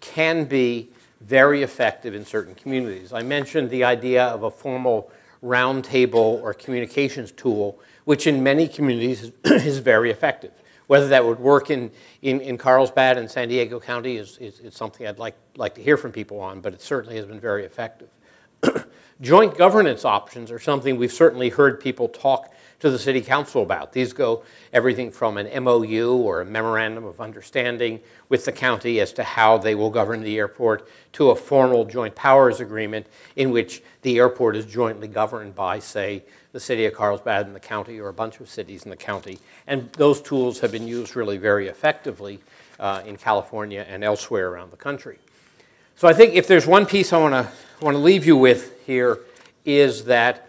can be very effective in certain communities. I mentioned the idea of a formal roundtable or communications tool, which in many communities is very effective. Whether that would work in, in, in Carlsbad and San Diego County is, is, is something I'd like, like to hear from people on, but it certainly has been very effective. Joint governance options are something we've certainly heard people talk to the city council about. These go everything from an M O U or a memorandum of understanding with the county as to how they will govern the airport to a formal joint powers agreement in which the airport is jointly governed by, say, the city of Carlsbad and the county, or a bunch of cities in the county. And those tools have been used really very effectively uh, in California and elsewhere around the country. So I think if there's one piece I want to want to leave you with here is that,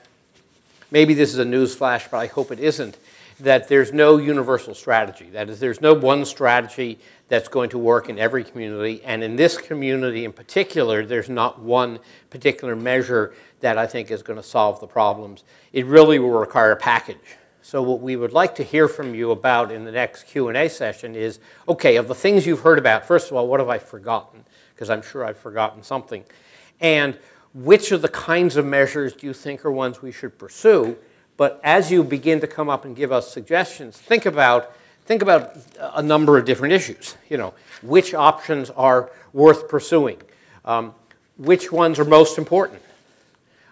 maybe this is a news flash, but I hope it isn't, that there's no universal strategy. That is, there's no one strategy that's going to work in every community. And in this community in particular, there's not one particular measure that I think is going to solve the problems. It really will require a package. So what we would like to hear from you about in the next Q and A session is, okay, of the things you've heard about, first of all, what have I forgotten? Because I'm sure I've forgotten something. And which of the kinds of measures do you think are ones we should pursue? But as you begin to come up and give us suggestions, think about, think about a number of different issues. You know, which options are worth pursuing? Um, which ones are most important?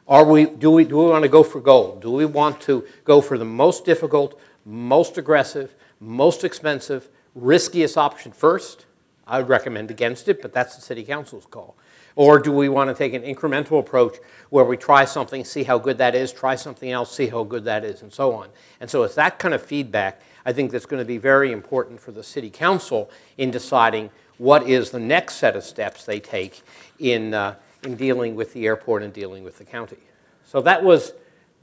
Are we, do we, do we want to go for gold? Do we want to go for the most difficult, most aggressive, most expensive, riskiest option first? I would recommend against it, but that's the city council's call. Or do we want to take an incremental approach where we try something, see how good that is, try something else, see how good that is, and so on? And so it's that kind of feedback, I think, that's going to be very important for the city council in deciding what is the next set of steps they take in, uh, in dealing with the airport and dealing with the county. So that was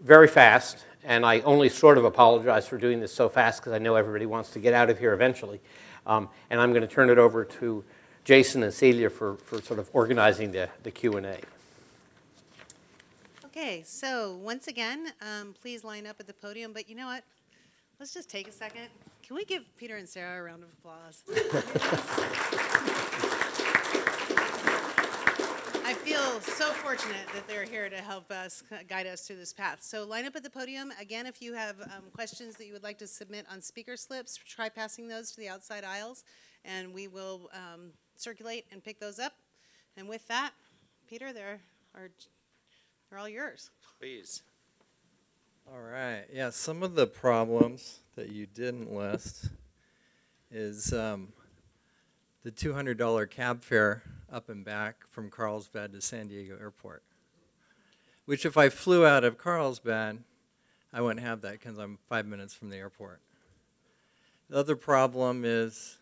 very fast, and I only sort of apologize for doing this so fast because I know everybody wants to get out of here eventually. Um, and I'm going to turn it over to Jason and Celia for, for sort of organizing the, the Q and A. Okay, so once again, um, please line up at the podium, but you know what? Let's just take a second. Can we give Peter and Sarah a round of applause? I feel so fortunate that they're here to help us, guide us through this path. So line up at the podium. Again, if you have um, questions that you would like to submit on speaker slips, try passing those to the outside aisles, and we will um, circulate and pick those up. And with that, Peter, they're, are, they're all yours. Please. All right. Yeah, some of the problems that you didn't list is um, the two hundred dollar cab fare up and back from Carlsbad to San Diego Airport, which if I flew out of Carlsbad, I wouldn't have that because I'm five minutes from the airport. The other problem is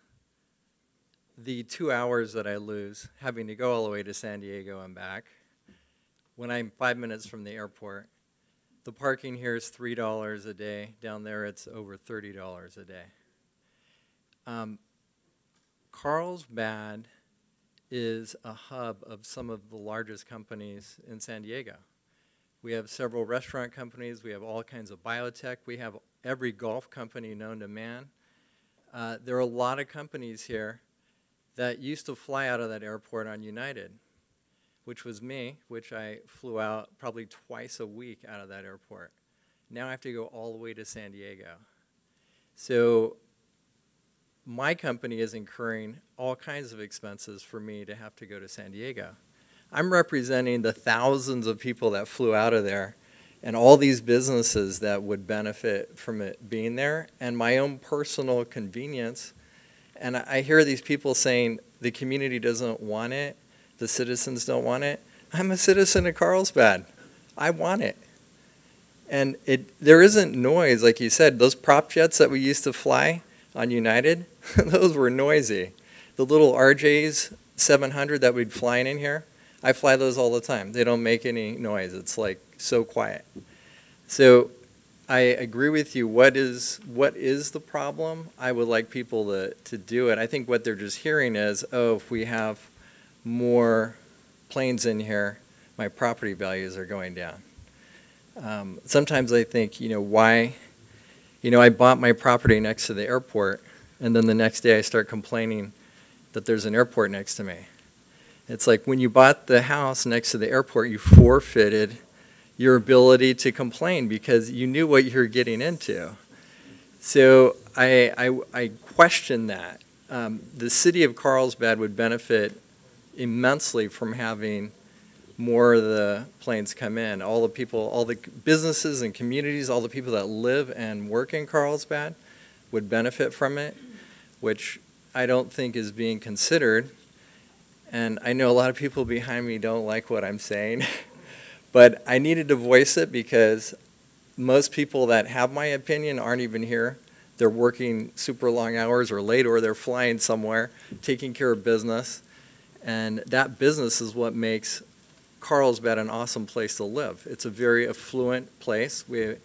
the two hours that I lose having to go all the way to San Diego and back when I'm five minutes from the airport. The parking here is three dollars a day. Down there it's over thirty dollars a day. Um, Carlsbad is a hub of some of the largest companies in San Diego. We have several restaurant companies. We have all kinds of biotech. We have every golf company known to man. Uh, there are a lot of companies here that used to fly out of that airport on United, which was me, which I flew out probably twice a week out of that airport. Now I have to go all the way to San Diego. So my company is incurring all kinds of expenses for me to have to go to San Diego. I'm representing the thousands of people that flew out of there and all these businesses that would benefit from it being there, and my own personal convenience. And I hear these people saying the community doesn't want it, the citizens don't want it. I'm a citizen of Carlsbad. I want it. And it, there isn't noise, like you said. Those prop jets that we used to fly on United, those were noisy. The little R Js seven hundred that we'd fly in here, I fly those all the time. They don't make any noise. It's like so quiet. So I agree with you. What is, what is the problem? I would like people to, to do it. I think what they're just hearing is, oh, if we have more planes in here, my property values are going down. Um, sometimes I think, you know, why, you know, I bought my property next to the airport, and then the next day I start complaining that there's an airport next to me. It's like, when you bought the house next to the airport, you forfeited your ability to complain because you knew what you were getting into. So I, I, I question that. Um, the city of Carlsbad would benefit immensely from having more of the planes come in. All the people, all the businesses and communities, all the people that live and work in Carlsbad would benefit from it, which I don't think is being considered. And I know a lot of people behind me don't like what I'm saying, but I needed to voice it because most people that have my opinion aren't even here. They're working super long hours or late, or they're flying somewhere, taking care of business. And that business is what makes Carlsbad an awesome place to live. It's a very affluent place. We,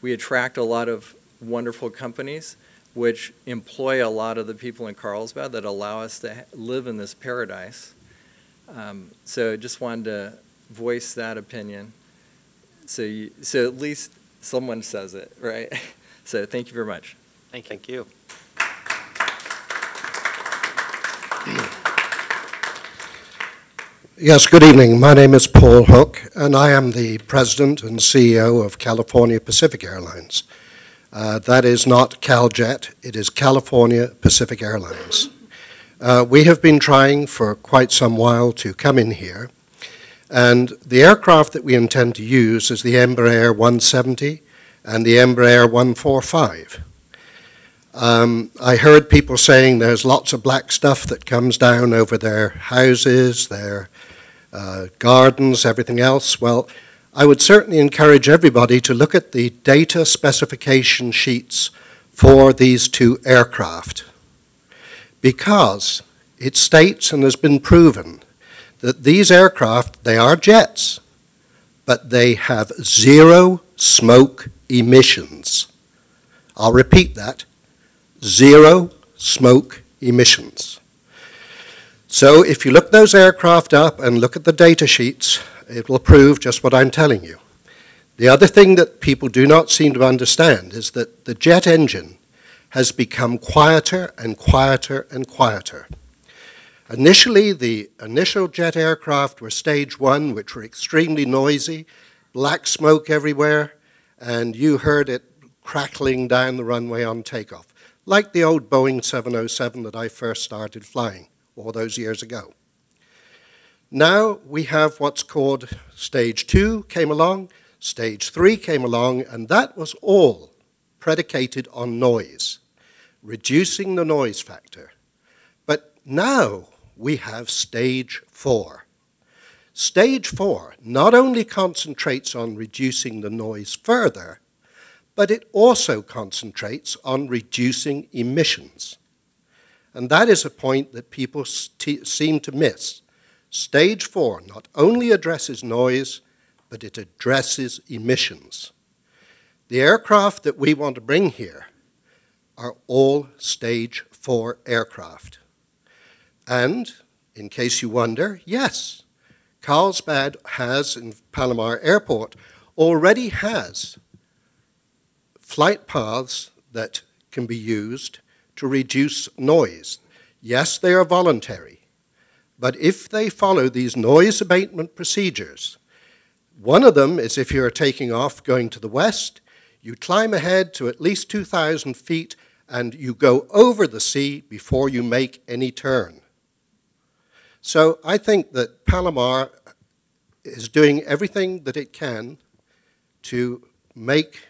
we attract a lot of wonderful companies which employ a lot of the people in Carlsbad that allow us to live in this paradise. Um, so I just wanted to voice that opinion. So, you, so at least someone says it, right? So thank you very much. Thank you. Thank you. Yes, good evening. My name is Paul Hook, and I am the president and C E O of California Pacific Airlines. Uh, that is not CalJet, it is California Pacific Airlines. Uh, we have been trying for quite some while to come in here, and the aircraft that we intend to use is the Embraer one seventy and the Embraer one forty-five. Um, I heard people saying there's lots of black stuff that comes down over their houses, their Uh, gardens, everything else. Well, I would certainly encourage everybody to look at the data specification sheets for these two aircraft, because it states and has been proven that these aircraft, they are jets, but they have zero smoke emissions. I'll repeat that, zero smoke emissions. So if you look those aircraft up and look at the data sheets, it will prove just what I'm telling you. The other thing that people do not seem to understand is that the jet engine has become quieter and quieter and quieter. Initially, the initial jet aircraft were stage one, which were extremely noisy, black smoke everywhere, and you heard it crackling down the runway on takeoff, like the old Boeing seven oh seven that I first started flying all those years ago. Now we have what's called stage two came along, stage three came along, and that was all predicated on noise, reducing the noise factor. But now we have stage four. Stage four not only concentrates on reducing the noise further, but it also concentrates on reducing emissions. And that is a point that people seem to miss. Stage four not only addresses noise, but it addresses emissions. The aircraft that we want to bring here are all stage four aircraft. And, in case you wonder, yes, Carlsbad has, in Palomar Airport, already has flight paths that can be used to reduce noise. Yes, they are voluntary, but if they follow these noise abatement procedures, one of them is if you're taking off going to the west, you climb ahead to at least two thousand feet and you go over the sea before you make any turn. So I think that Palomar is doing everything that it can to make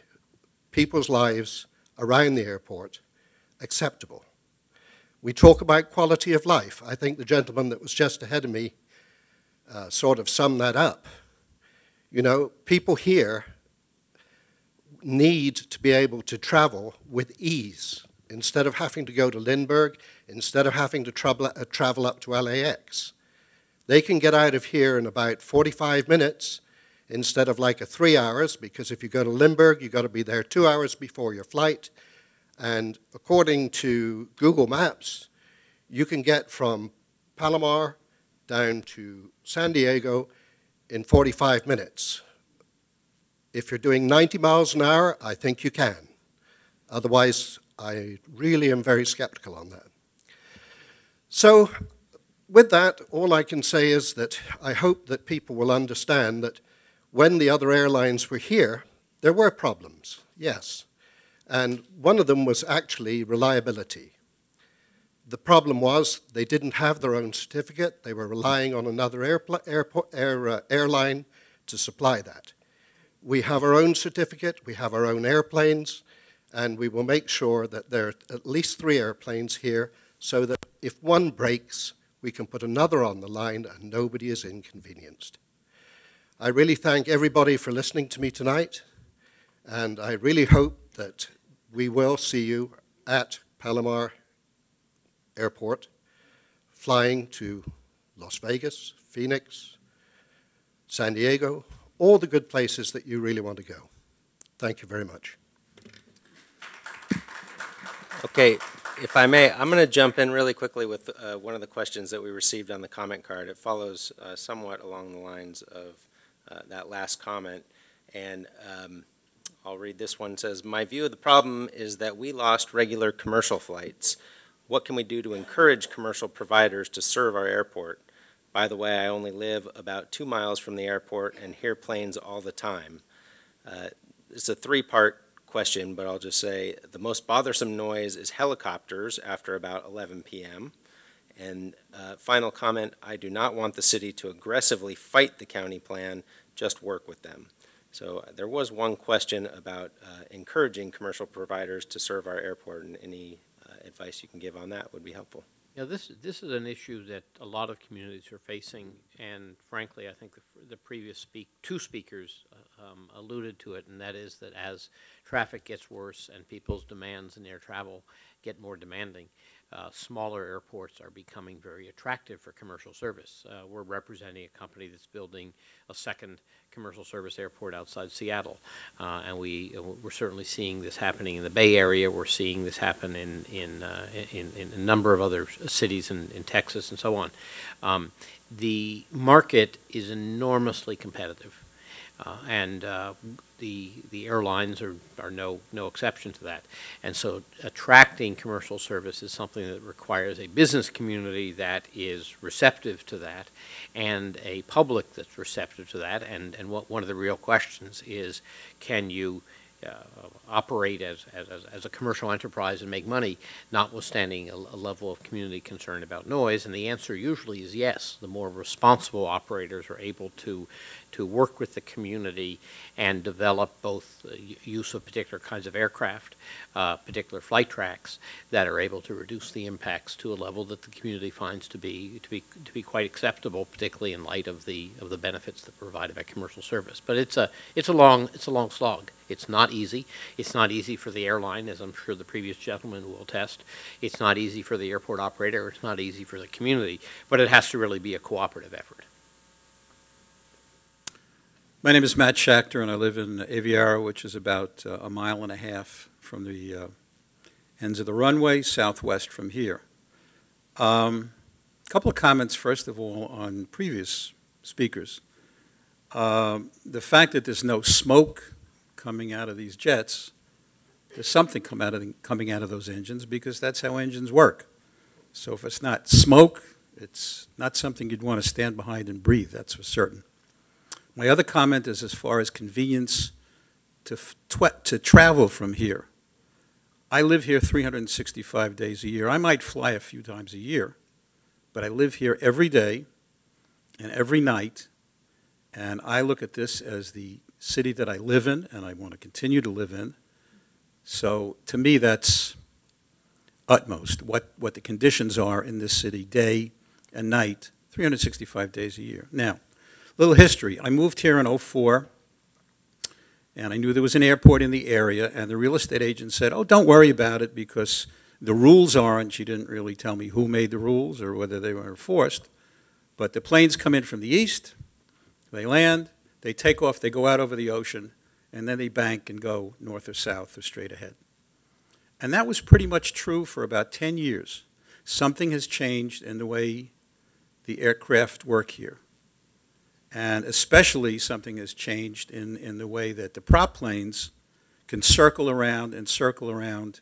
people's lives around the airport acceptable. We talk about quality of life. I think the gentleman that was just ahead of me uh, sort of summed that up. You know, people here need to be able to travel with ease instead of having to go to Lindbergh, instead of having to trouble, uh, travel up to L A X. They can get out of here in about forty-five minutes instead of like a three hours, because if you go to Lindbergh, you've got to be there two hours before your flight. And according to Google Maps, you can get from Palomar down to San Diego in forty-five minutes. If you're doing ninety miles an hour, I think you can. Otherwise, I really am very skeptical on that. So with that, all I can say is that I hope that people will understand that when the other airlines were here, there were problems, yes. And one of them was actually reliability. The problem was they didn't have their own certificate. They were relying on another airport, air, uh, airline to supply that. We have our own certificate, we have our own airplanes, and we will make sure that there are at least three airplanes here so that if one breaks, we can put another on the line and nobody is inconvenienced. I really thank everybody for listening to me tonight, and I really hope that we will see you at Palomar Airport, flying to Las Vegas, Phoenix, San Diego, all the good places that you really want to go. Thank you very much. Okay, if I may, I'm going to jump in really quickly with uh, one of the questions that we received on the comment card. It follows uh, somewhat along the lines of uh, that last comment, and um, I'll read this one. It says, my view of the problem is that we lost regular commercial flights. What can we do to encourage commercial providers to serve our airport? By the way, I only live about two miles from the airport and hear planes all the time. Uh, it's a three-part question, but I'll just say the most bothersome noise is helicopters after about eleven p m And uh, final comment, I do not want the city to aggressively fight the county plan, just work with them. So there was one question about uh, encouraging commercial providers to serve our airport, and any uh, advice you can give on that would be helpful. Yeah, this, this is an issue that a lot of communities are facing, and frankly, I think the, the previous speak, two speakers uh, um, alluded to it, and that is that as traffic gets worse and people's demands in air travel get more demanding, Uh, smaller airports are becoming very attractive for commercial service. Uh, we're representing a company that's building a second commercial service airport outside Seattle, uh, and we uh, we're certainly seeing this happening in the Bay Area. We're seeing this happen in in uh, in, in a number of other cities in, in Texas and so on. Um, the market is enormously competitive, uh, and uh, The, the airlines are, are no, no exception to that. And so attracting commercial service is something that requires a business community that is receptive to that and a public that's receptive to that. And, and what, one of the real questions is, can you uh, operate as, as, as a commercial enterprise and make money, notwithstanding a, a level of community concern about noise? And the answer usually is yes. The more responsible operators are able to to work with the community and develop both uh, use of particular kinds of aircraft, uh, particular flight tracks that are able to reduce the impacts to a level that the community finds to be to be to be quite acceptable, particularly in light of the of the benefits that are provided by commercial service. But it's a it's a long it's a long slog. It's not easy. It's not easy for the airline, as I'm sure the previous gentleman will attest. It's not easy for the airport operator. It's not easy for the community. But it has to really be a cooperative effort. My name is Matt Schachter, and I live in Aviara, which is about uh, a mile and a half from the uh, ends of the runway, southwest from here. A um, couple of comments, first of all, on previous speakers. Um, the fact that there's no smoke coming out of these jets, there's something come out of the, coming out of those engines, because that's how engines work. So if it's not smoke, it's not something you'd want to stand behind and breathe, that's for certain. My other comment is as far as convenience to, to travel from here. I live here three hundred sixty-five days a year. I might fly a few times a year, but I live here every day and every night, and I look at this as the city that I live in and I want to continue to live in. So to me, that's utmost, what, what the conditions are in this city day and night, three hundred sixty-five days a year. Now, little history. I moved here in oh four, and I knew there was an airport in the area, and the real estate agent said, oh, don't worry about it because the rules are, and she didn't really tell me who made the rules or whether they were enforced, but the planes come in from the east, they land, they take off, they go out over the ocean, and then they bank and go north or south or straight ahead. And that was pretty much true for about ten years. Something has changed in the way the aircraft work here. And especially something has changed in, in the way that the prop planes can circle around and circle around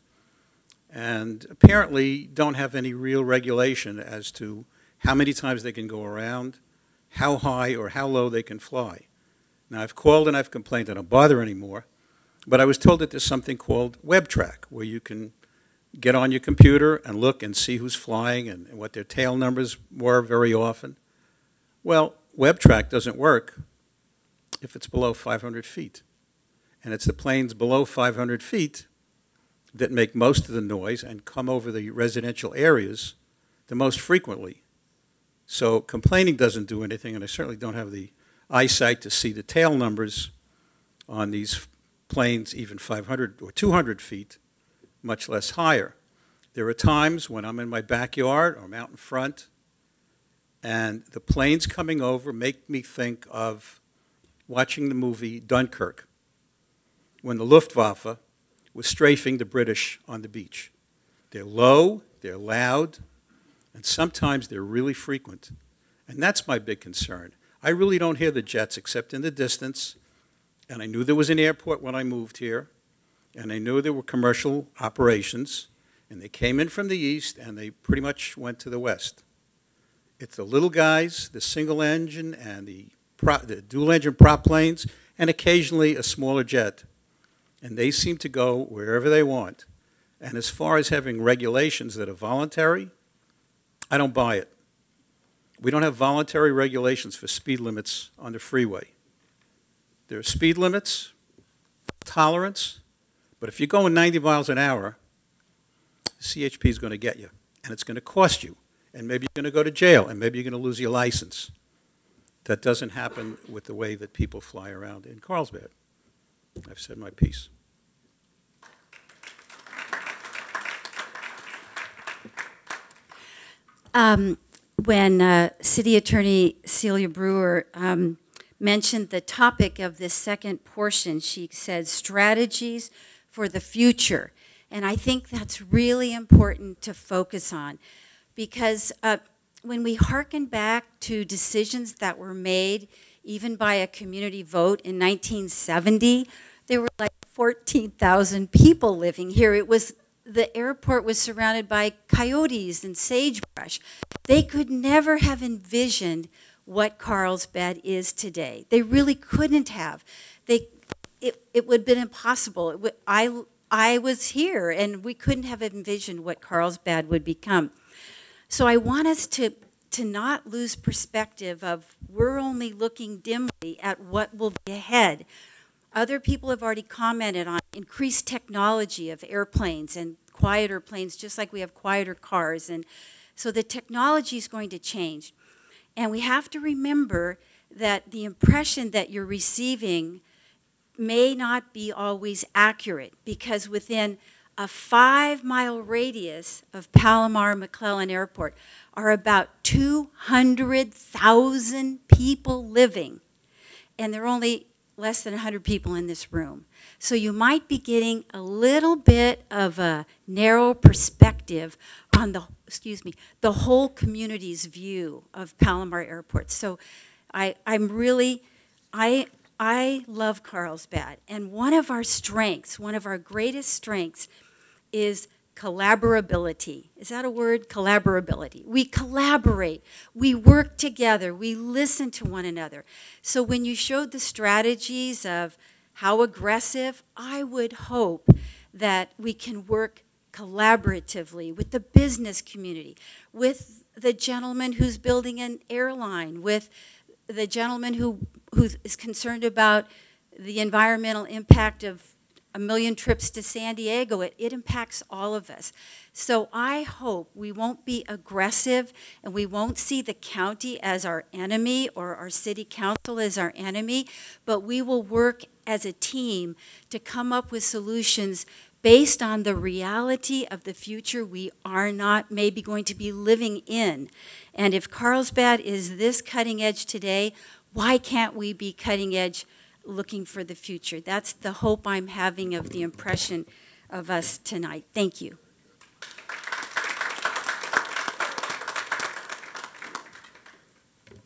and apparently don't have any real regulation as to how many times they can go around, how high or how low they can fly. Now, I've called and I've complained. I don't bother anymore. But I was told that there's something called WebTrack, where you can get on your computer and look and see who's flying and, and what their tail numbers were very often. Well, WebTrack doesn't work if it's below five hundred feet. And it's the planes below five hundred feet that make most of the noise and come over the residential areas the most frequently. So complaining doesn't do anything, and I certainly don't have the eyesight to see the tail numbers on these planes, even five hundred or two hundred feet, much less higher. There are times when I'm in my backyard or I'm out in front, and the planes coming over make me think of watching the movie Dunkirk, when the Luftwaffe was strafing the British on the beach. They're low, they're loud, and sometimes they're really frequent. And that's my big concern. I really don't hear the jets except in the distance, and I knew there was an airport when I moved here, and I knew there were commercial operations, and they came in from the east, and they pretty much went to the west. It's the little guys, the single engine, and the, prop, the dual engine prop planes, and occasionally a smaller jet, and they seem to go wherever they want. And as far as having regulations that are voluntary, I don't buy it. We don't have voluntary regulations for speed limits on the freeway. There are speed limits, tolerance, but if you're going ninety miles an hour, C H P is going to get you, and it's going to cost you, and maybe you're going to go to jail, and maybe you're going to lose your license. That doesn't happen with the way that people fly around in Carlsbad. I've said my piece. Um. When uh, City Attorney Celia Brewer um, mentioned the topic of this second portion, she said strategies for the future. And I think that's really important to focus on, because uh, when we hearken back to decisions that were made even by a community vote in nineteen seventy, there were like fourteen thousand people living here. It was the airport was surrounded by coyotes and sagebrush. They could never have envisioned what Carlsbad is today. They really couldn't have. They, it, it would have been impossible. It w I, I was here, and we couldn't have envisioned what Carlsbad would become. So I want us to, to not lose perspective of we're only looking dimly at what will be ahead. Other people have already commented on increased technology of airplanes and quieter planes, just like we have quieter cars. And so the technology is going to change. And we have to remember that the impression that you're receiving may not be always accurate, because within a five-mile radius of Palomar McClellan Airport are about two hundred thousand people living, and they're only less than one hundred people in this room. So you might be getting a little bit of a narrow perspective on the, excuse me, the whole community's view of Palomar Airport. So I, I'm really, I, I love Carlsbad. And one of our strengths, one of our greatest strengths is collaborability. Is that a word? Collaborability. We collaborate. We work together. We listen to one another. So when you showed the strategies of how aggressive, I would hope that we can work collaboratively with the business community, with the gentleman who's building an airline, with the gentleman who, who is concerned about the environmental impact of a million trips to San Diego, it, it impacts all of us. So I hope we won't be aggressive and we won't see the county as our enemy or our city council as our enemy, but we will work as a team to come up with solutions based on the reality of the future we are not maybe going to be living in. And if Carlsbad is this cutting edge today, why can't we be cutting edge looking for the future? That's the hope I'm having of the impression of us tonight. Thank you.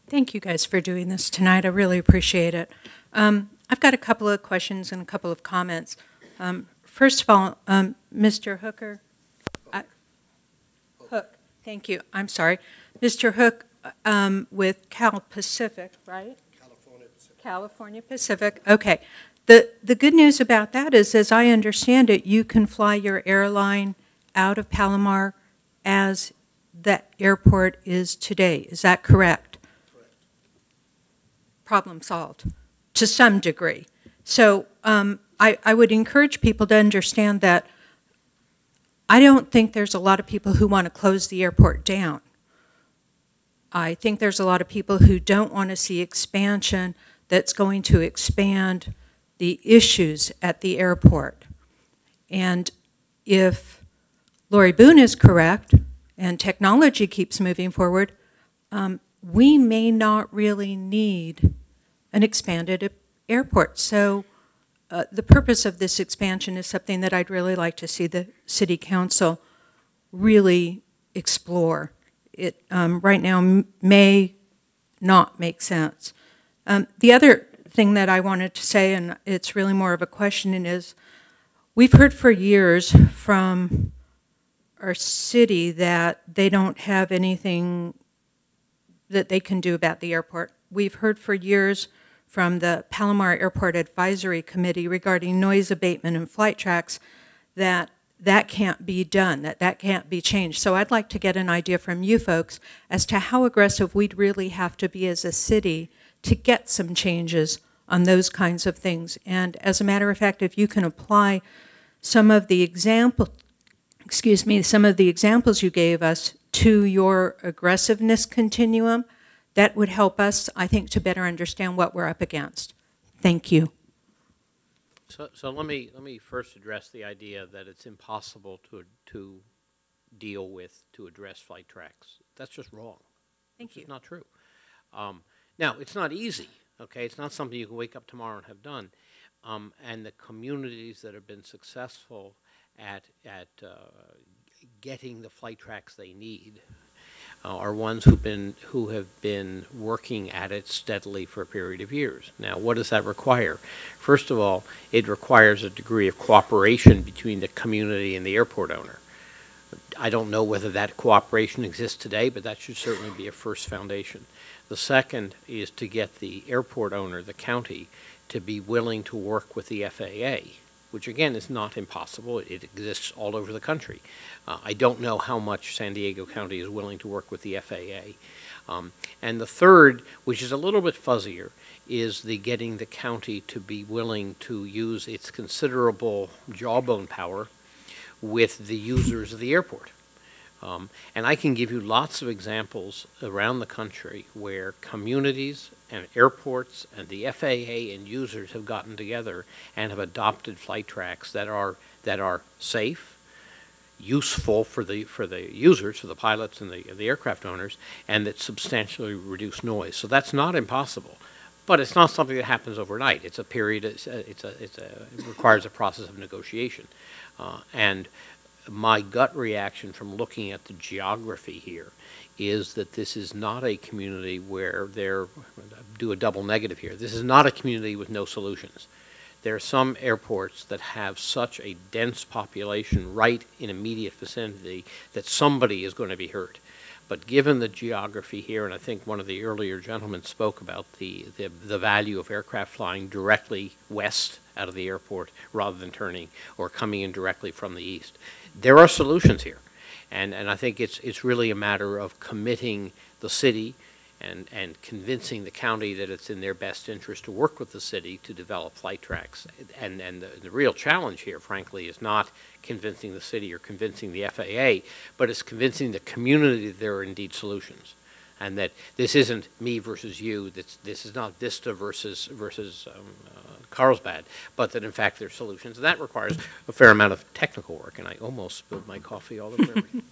Thank you guys for doing this tonight. I really appreciate it. Um, I've got a couple of questions and a couple of comments. Um, first of all, um, Mister Hooker, I, Hook, thank you. I'm sorry. Mister Hook um, with Cal Pacific, right? California Pacific. Okay. The, the good news about that is, as I understand it, you can fly your airline out of Palomar as the airport is today. Is that correct? Correct. Problem solved to some degree. So um, I, I would encourage people to understand that I don't think there's a lot of people who want to close the airport down. I think there's a lot of people who don't want to see expansion that's going to expand the issues at the airport. And if Lori Boone is correct, and technology keeps moving forward, um, we may not really need an expanded airport. So uh, the purpose of this expansion is something that I'd really like to see the City Council really explore. It um, right now m- may not make sense. Um, the other thing that I wanted to say, and it's really more of a question, is we've heard for years from our city that they don't have anything that they can do about the airport. We've heard for years from the Palomar Airport Advisory Committee regarding noise abatement and flight tracks that that can't be done, that that can't be changed. So I'd like to get an idea from you folks as to how aggressive we'd really have to be as a city to get some changes on those kinds of things. And as a matter of fact, if you can apply some of the example, excuse me, some of the examples you gave us to your aggressiveness continuum, that would help us, I think, to better understand what we're up against. Thank you. So, so let me let me first address the idea that it's impossible to to deal with to address flight tracks. That's just wrong. Thank you. It's not true. Um, Now, it's not easy, okay? It's not something you can wake up tomorrow and have done. Um, and the communities that have been successful at, at uh, getting the flight tracks they need uh, are ones who've been, who have been working at it steadily for a period of years. Now, what does that require? First of all, it requires a degree of cooperation between the community and the airport owner. I don't know whether that cooperation exists today, but that should certainly be a first foundation. The second is to get the airport owner, the county, to be willing to work with the F A A, which again is not impossible. It exists all over the country. Uh, I don't know how much San Diego County is willing to work with the F A A. Um, and the third, which is a little bit fuzzier, is the getting the county to be willing to use its considerable jawbone power with the users of the airport. Um, and I can give you lots of examples around the country where communities and airports and the F A A and users have gotten together and have adopted flight tracks that are that are safe, useful for the for the users, for the pilots and the, the aircraft owners, and that substantially reduce noise. So that's not impossible, but it's not something that happens overnight. It's a period. It's a, it's a, it's a it requires a process of negotiation, uh, and. My gut reaction from looking at the geography here is that this is not a community where there, do a double negative here, this is not a community with no solutions. There are some airports that have such a dense population right in immediate vicinity that somebody is going to be hurt. But given the geography here, and I think one of the earlier gentlemen spoke about the, the, the value of aircraft flying directly west out of the airport rather than turning or coming in directly from the east. There are solutions here, and, and I think it's, it's really a matter of committing the city and, and convincing the county that it's in their best interest to work with the city to develop flight tracks. And, and the, the real challenge here, frankly, is not convincing the city or convincing the F A A, but it's convincing the community that there are indeed solutions. And that this isn't me versus you, this, this is not Vista versus, versus um, uh, Carlsbad, but that in fact there are solutions. And that requires a fair amount of technical work, and I almost spilled my coffee all over everything.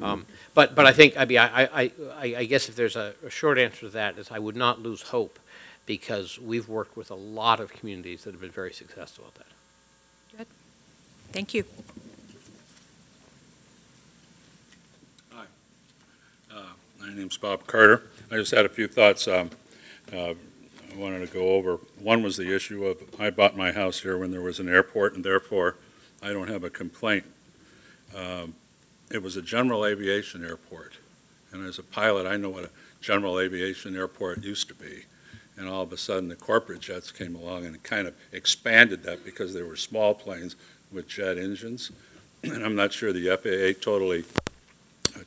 Um, but, but I think, I mean, I, I, I guess if there's a, a short answer to that is I would not lose hope, because we've worked with a lot of communities that have been very successful at that. Good. Thank you. Hi. Uh, my name's Bob Carter. I just had a few thoughts um, uh, I wanted to go over. One was the issue of I bought my house here when there was an airport, and therefore I don't have a complaint. Um, It was a general aviation airport, and as a pilot, I know what a general aviation airport used to be, and all of a sudden the corporate jets came along and kind of expanded that because they were small planes with jet engines, and I'm not sure the F A A totally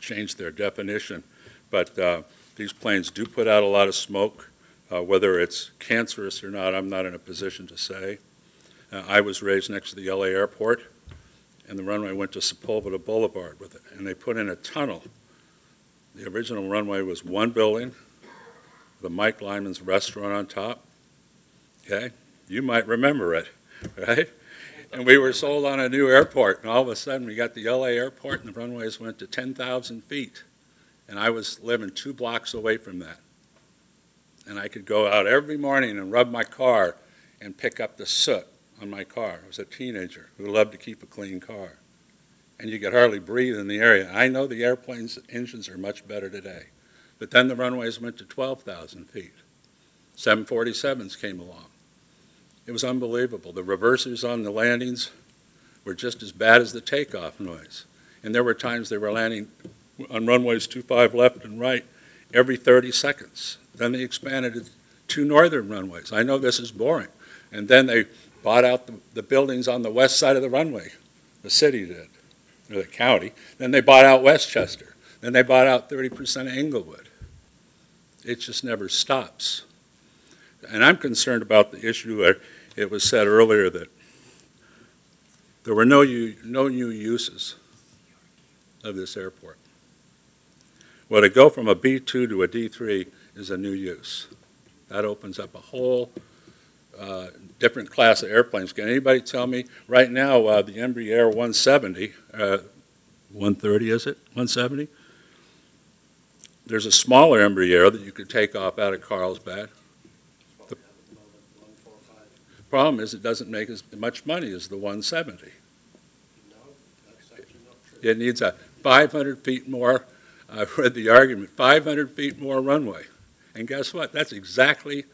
changed their definition, but uh, these planes do put out a lot of smoke, uh, whether it's cancerous or not, I'm not in a position to say. Uh, I was raised next to the L A airport, and the runway went to Sepulveda Boulevard with it, and they put in a tunnel. The original runway was one building, the Mike Lyman's restaurant on top, okay? You might remember it, right? And we were sold on a new airport, and all of a sudden we got the L A airport, and the runways went to ten thousand feet, and I was living two blocks away from that. And I could go out every morning and rub my car and pick up the soot on my car. I was a teenager who loved to keep a clean car. And you could hardly breathe in the area. I know the airplane's engines are much better today. But then the runways went to twelve thousand feet. seven forty-sevens came along. It was unbelievable. The reversers on the landings were just as bad as the takeoff noise. And there were times they were landing on runways two five left and right every thirty seconds. Then they expanded to two northern runways. I know this is boring. And then they bought out the, the buildings on the west side of the runway. The city did, or the county. Then they bought out Westchester. Then they bought out thirty percent of Inglewood. It just never stops. And I'm concerned about the issue where it was said earlier that there were no, no new uses of this airport. Well, to go from a B two to a D three is a new use. That opens up a whole Uh, different class of airplanes. Can anybody tell me, right now, uh, the Embraer one seventy, uh, one thirty is it, one seventy? There's a smaller Embraer that you could take off out of Carlsbad. The problem is it doesn't make as much money as the one seventy. No, that's actually not true. It needs a five hundred feet more, I've read the argument, five hundred feet more runway. And guess what, that's exactly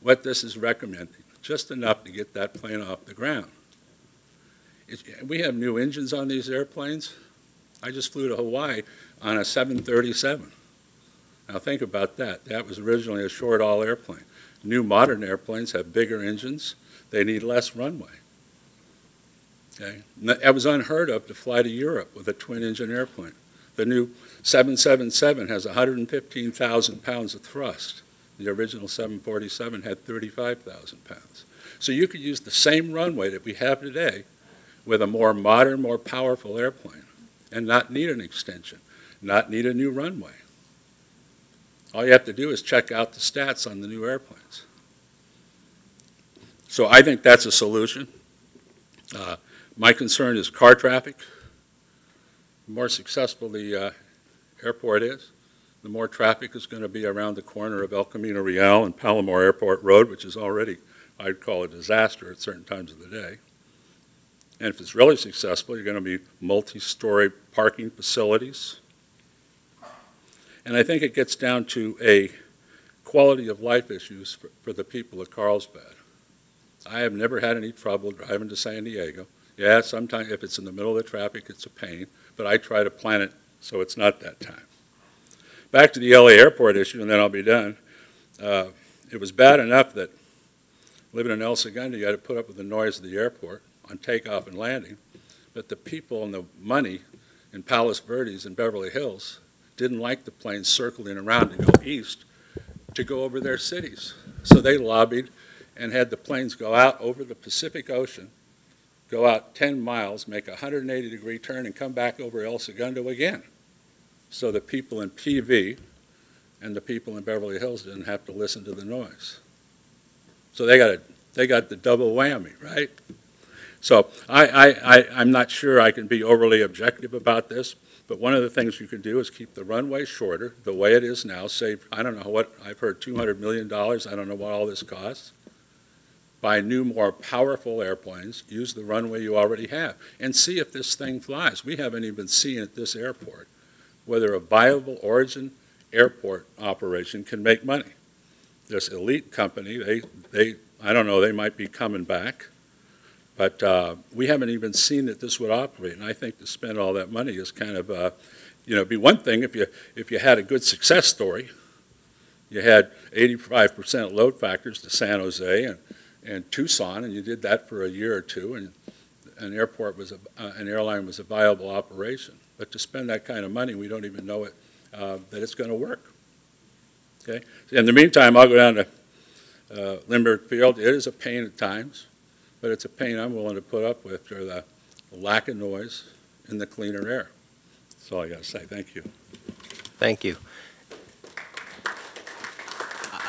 what this is recommending. Just enough to get that plane off the ground. It, we have new engines on these airplanes. I just flew to Hawaii on a seven thirty-seven. Now think about that. That was originally a short-haul airplane. New modern airplanes have bigger engines. They need less runway. Okay? It was unheard of to fly to Europe with a twin-engine airplane. The new seven seventy-seven has one hundred fifteen thousand pounds of thrust. The original seven forty-seven had thirty-five thousand pounds. So you could use the same runway that we have today with a more modern, more powerful airplane and not need an extension, not need a new runway. All you have to do is check out the stats on the new airplanes. So I think that's a solution. Uh, my concern is car traffic. The more successful the uh, airport is, the more traffic is going to be around the corner of El Camino Real and Palomar Airport Road, which is already, I'd call, a disaster at certain times of the day. And if it's really successful, you're going to be multi-story parking facilities. And I think it gets down to a quality of life issues for, for the people of Carlsbad. I have never had any trouble driving to San Diego. Yeah, sometimes if it's in the middle of the traffic, it's a pain, but I try to plan it so it's not that time. Back to the L A airport issue, and then I'll be done. Uh, it was bad enough that living in El Segundo, you had to put up with the noise of the airport on takeoff and landing, but the people and the money in Palos Verdes and Beverly Hills didn't like the planes circling around to go east to go over their cities. So they lobbied and had the planes go out over the Pacific Ocean, go out ten miles, make a one hundred eighty degree turn, and come back over El Segundo again. So the people in P V and the people in Beverly Hills didn't have to listen to the noise. So they got, a, they got the double whammy, right? So I, I, I, I'm not sure I can be overly objective about this, but one of the things you can do is keep the runway shorter, the way it is now. Save, I don't know what, I've heard two hundred million dollars. I don't know what all this costs. Buy new, more powerful airplanes. Use the runway you already have and see if this thing flies. We haven't even seen at this airport whether a viable origin airport operation can make money. This elite company, they, they I don't know, they might be coming back. But uh, we haven't even seen that this would operate, and I think to spend all that money is kind of, uh, you know, it'd be one thing if you if you had a good success story. You had eighty-five percent load factors to San Jose and and Tucson, and you did that for a year or two, and an airport was a, uh, an airline was a viable operation. But to spend that kind of money, we don't even know it uh, that it's going to work. Okay. In the meantime, I'll go down to uh, Lindbergh Field. It is a pain at times. But it's a pain I'm willing to put up with for the lack of noise and the cleaner air. That's all I got to say. Thank you. Thank you.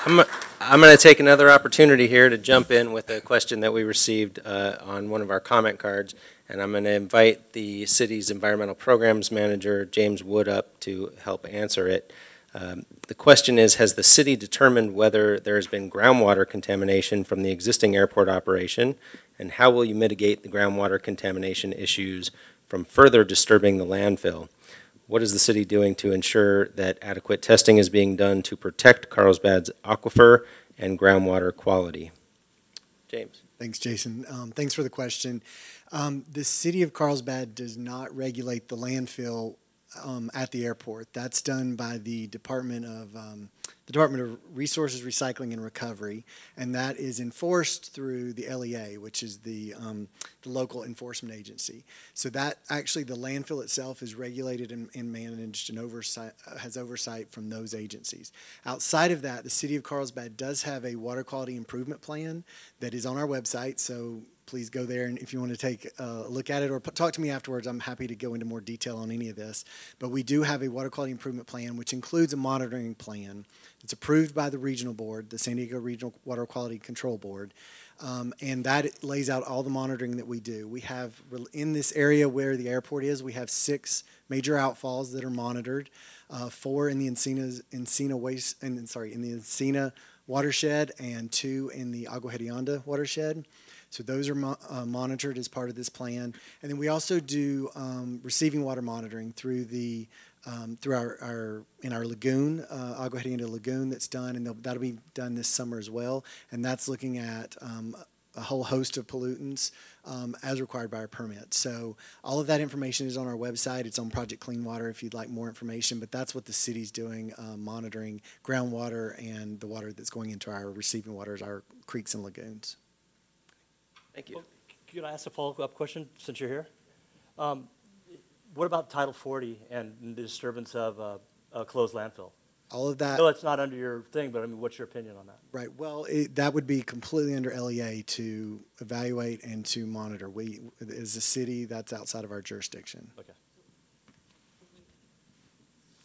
I'm, I'm going to take another opportunity here to jump in with a question that we received uh, on one of our comment cards. And I'm going to invite the city's environmental programs manager, James Wood, up to help answer it. Um, the question is, has the city determined whether there has been groundwater contamination from the existing airport operation, and how will you mitigate the groundwater contamination issues from further disturbing the landfill? What is the city doing to ensure that adequate testing is being done to protect Carlsbad's aquifer and groundwater quality? James. Thanks, Jason. Um, thanks for the question. Um, the city of Carlsbad does not regulate the landfill Um, at the airport. That's done by the Department of um, the Department of Resources, Recycling, and Recovery, and that is enforced through the L E A, which is the, um, the local enforcement agency. So that actually the landfill itself is regulated and, and managed and oversight, has oversight from those agencies. Outside of that, the City of Carlsbad does have a water quality improvement plan that is on our website, so please go there, and if you want to take a look at it or talk to me afterwards, I'm happy to go into more detail on any of this. But we do have a water quality improvement plan, which includes a monitoring plan. It's approved by the regional board, the San Diego Regional Water Quality Control Board, um, and that lays out all the monitoring that we do. We have, in this area where the airport is, we have six major outfalls that are monitored, uh, four in the Encina, Encina waste, and sorry, in the Encina watershed, and two in the Agua Hedionda watershed. So those are mo uh, monitored as part of this plan, and then we also do um, receiving water monitoring through the um, through our, our in our lagoon, uh, Agua Hedionda Lagoon. That's done, and that'll be done this summer as well. And that's looking at um, a whole host of pollutants um, as required by our permit. So all of that information is on our website. It's on Project Clean Water if you'd like more information. But that's what the city's doing, uh, monitoring groundwater and the water that's going into our receiving waters, our creeks and lagoons. Thank you. Well, could I ask a follow-up question since you're here? Um, what about Title forty and the disturbance of uh, a closed landfill? All of that. No, it's not under your thing, but I mean, what's your opinion on that? Right. Well, it, that would be completely under L E A to evaluate and to monitor. We, as a city, that's outside of our jurisdiction. Okay.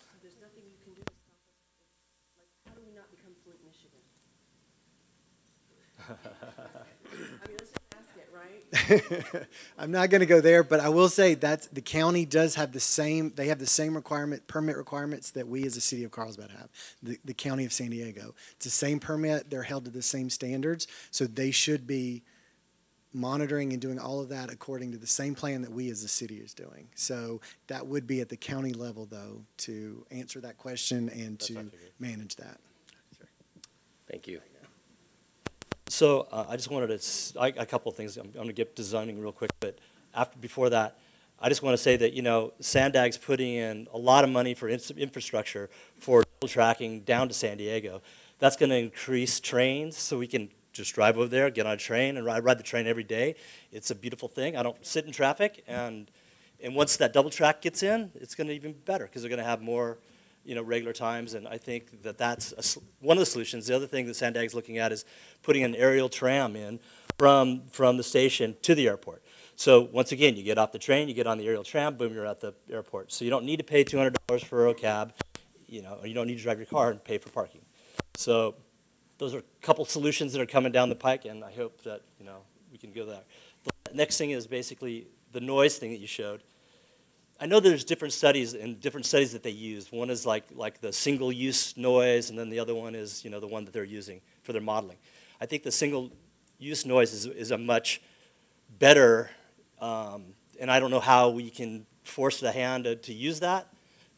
So there's nothing you can do to stop us. Like, how do we not become Flint, Michigan? I mean, let's I'm not going to go there, but I will say that the county does have the same, they have the same requirement, permit requirements that we as the city of Carlsbad have, the, the county of San Diego. It's the same permit, they're held to the same standards, so they should be monitoring and doing all of that according to the same plan that we as the city is doing. So that would be at the county level, though, to answer that question and That's to manage that. Sure. Thank you. So uh, I just wanted to, s I, a couple of things. I'm, I'm going to get designing real quick, but after, before that, I just want to say that, you know, Sandag's putting in a lot of money for in infrastructure for tracking down to San Diego. That's going to increase trains, so we can just drive over there, get on a train, and ride, ride the train every day. It's a beautiful thing. I don't sit in traffic, and, and once that double track gets in, it's going to even be better, because they're going to have more you know, regular times, and I think that that's a, one of the solutions. The other thing that San Diego's looking at is putting an aerial tram in from, from the station to the airport. So once again, you get off the train, you get on the aerial tram, boom, you're at the airport. So you don't need to pay two hundred dollars for a cab, you know, or you don't need to drive your car and pay for parking. So those are a couple solutions that are coming down the pike, and I hope that, you know, we can go there. The next thing is basically the noise thing that you showed. I know there's different studies and different studies that they use. One is like, like the single-use noise, and then the other one is, you know, the one that they're using for their modeling. I think the single-use noise is, is a much better, um, and I don't know how we can force the hand to, to use that,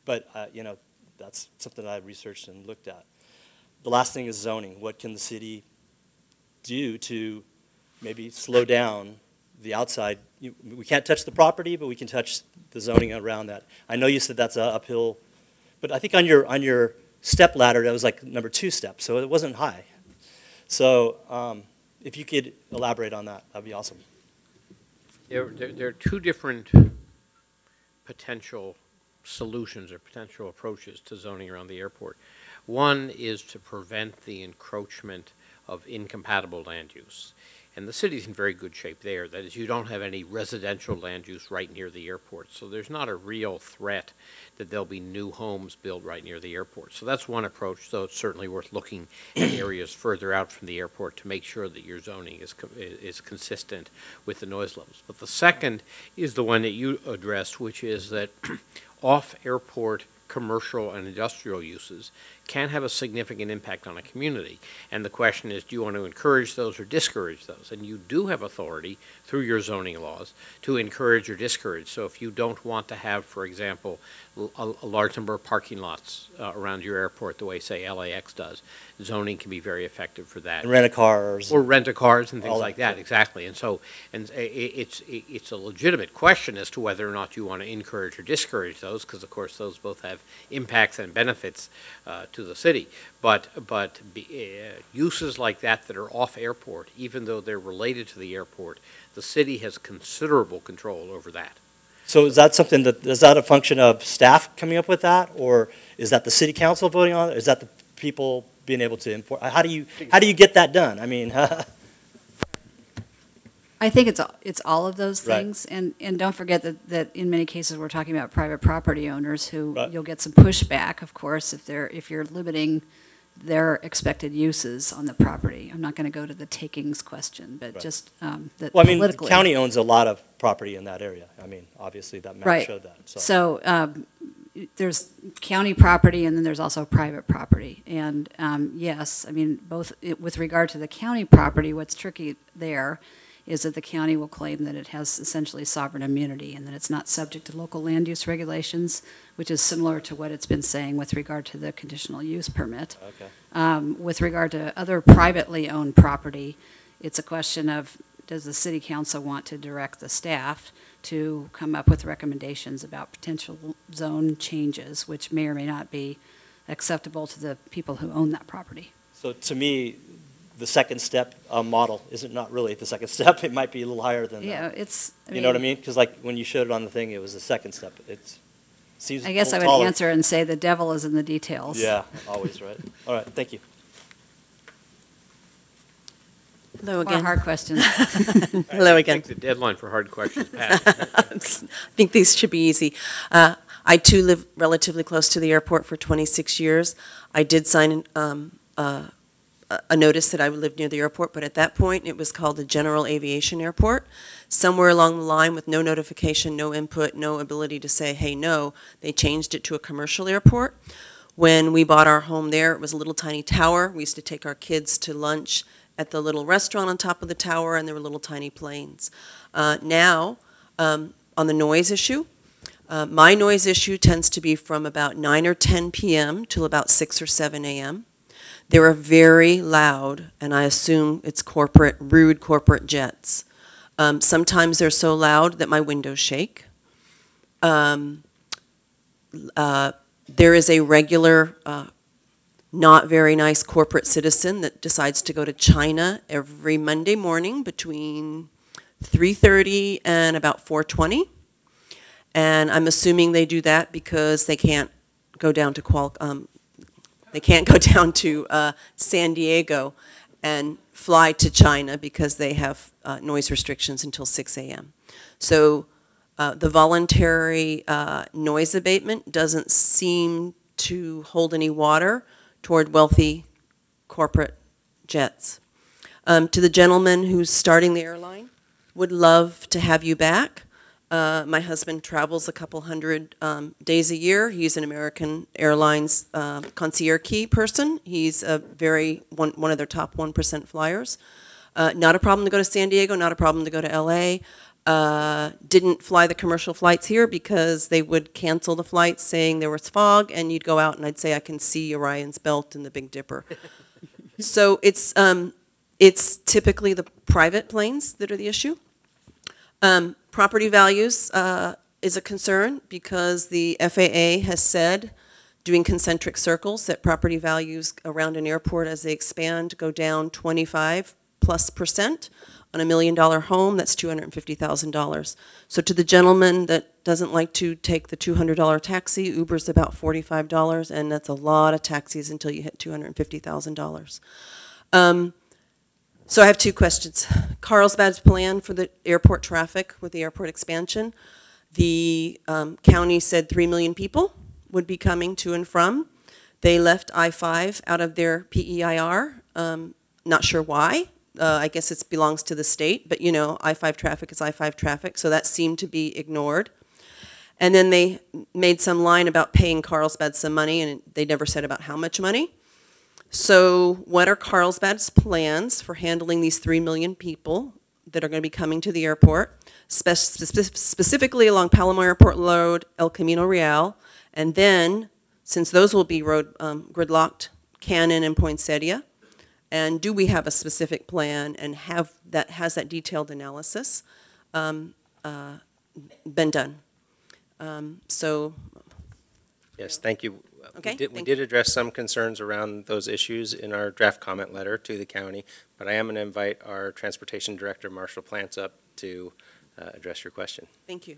but, uh, you know, that's something that I researched and looked at. The last thing is zoning. What can the city do to maybe slow down the outside? You, we can't touch the property, but we can touch the zoning around that. I know you said that's a uphill, but I think on your on your step ladder that was like number two step, so it wasn't high. So um, if you could elaborate on that, that'd be awesome. There, there, there are two different potential solutions or potential approaches to zoning around the airport. One is to prevent the encroachment of incompatible land use. And the city's in very good shape there. That is, you don't have any residential land use right near the airport. So there's not a real threat that there'll be new homes built right near the airport. So that's one approach, though it's certainly worth looking at areas further out from the airport to make sure that your zoning is, co is consistent with the noise levels. But the second is the one that you addressed, which is that off-airport commercial and industrial uses can have a significant impact on a community. And the question is, do you want to encourage those or discourage those? And you do have authority through your zoning laws to encourage or discourage. So if you don't want to have, for example, a, a large number of parking lots uh, around your airport the way, say, L A X does, zoning can be very effective for that. And rent-a-cars. Or rent-a-cars and things like that, that, exactly. And so and it, it's, it, it's a legitimate question as to whether or not you want to encourage or discourage those, because, of course, those both have impacts and benefits uh, to the city, but but be, uh, uses like that that are off airport, even though they're related to the airport, the city has considerable control over that. So is that something that is that a function of staff coming up with that, or is that the city council voting on it? Is that the people being able to enforce? How do you how do you get that done? I mean, I think it's all, it's all of those things, right. and and don't forget that that in many cases we're talking about private property owners who right. You'll get some pushback, of course, if they're if you're limiting their expected uses on the property. I'm not going to go to the takings question, but right. just um, that. Well, I mean, politically, the county owns a lot of property in that area. I mean, obviously that map right. showed that. So, so um, there's county property, and then there's also private property, and um, yes, I mean both it, with regard to the county property, what's tricky there is that the county will claim that it has essentially sovereign immunity and that it's not subject to local land use regulations, which is similar to what it's been saying with regard to the conditional use permit. Okay. Um, with regard to other privately owned property, it's a question of does the city council want to direct the staff to come up with recommendations about potential zone changes, which may or may not be acceptable to the people who own that property. So to me, the second step uh, model isn't not really the second step. It might be a little higher than yeah, that. It's, I you mean, know what I mean? Because like when you showed it on the thing, it was the second step. It seems I guess I would taller. answer and say the devil is in the details. Yeah, always, right? All right, thank you. Hello again. Or hard questions. Hello again. I think the deadline for hard questions passed. I think these should be easy. Uh, I, too, live relatively close to the airport for twenty-six years. I did sign um, uh, a notice that I lived near the airport, but at that point it was called a general aviation airport. Somewhere along the line with no notification, no input, no ability to say, hey, no, they changed it to a commercial airport. When we bought our home there, it was a little tiny tower. We used to take our kids to lunch at the little restaurant on top of the tower, and there were little tiny planes. Uh, now, um, on the noise issue, uh, my noise issue tends to be from about nine or ten P M till about six or seven A M They were very loud, and I assume it's corporate, rude corporate jets. Um, sometimes they're so loud that my windows shake. Um, uh, there is a regular, uh, not very nice corporate citizen that decides to go to China every Monday morning between three thirty and about four twenty. And I'm assuming they do that because they can't go down to Qual um, they can't go down to uh, San Diego and fly to China because they have uh, noise restrictions until six A M So uh, the voluntary uh, noise abatement doesn't seem to hold any water toward wealthy corporate jets. Um, to the gentleman who's starting the airline, would love to have you back. Uh, my husband travels a couple hundred um, days a year. He's an American Airlines uh, concierge key person. He's a very one, one of their top one percent flyers. Uh, not a problem to go to San Diego, not a problem to go to L A. Uh, didn't fly the commercial flights here because they would cancel the flights saying there was fog, and you'd go out and I'd say, I can see Orion's Belt and the Big Dipper. So it's, um, it's typically the private planes that are the issue. Um, Property values uh, is a concern because the F A A has said, doing concentric circles, that property values around an airport as they expand go down twenty-five plus percent. On a million dollar home, that's two hundred fifty thousand dollars. So to the gentleman that doesn't like to take the two hundred dollar taxi, Uber's about forty-five dollars, and that's a lot of taxis until you hit two hundred fifty thousand dollars. Um, So I have two questions. Carlsbad's plan for the airport traffic with the airport expansion. The um, county said three million people would be coming to and from. They left I five out of their P E I R. Um, not sure why. Uh, I guess it belongs to the state, but you know, I five traffic is I five traffic, so that seemed to be ignored. And then they made some line about paying Carlsbad some money, and they never said about how much money. So what are Carlsbad's plans for handling these three million people that are going to be coming to the airport, spe spe specifically along Palomar Airport Road, El Camino Real, and then, since those will be road um, gridlocked, Cannon and Poinsettia? And do we have a specific plan, and have that, has that detailed analysis um, uh, been done? Um, so, yes, thank you. Okay, we did, we did address some concerns around those issues in our draft comment letter to the county, but I am going to invite our Transportation Director, Marshall Plants, up to uh, address your question. Thank you.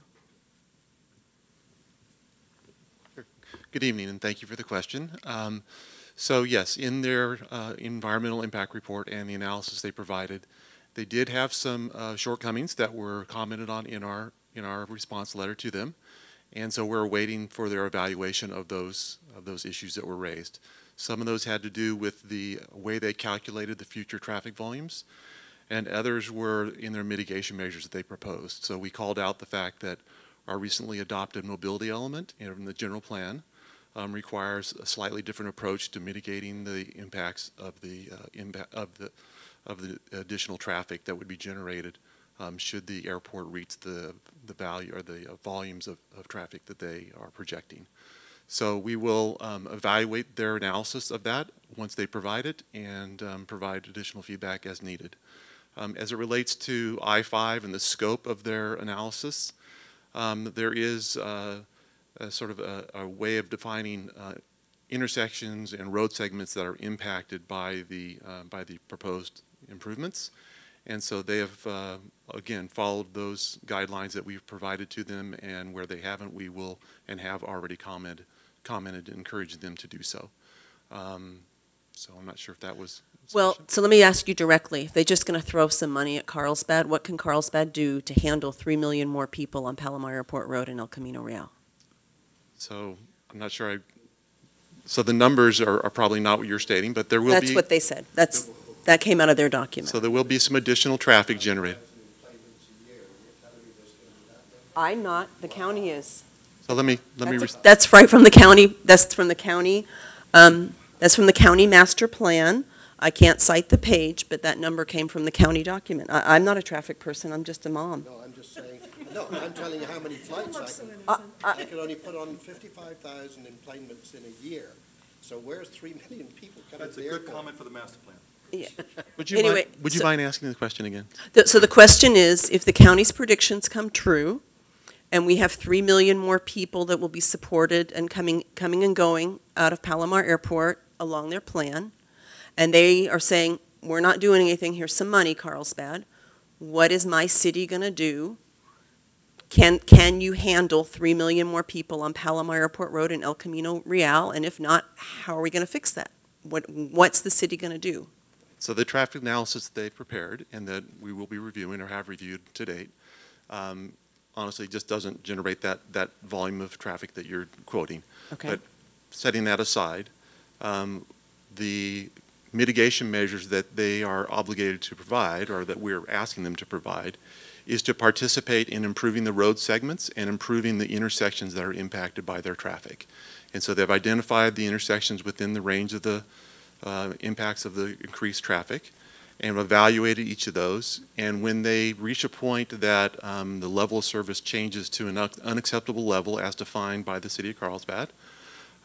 Good evening, and thank you for the question. Um, so yes, in their uh, environmental impact report and the analysis they provided, they did have some uh, shortcomings that were commented on in our, in our response letter to them. And so we're waiting for their evaluation of those, of those issues that were raised. Some of those had to do with the way they calculated the future traffic volumes, and others were in their mitigation measures that they proposed. So we called out the fact that our recently adopted mobility element in the general plan um, requires a slightly different approach to mitigating the impacts of the, uh, impa of the, of the additional traffic that would be generated Um, should the airport reach the, the value or the uh, volumes of, of traffic that they are projecting. So we will um, evaluate their analysis of that once they provide it, and um, provide additional feedback as needed. Um, as it relates to I five and the scope of their analysis, um, there is uh, a sort of a, a way of defining uh, intersections and road segments that are impacted by the, uh, by the proposed improvements. And so they have, uh, again, followed those guidelines that we've provided to them, and where they haven't, we will and have already commented, commented encouraged them to do so. Um, so I'm not sure if that was... Well, so let me ask you directly. If they're just going to throw some money at Carlsbad, what can Carlsbad do to handle three million more people on Palomar Airport Road and El Camino Real? So I'm not sure I... So the numbers are, are probably not what you're stating, but there will That's be... That's what they said. That's... That came out of their document. So there will be some additional traffic generated. I'm not. The county is. So let me let me. That's, a, that's right from the county. That's from the county. Um, that's from the county master plan. I can't cite the page, but that number came from the county document. I, I'm not a traffic person. I'm just a mom. No, I'm just saying. No, I'm telling you how many flights I can. I, I, I can only put on fifty-five thousand enplanements in a year. So where's three million people coming to the airport? That's a good comment for the master plan. Yeah. Would you, anyway, mind, would you so, mind asking the question again? The, so the question is, if the county's predictions come true, and we have three million more people that will be supported and coming, coming and going out of Palomar Airport along their plan, and they are saying, we're not doing anything, here's some money, Carlsbad, what is my city going to do Can, can you handle three million more people on Palomar Airport Road and El Camino Real? And if not, how are we going to fix that? What, what's the city going to do? So the traffic analysis that they've prepared and that we will be reviewing or have reviewed to date, um, honestly just doesn't generate that, that volume of traffic that you're quoting. Okay. But setting that aside, um, the mitigation measures that they are obligated to provide, or that we're asking them to provide, is to participate in improving the road segments and improving the intersections that are impacted by their traffic. And so they've identified the intersections within the range of the uh, impacts of the increased traffic and evaluated each of those. And when they reach a point that um, the level of service changes to an unacceptable level as defined by the City of Carlsbad,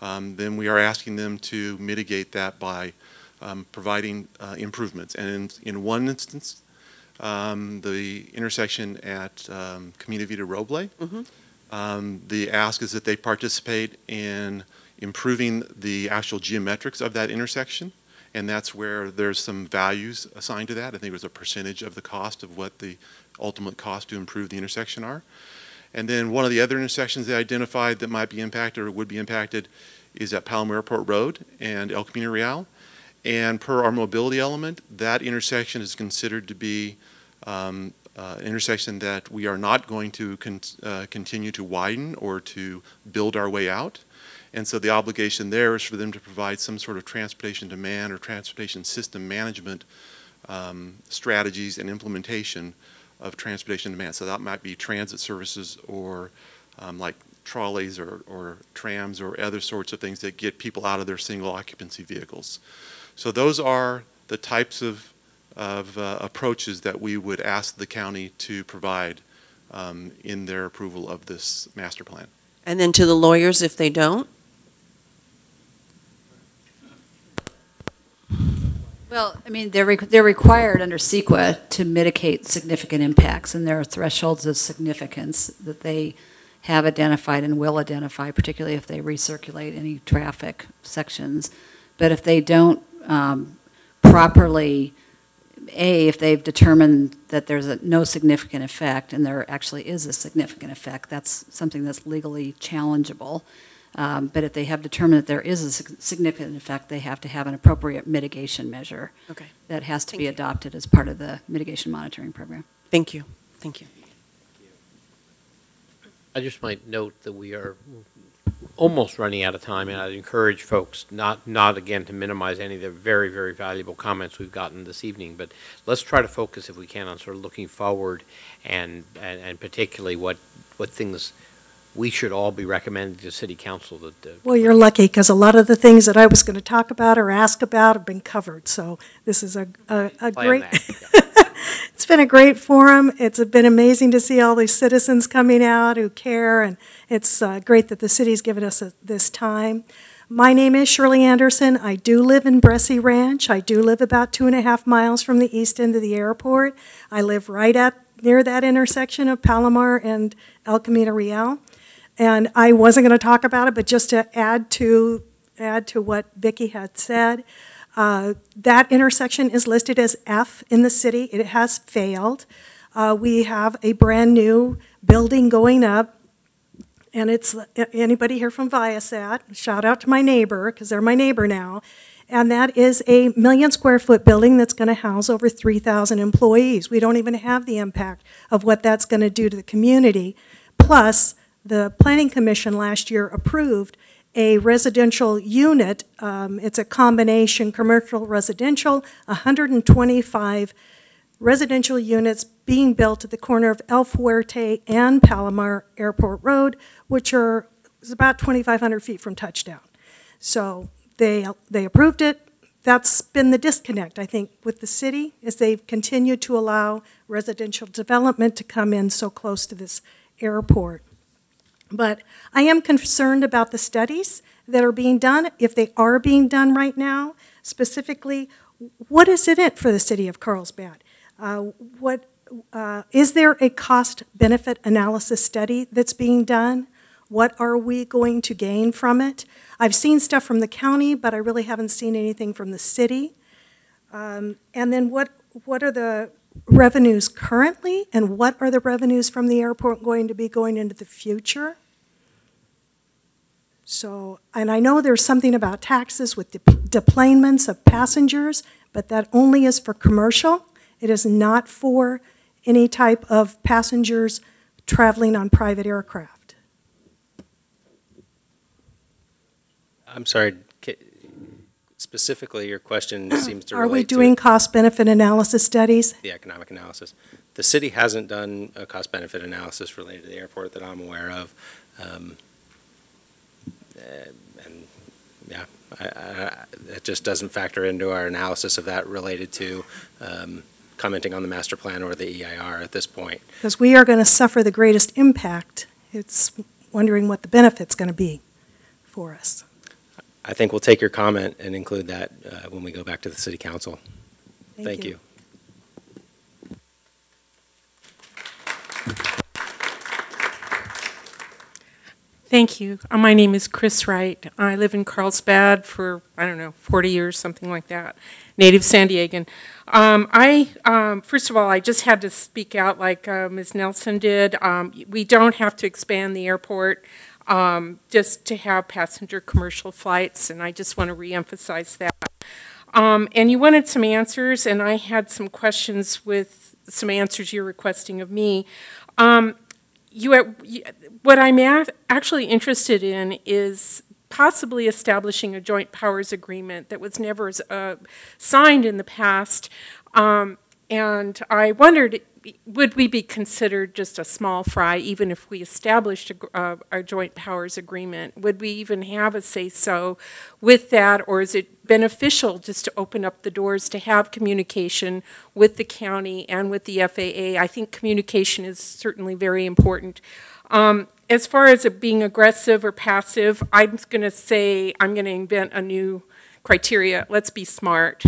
um, then we are asking them to mitigate that by um, providing uh, improvements. And in, in one instance, Um, the intersection at um, Camino Vita Roble. Mm-hmm. um, the ask is that they participate in improving the actual geometrics of that intersection, and that's where there's some values assigned to that. I think it was a percentage of the cost of what the ultimate cost to improve the intersection are. And then one of the other intersections they identified that might be impacted or would be impacted is at Palomar Airport Road and El Camino Real. And per our mobility element, that intersection is considered to be um, uh, an intersection that we are not going to con uh, continue to widen or to build our way out. And so the obligation there is for them to provide some sort of transportation demand or transportation system management um, strategies and implementation of transportation demand. So that might be transit services or um, like trolleys or, or trams or other sorts of things that get people out of their single occupancy vehicles. So those are the types of, of uh, approaches that we would ask the county to provide um, in their approval of this master plan. And then to the lawyers if they don't? Well, I mean, they're, re they're required under CEQA to mitigate significant impacts, and there are thresholds of significance that they have identified and will identify, particularly if they recirculate any traffic sections. But if they don't Um, properly, A, if they've determined that there's a, no significant effect, and there actually is a significant effect, that's something that's legally challengeable. Um, but if they have determined that there is a significant effect, they have to have an appropriate mitigation measure. Okay. That has to Thank be you. adopted as part of the mitigation monitoring program. Thank you. Thank you. I just might note that we are almost running out of time, and I'd encourage folks not, not again to minimize any of the very, very valuable comments we've gotten this evening, but let's try to focus if we can on sort of looking forward and, and, and particularly what, what things we should all be recommending to City Council. That, uh, well, you're lucky because a lot of the things that I was going to talk about or ask about have been covered, so this is a, a, a great... It's been a great forum. It's been amazing to see all these citizens coming out who care, and it's uh, great that the city's given us a, this time. My name is Shirley Anderson. I do live in Bressy Ranch. I do live about two and a half miles from the east end of the airport. I live right up near that intersection of Palomar and El Camino Real. And I wasn't going to talk about it, but just to add to, add to what Vicki had said, Uh, that intersection is listed as F in the city. It has failed. Uh, we have a brand new building going up, and it's anybody here from Viasat, shout out to my neighbor, because they're my neighbor now, and that is a million square foot building that's going to house over three thousand employees. We don't even have the impact of what that's going to do to the community. Plus, the Planning Commission last year approved a residential unit. Um, it's a combination commercial residential, one hundred twenty-five residential units being built at the corner of El Fuerte and Palomar Airport Road, which are is about twenty-five hundred feet from touchdown. So they, they approved it. That's been the disconnect, I think, with the city, is they've continued to allow residential development to come in so close to this airport. But I am concerned about the studies that are being done, if they are being done right now. Specifically, what is in it for the city of Carlsbad? Uh, what, uh, is there a cost-benefit analysis study that's being done? What are we going to gain from it? I've seen stuff from the county, but I really haven't seen anything from the city. Um, and then what, what are the revenues currently and what are the revenues from the airport going to be going into the future. So, and I know there's something about taxes with de deplanements of passengers, but that only is for commercial. It is not for any type of passengers traveling on private aircraft. I'm sorry, specifically your question seems to relate to... Are we doing cost-benefit analysis studies? The economic analysis. The city hasn't done a cost-benefit analysis related to the airport that I'm aware of. Um, and yeah, I, I, it just doesn't factor into our analysis of that related to um, commenting on the master plan or the E I R at this point. Because we are going to suffer the greatest impact. It's wondering what the benefit's going to be for us. I think we'll take your comment and include that uh, when we go back to the City Council. Thank, Thank you. you. Thank you. Uh, my name is Chris Wright. I live in Carlsbad for, I don't know, forty years, something like that. Native San Diegan. Um, I, um, first of all, I just had to speak out like uh, Miz Nelson did. Um, we don't have to expand the airport um, just to have passenger commercial flights, and I just want to reemphasize that. Um, and you wanted some answers, and I had some questions with some answers you're requesting of me. Um, You, what I'm actually interested in is possibly establishing a joint powers agreement that was never uh, signed in the past, um, and I wondered, would we be considered just a small fry even if we established a, uh, a joint powers agreement? Would we even have a say-so with that, or is it beneficial just to open up the doors to have communication with the county and with the F A A? I think communication is certainly very important. Um, as far as it being aggressive or passive, I'm going to say I'm going to invent a new criteria. Let's be smart.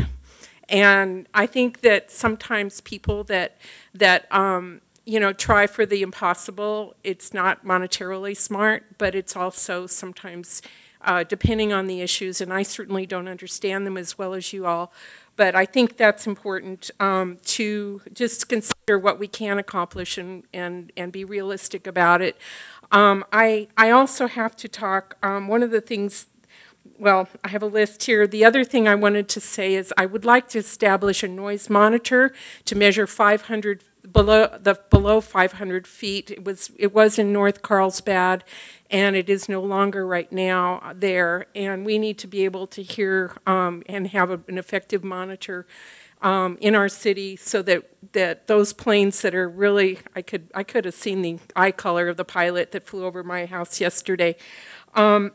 And I think that sometimes people that, that um, you know, try for the impossible, it's not monetarily smart, but it's also sometimes Uh, depending on the issues, and I certainly don't understand them as well as you all, but I think that's important um, to just consider what we can accomplish and, and, and be realistic about it. Um, I, I also have to talk, um, one of the things, well, I have a list here. The other thing I wanted to say is I would like to establish a noise monitor to measure five hundred below the below five hundred feet. It was it was in North Carlsbad, and it is no longer right now there. And we need to be able to hear um, and have a, an effective monitor um, in our city, so that that those planes that are really I could I could have seen the eye color of the pilot that flew over my house yesterday. Um,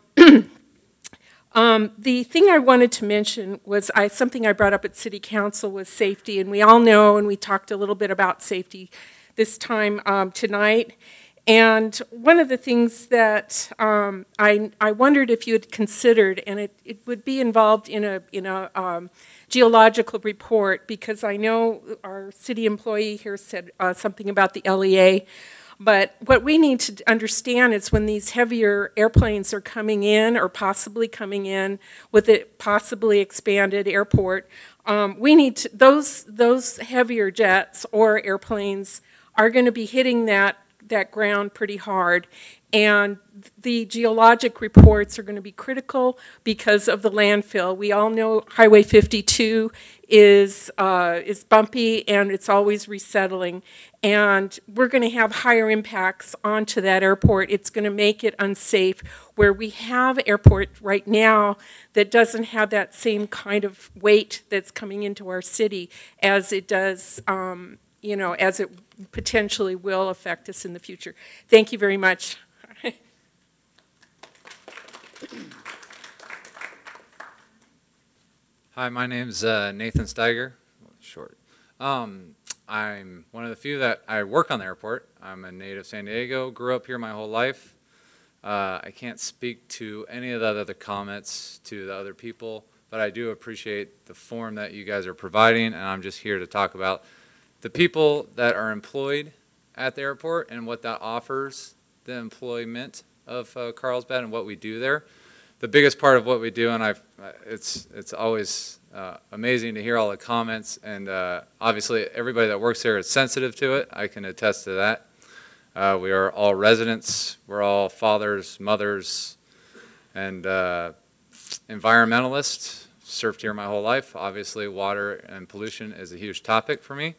Um, the thing I wanted to mention was I, something I brought up at City Council was safety, and we all know, and we talked a little bit about safety this time um, tonight. And one of the things that um, I, I wondered if you had considered, and it, it would be involved in a, in a um, geological report, because I know our city employee here said uh, something about the L E A. But what we need to understand is when these heavier airplanes are coming in or possibly coming in with a possibly expanded airport, um, we need to, those, those heavier jets or airplanes are going to be hitting that, that ground pretty hard. And the geologic reports are going to be critical because of the landfill. We all know Highway fifty-two is, uh, is bumpy, and it's always resettling. And we're going to have higher impacts onto that airport. It's going to make it unsafe, where we have airport right now that doesn't have that same kind of weight that's coming into our city as it does, um, you know, as it potentially will affect us in the future. Thank you very much. Hi, my name's uh, Nathan Steiger. Short. Um, I'm one of the few that I work on the airport. I'm a native San Diego, grew up here my whole life. Uh, I can't speak to any of the other comments to the other people, but I do appreciate the form that you guys are providing, and I'm just here to talk about the people that are employed at the airport and what that offers the employment of uh, Carlsbad and what we do there. the biggest part of what we do, and I've, it's, it's always uh, amazing to hear all the comments, and uh, obviously everybody that works here is sensitive to it. I can attest to that. Uh, we are all residents. We're all fathers, mothers, and uh, environmentalists. Surfed here my whole life. Obviously, water and pollution is a huge topic for me.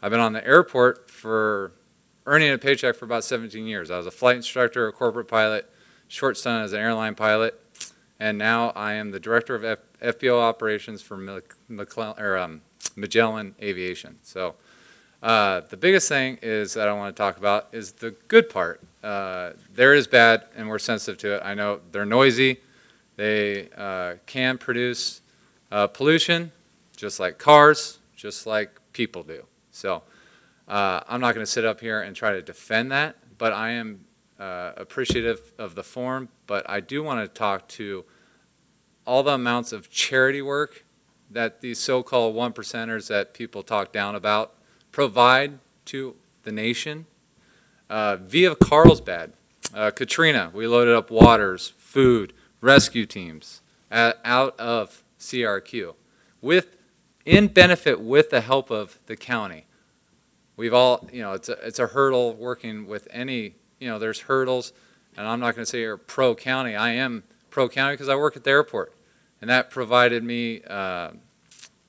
I've been on the airport for earning a paycheck for about seventeen years. I was a flight instructor, a corporate pilot, short stint as an airline pilot, and now I am the director of F FBO operations for McClellan, or, um, Magellan Aviation. So uh, the biggest thing is that I want to talk about is the good part. Uh, there is bad, and we're sensitive to it. I know they're noisy. They uh, can produce Uh, pollution, just like cars, just like people do. So uh, I'm not going to sit up here and try to defend that, but I am uh, appreciative of the forum. But I do want to talk to all the amounts of charity work that these so-called one percenters that people talk down about provide to the nation. Uh, via Carlsbad, uh, Katrina, we loaded up waters, food, rescue teams at, out of C R Q, with in benefit with the help of the county. We've all, you know, it's a, it's a hurdle working with any, you know, there's hurdles, and I'm not going to say you're pro county. I am pro county because I work at the airport, and that provided me uh,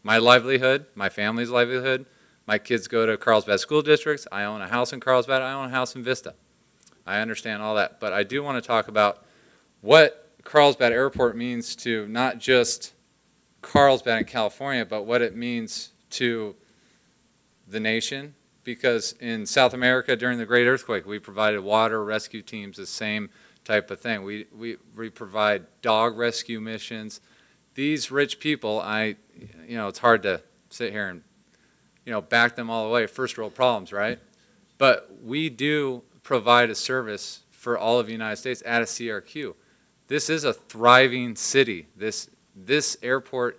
my livelihood, my family's livelihood. My kids go to Carlsbad school districts. I own a house in Carlsbad. I own a house in Vista. I understand all that, but I do want to talk about what Carlsbad Airport means to not just Carlsbad in California, but what it means to the nation, because in South America during the Great Earthquake, we provided water, rescue teams, the same type of thing. We, we, we provide dog rescue missions. These rich people, I, you know, it's hard to sit here and, you know, back them all away. First world problems, right? But we do provide a service for all of the United States at a C R Q. This is a thriving city. This This airport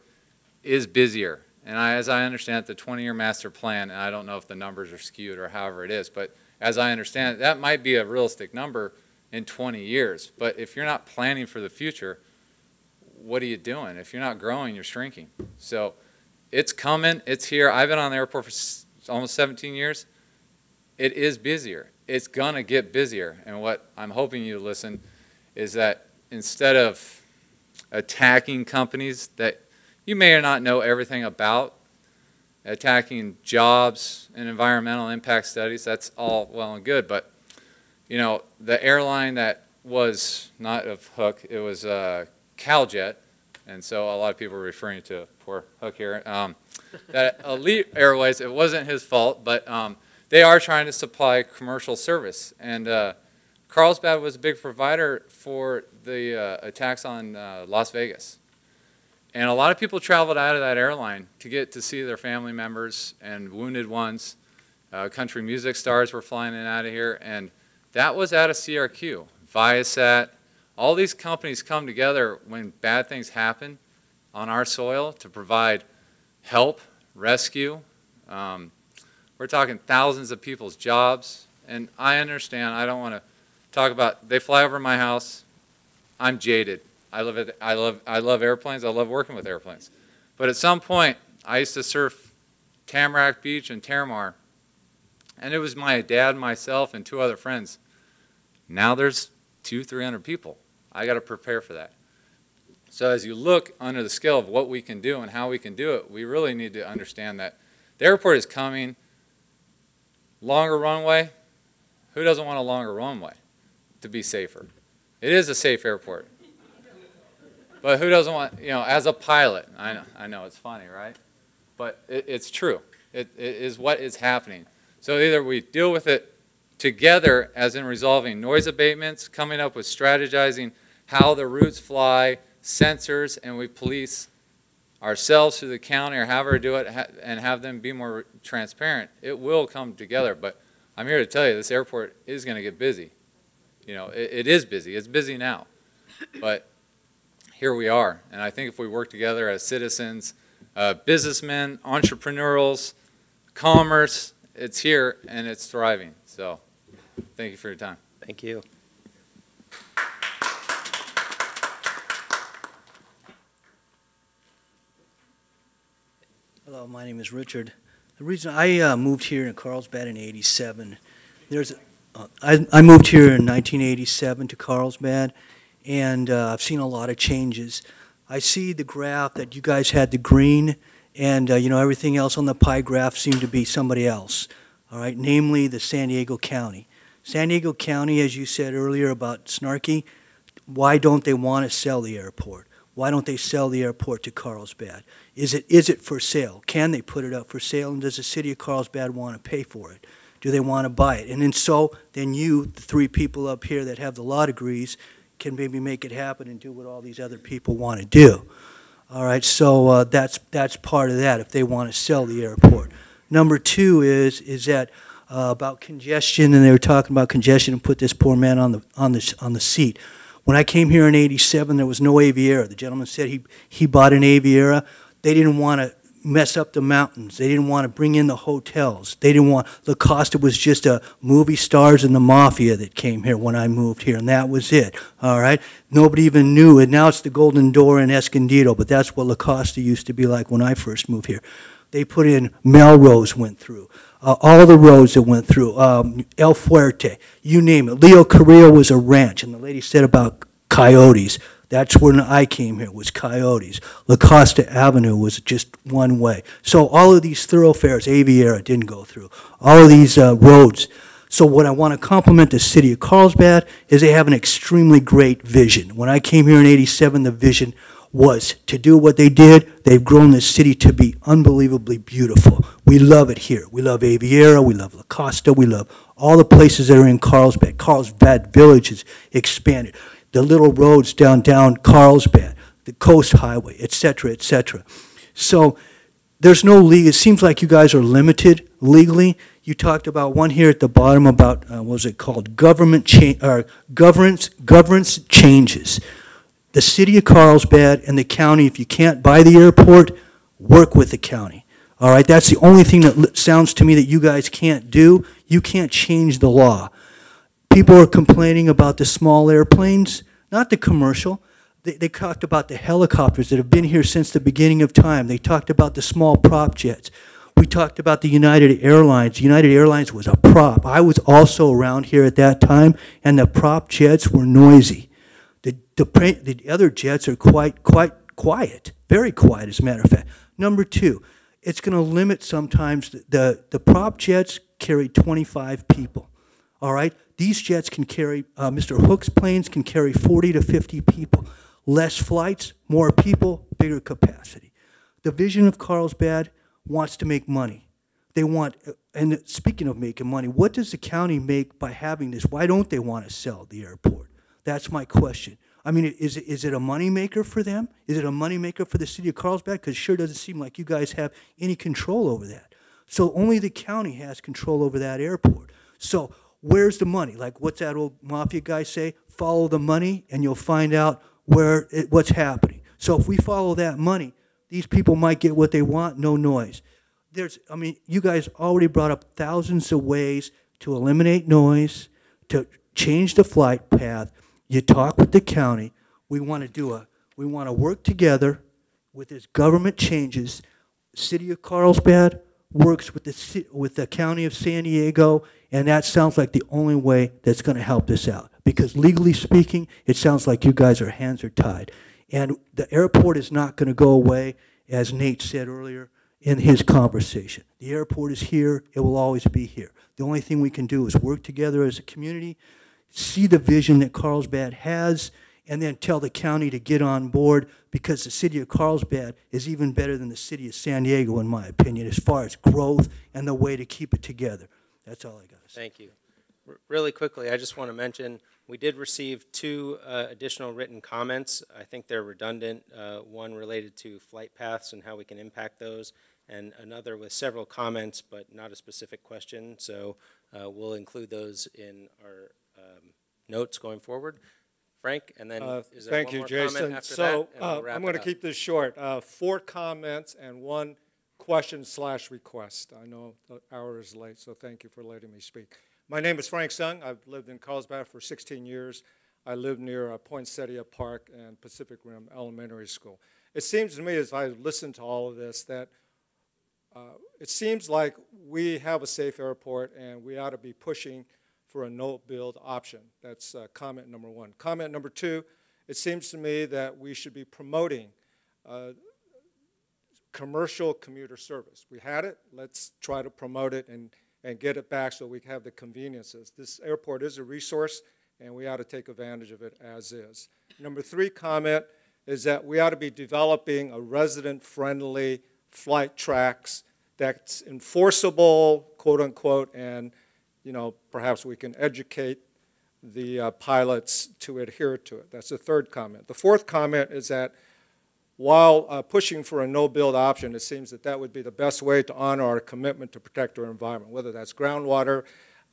is busier, and I, as I understand it, the twenty-year master plan, and I don't know if the numbers are skewed or however it is, but as I understand it, that might be a realistic number in twenty years. But if you're not planning for the future, what are you doing? If you're not growing, you're shrinking. So it's coming. It's here. I've been on the airport for almost seventeen years. It is busier. It's going to get busier, and what I'm hoping you listen is that instead of attacking companies that you may or not know everything about, attacking jobs and environmental impact studies, that's all well and good, but you know, the airline that was not of Hook, it was uh, CalJet, and so a lot of people are referring to poor Hook here, um, that Elite Airways, it wasn't his fault, but um, they are trying to supply commercial service, and uh, Carlsbad was a big provider for the uh, attacks on uh, Las Vegas. And a lot of people traveled out of that airline to get to see their family members and wounded ones. Uh, country music stars were flying in and out of here. And that was out of C R Q, Viasat. All these companies come together when bad things happen on our soil to provide help, rescue. Um, we're talking thousands of people's jobs. And I understand, I don't want to talk about, they fly over my house. I'm jaded. I love it. I love I love airplanes. I love working with airplanes. But at some point, I used to surf Tamarack Beach and Terramar, and it was my dad, myself, and two other friends. Now there's two, three hundred people. I got to prepare for that. So as you look under the scale of what we can do and how we can do it, we really need to understand that the airport is coming. Longer runway. Who doesn't want a longer runway? To be safer. It is a safe airport. But who doesn't want, you know, as a pilot, I know, I know it's funny, right? But it, it's true. It, it is what is happening. So either we deal with it together as in resolving noise abatements, coming up with strategizing how the routes fly, sensors, and we police ourselves through the county or however we do it ha and have them be more transparent. It will come together. But I'm here to tell you this airport is going to get busy. You know, it, it is busy. It's busy now. But here we are. And I think if we work together as citizens, uh, businessmen, entrepreneurs, commerce, it's here and it's thriving. So thank you for your time. Thank you. Hello, my name is Richard. The reason I uh, moved here in Carlsbad in eighty-seven, there's, uh, I, I moved here in nineteen eighty-seven to Carlsbad, and uh, I've seen a lot of changes. I see the graph that you guys had, the green, and uh, you know, everything else on the pie graph seemed to be somebody else, all right, namely the San Diego County. San Diego County, as you said earlier about Snarky, why don't they want to sell the airport? Why don't they sell the airport to Carlsbad? Is it, is it for sale? Can they put it up for sale? And does the city of Carlsbad want to pay for it? Do they want to buy it? And then so, then you, the three people up here that have the law degrees, can maybe make it happen and do what all these other people want to do. All right, so uh, that's, that's part of that if they want to sell the airport. Number two is, is that uh, about congestion, and they were talking about congestion and put this poor man on the, on the, on the seat. When I came here in eighty-seven, there was no Aviara. The gentleman said he, he bought an Aviara. They didn't want to mess up the mountains. They didn't want to bring in the hotels. They didn't want, La Costa was just a movie stars and the mafia that came here when I moved here, and that was it, all right? Nobody even knew, and now it's the Golden Door in Escondido, but that's what La Costa used to be like when I first moved here. They put in, Melrose went through. Uh, all the roads that went through, um, El Fuerte, you name it. Leo Carrillo was a ranch, and the lady said about coyotes. That's when I came here, was coyotes. La Costa Avenue was just one way. So all of these thoroughfares, Aviara didn't go through, all of these uh, roads. So what I want to compliment the city of Carlsbad is they have an extremely great vision. When I came here in eighty-seven, the vision was to do what they did. They've grown this city to be unbelievably beautiful. We love it here. We love Aviara, we love La Costa, we love all the places that are in Carlsbad. Carlsbad Village is expanded. The little roads downtown Carlsbad, the Coast Highway, et cetera, et cetera. So there's no league. It seems like you guys are limited legally. You talked about one here at the bottom about, uh, what was it called, government cha- or governance, governance changes. The city of Carlsbad and the county, if you can't buy the airport, work with the county. All right, that's the only thing that sounds to me that you guys can't do. You can't change the law. People are complaining about the small airplanes, not the commercial. They, they talked about the helicopters that have been here since the beginning of time. They talked about the small prop jets. We talked about the United Airlines. United Airlines was a prop. I was also around here at that time, and the prop jets were noisy. The, the, the other jets are quite, quite quiet, very quiet, as a matter of fact. Number two, it's going to limit sometimes. The, the, the prop jets carry twenty-five people, all right? These jets can carry, uh, Mister Hook's planes can carry forty to fifty people. Less flights, more people, bigger capacity. The vision of Carlsbad wants to make money. They want, and speaking of making money, what does the county make by having this? Why don't they want to sell the airport? That's my question. I mean, is it, is it a moneymaker for them? Is it a moneymaker for the city of Carlsbad? Because it sure doesn't seem like you guys have any control over that. So only the county has control over that airport. So where's the money? Like, what's that old mafia guy say? Follow the money, and you'll find out where it, what's happening. So if we follow that money, these people might get what they want, no noise. There's, I mean, you guys already brought up thousands of ways to eliminate noise, to change the flight path. You talk with the county. We want to do a, we want to work together with this government changes. City of Carlsbad works with the, with the county of San Diego, and that sounds like the only way that's going to help this out. Because legally speaking, it sounds like you guys, your hands are tied. And the airport is not going to go away, as Nate said earlier in his conversation. The airport is here. It will always be here. The only thing we can do is work together as a community, see the vision that Carlsbad has, and then tell the county to get on board, because the city of Carlsbad is even better than the city of San Diego, in my opinion, as far as growth and the way to keep it together. That's all I got to say. Thank you. R- really quickly, I just want to mention we did receive two uh, additional written comments. I think they're redundant, uh, one related to flight paths and how we can impact those, and another with several comments but not a specific question. So uh, we'll include those in our um, notes going forward. Frank, and then uh, is there thank one you, more Jason. Comment after so, that? So we'll uh, I'm going to keep this short. Uh, four comments and one question slash request. I know the hour is late, so thank you for letting me speak. My name is Frank Sung. I've lived in Carlsbad for sixteen years. I live near uh, Poinsettia Park and Pacific Rim Elementary School. It seems to me, as I listen to all of this, that Uh, it seems like we have a safe airport and we ought to be pushing for a no-build option. That's uh, comment number one. Comment number two, it seems to me that we should be promoting uh, commercial commuter service. We had it, let's try to promote it and, and get it back so we have the conveniences. This airport is a resource and we ought to take advantage of it as is. Number three comment is that we ought to be developing a resident-friendly flight tracks that's enforceable, quote unquote, and you know perhaps we can educate the uh, pilots to adhere to it. That's the third comment. The fourth comment is that while uh, pushing for a no-build option, it seems that that would be the best way to honor our commitment to protect our environment, whether that's groundwater,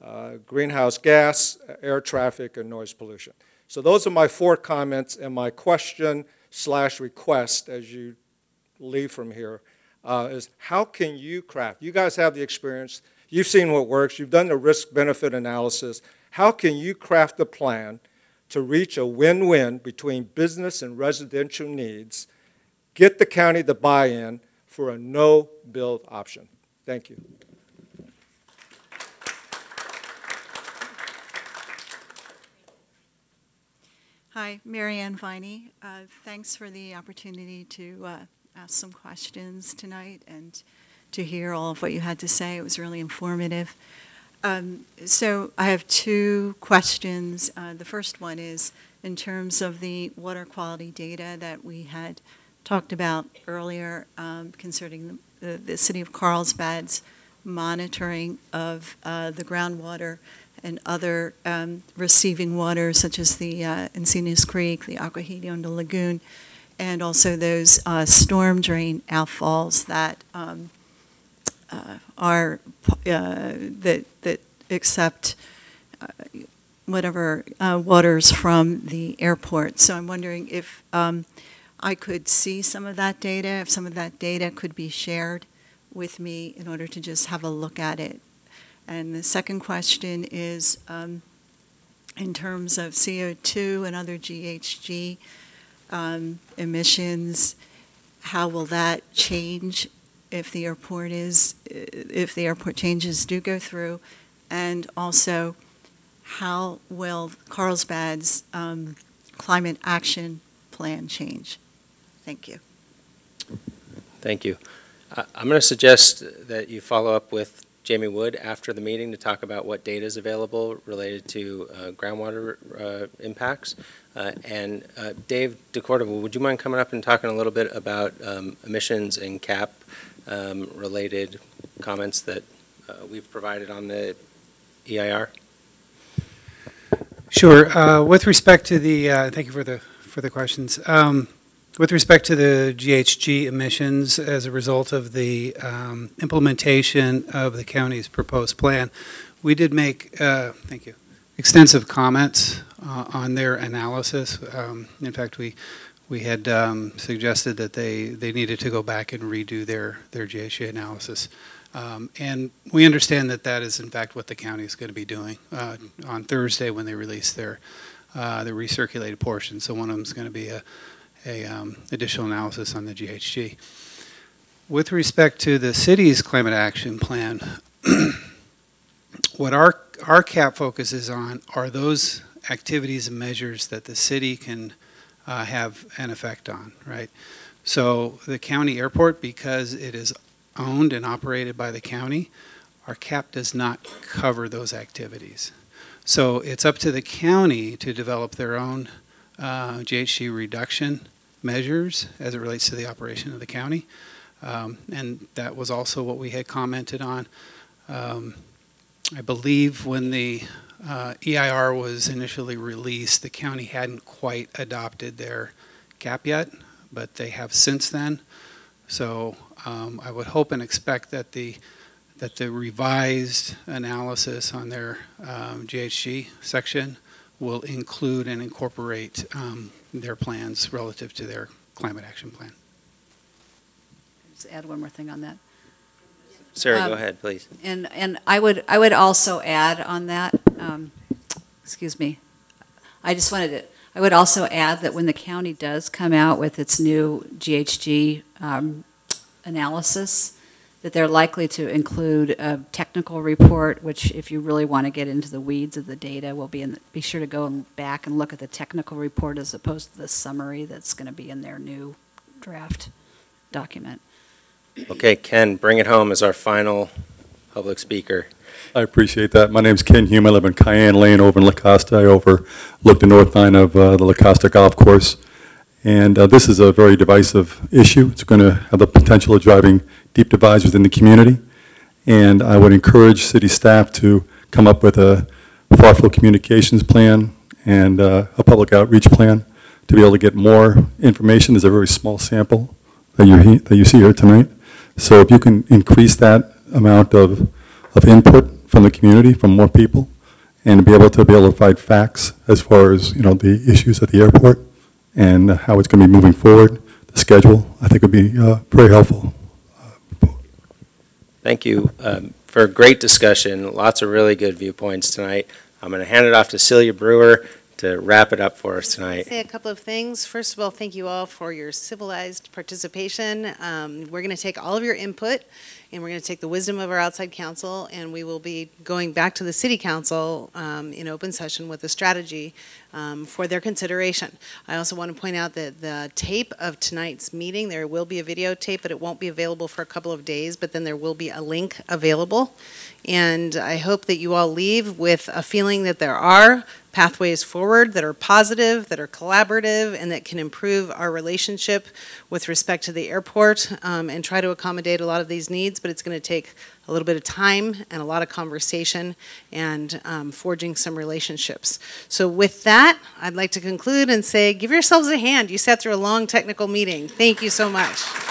uh, greenhouse gas, air traffic, and noise pollution. So those are my four comments and my question slash request as you leave from here. Uh, is how can you craft? You guys have the experience. You've seen what works. You've done the risk-benefit analysis. How can you craft a plan to reach a win-win between business and residential needs, get the county to buy in for a no-build option? Thank you. Hi, Mary Ann Viney. Uh, thanks for the opportunity to uh, ask some questions tonight and to hear all of what you had to say. It was really informative. Um, so I have two questions. Uh, the first one is in terms of the water quality data that we had talked about earlier um, concerning the, the, the city of Carlsbad's monitoring of uh, the groundwater and other um, receiving water such as the uh, Encina Creek, the Agua Hedionda Lagoon, and also those uh, storm drain outfalls that um, uh, are uh, that that accept uh, whatever uh, waters from the airport. So I'm wondering if um, I could see some of that data, if some of that data could be shared with me in order to just have a look at it. And the second question is um, in terms of C O two and other G H G. Um, emissions, how will that change if the airport is, if the airport changes do go through, and also how will Carlsbad's um, climate action plan change? Thank you. Thank you. Uh, I'm going to suggest that you follow up with Jamie Wood after the meeting to talk about what data is available related to uh, groundwater uh, impacts. Uh, and uh, Dave DeCordova, would you mind coming up and talking a little bit about um, emissions and C A P um, related comments that uh, we've provided on the E I R? Sure. Uh, with respect to the, uh, thank you for the for the questions. Um, With respect to the G H G emissions as a result of the um, implementation of the county's proposed plan, we did make, uh, thank you, extensive comments uh, on their analysis. Um, in fact, we we had um, suggested that they, they needed to go back and redo their, their G H G analysis. Um, and we understand that that is, in fact, what the county is going to be doing uh, on Thursday when they release their, uh, their recirculated portion. So one of them is going to be a A, um, additional analysis on the G H G. With respect to the city's climate action plan, what our, our C A P focuses on are those activities and measures that the city can uh, have an effect on, right? So the county airport, because it is owned and operated by the county, our C A P does not cover those activities. So it's up to the county to develop their own Uh, G H G reduction measures as it relates to the operation of the county, um, and that was also what we had commented on. Um, I believe when the uh, E I R was initially released, the county hadn't quite adopted their C A P yet, but they have since then. So um, I would hope and expect that the that the revised analysis on their um, G H G section will include and incorporate um, their plans relative to their climate action plan. Just add one more thing on that. Sarah, um, go ahead, please. And and I would I would also add on that. Um, excuse me. I just wanted to. I would also add that when the county does come out with its new G H G um, analysis, that they're likely to include a technical report, which if you really want to get into the weeds of the data, we'll be in the, be sure to go back and look at the technical report as opposed to the summary that's going to be in their new draft document. Okay, Ken, bring it home as our final public speaker. I appreciate that. My name is Ken Hume. I live in Cayenne Lane over in La Costa. I overlook the north line of uh, the La Costa golf course. And uh, this is a very divisive issue. It's going to have the potential of driving deep divides within the community. And I would encourage city staff to come up with a far-field communications plan and uh, a public outreach plan to be able to get more information. There's a very small sample that you, that you see here tonight. So if you can increase that amount of, of input from the community, from more people, and be able to be able to provide facts as far as, you know, the issues at the airport and how it's going to be moving forward, the schedule, I think would be uh, very helpful. Thank you um, for a great discussion. Lots of really good viewpoints tonight. I'm going to hand it off to Celia Brewer to wrap it up for us tonight. I'll say a couple of things. First of all, thank you all for your civilized participation. Um, we're going to take all of your input, and we're going to take the wisdom of our outside council, and we will be going back to the city council um, in open session with a strategy um, for their consideration. I also want to point out that the tape of tonight's meeting, there will be a videotape, but it won't be available for a couple of days, but then there will be a link available. And I hope that you all leave with a feeling that there are pathways forward that are positive, that are collaborative, and that can improve our relationship with respect to the airport um, and try to accommodate a lot of these needs. But it's going to take a little bit of time and a lot of conversation and um, forging some relationships. So with that, I'd like to conclude and say, give yourselves a hand. You sat through a long technical meeting. Thank you so much.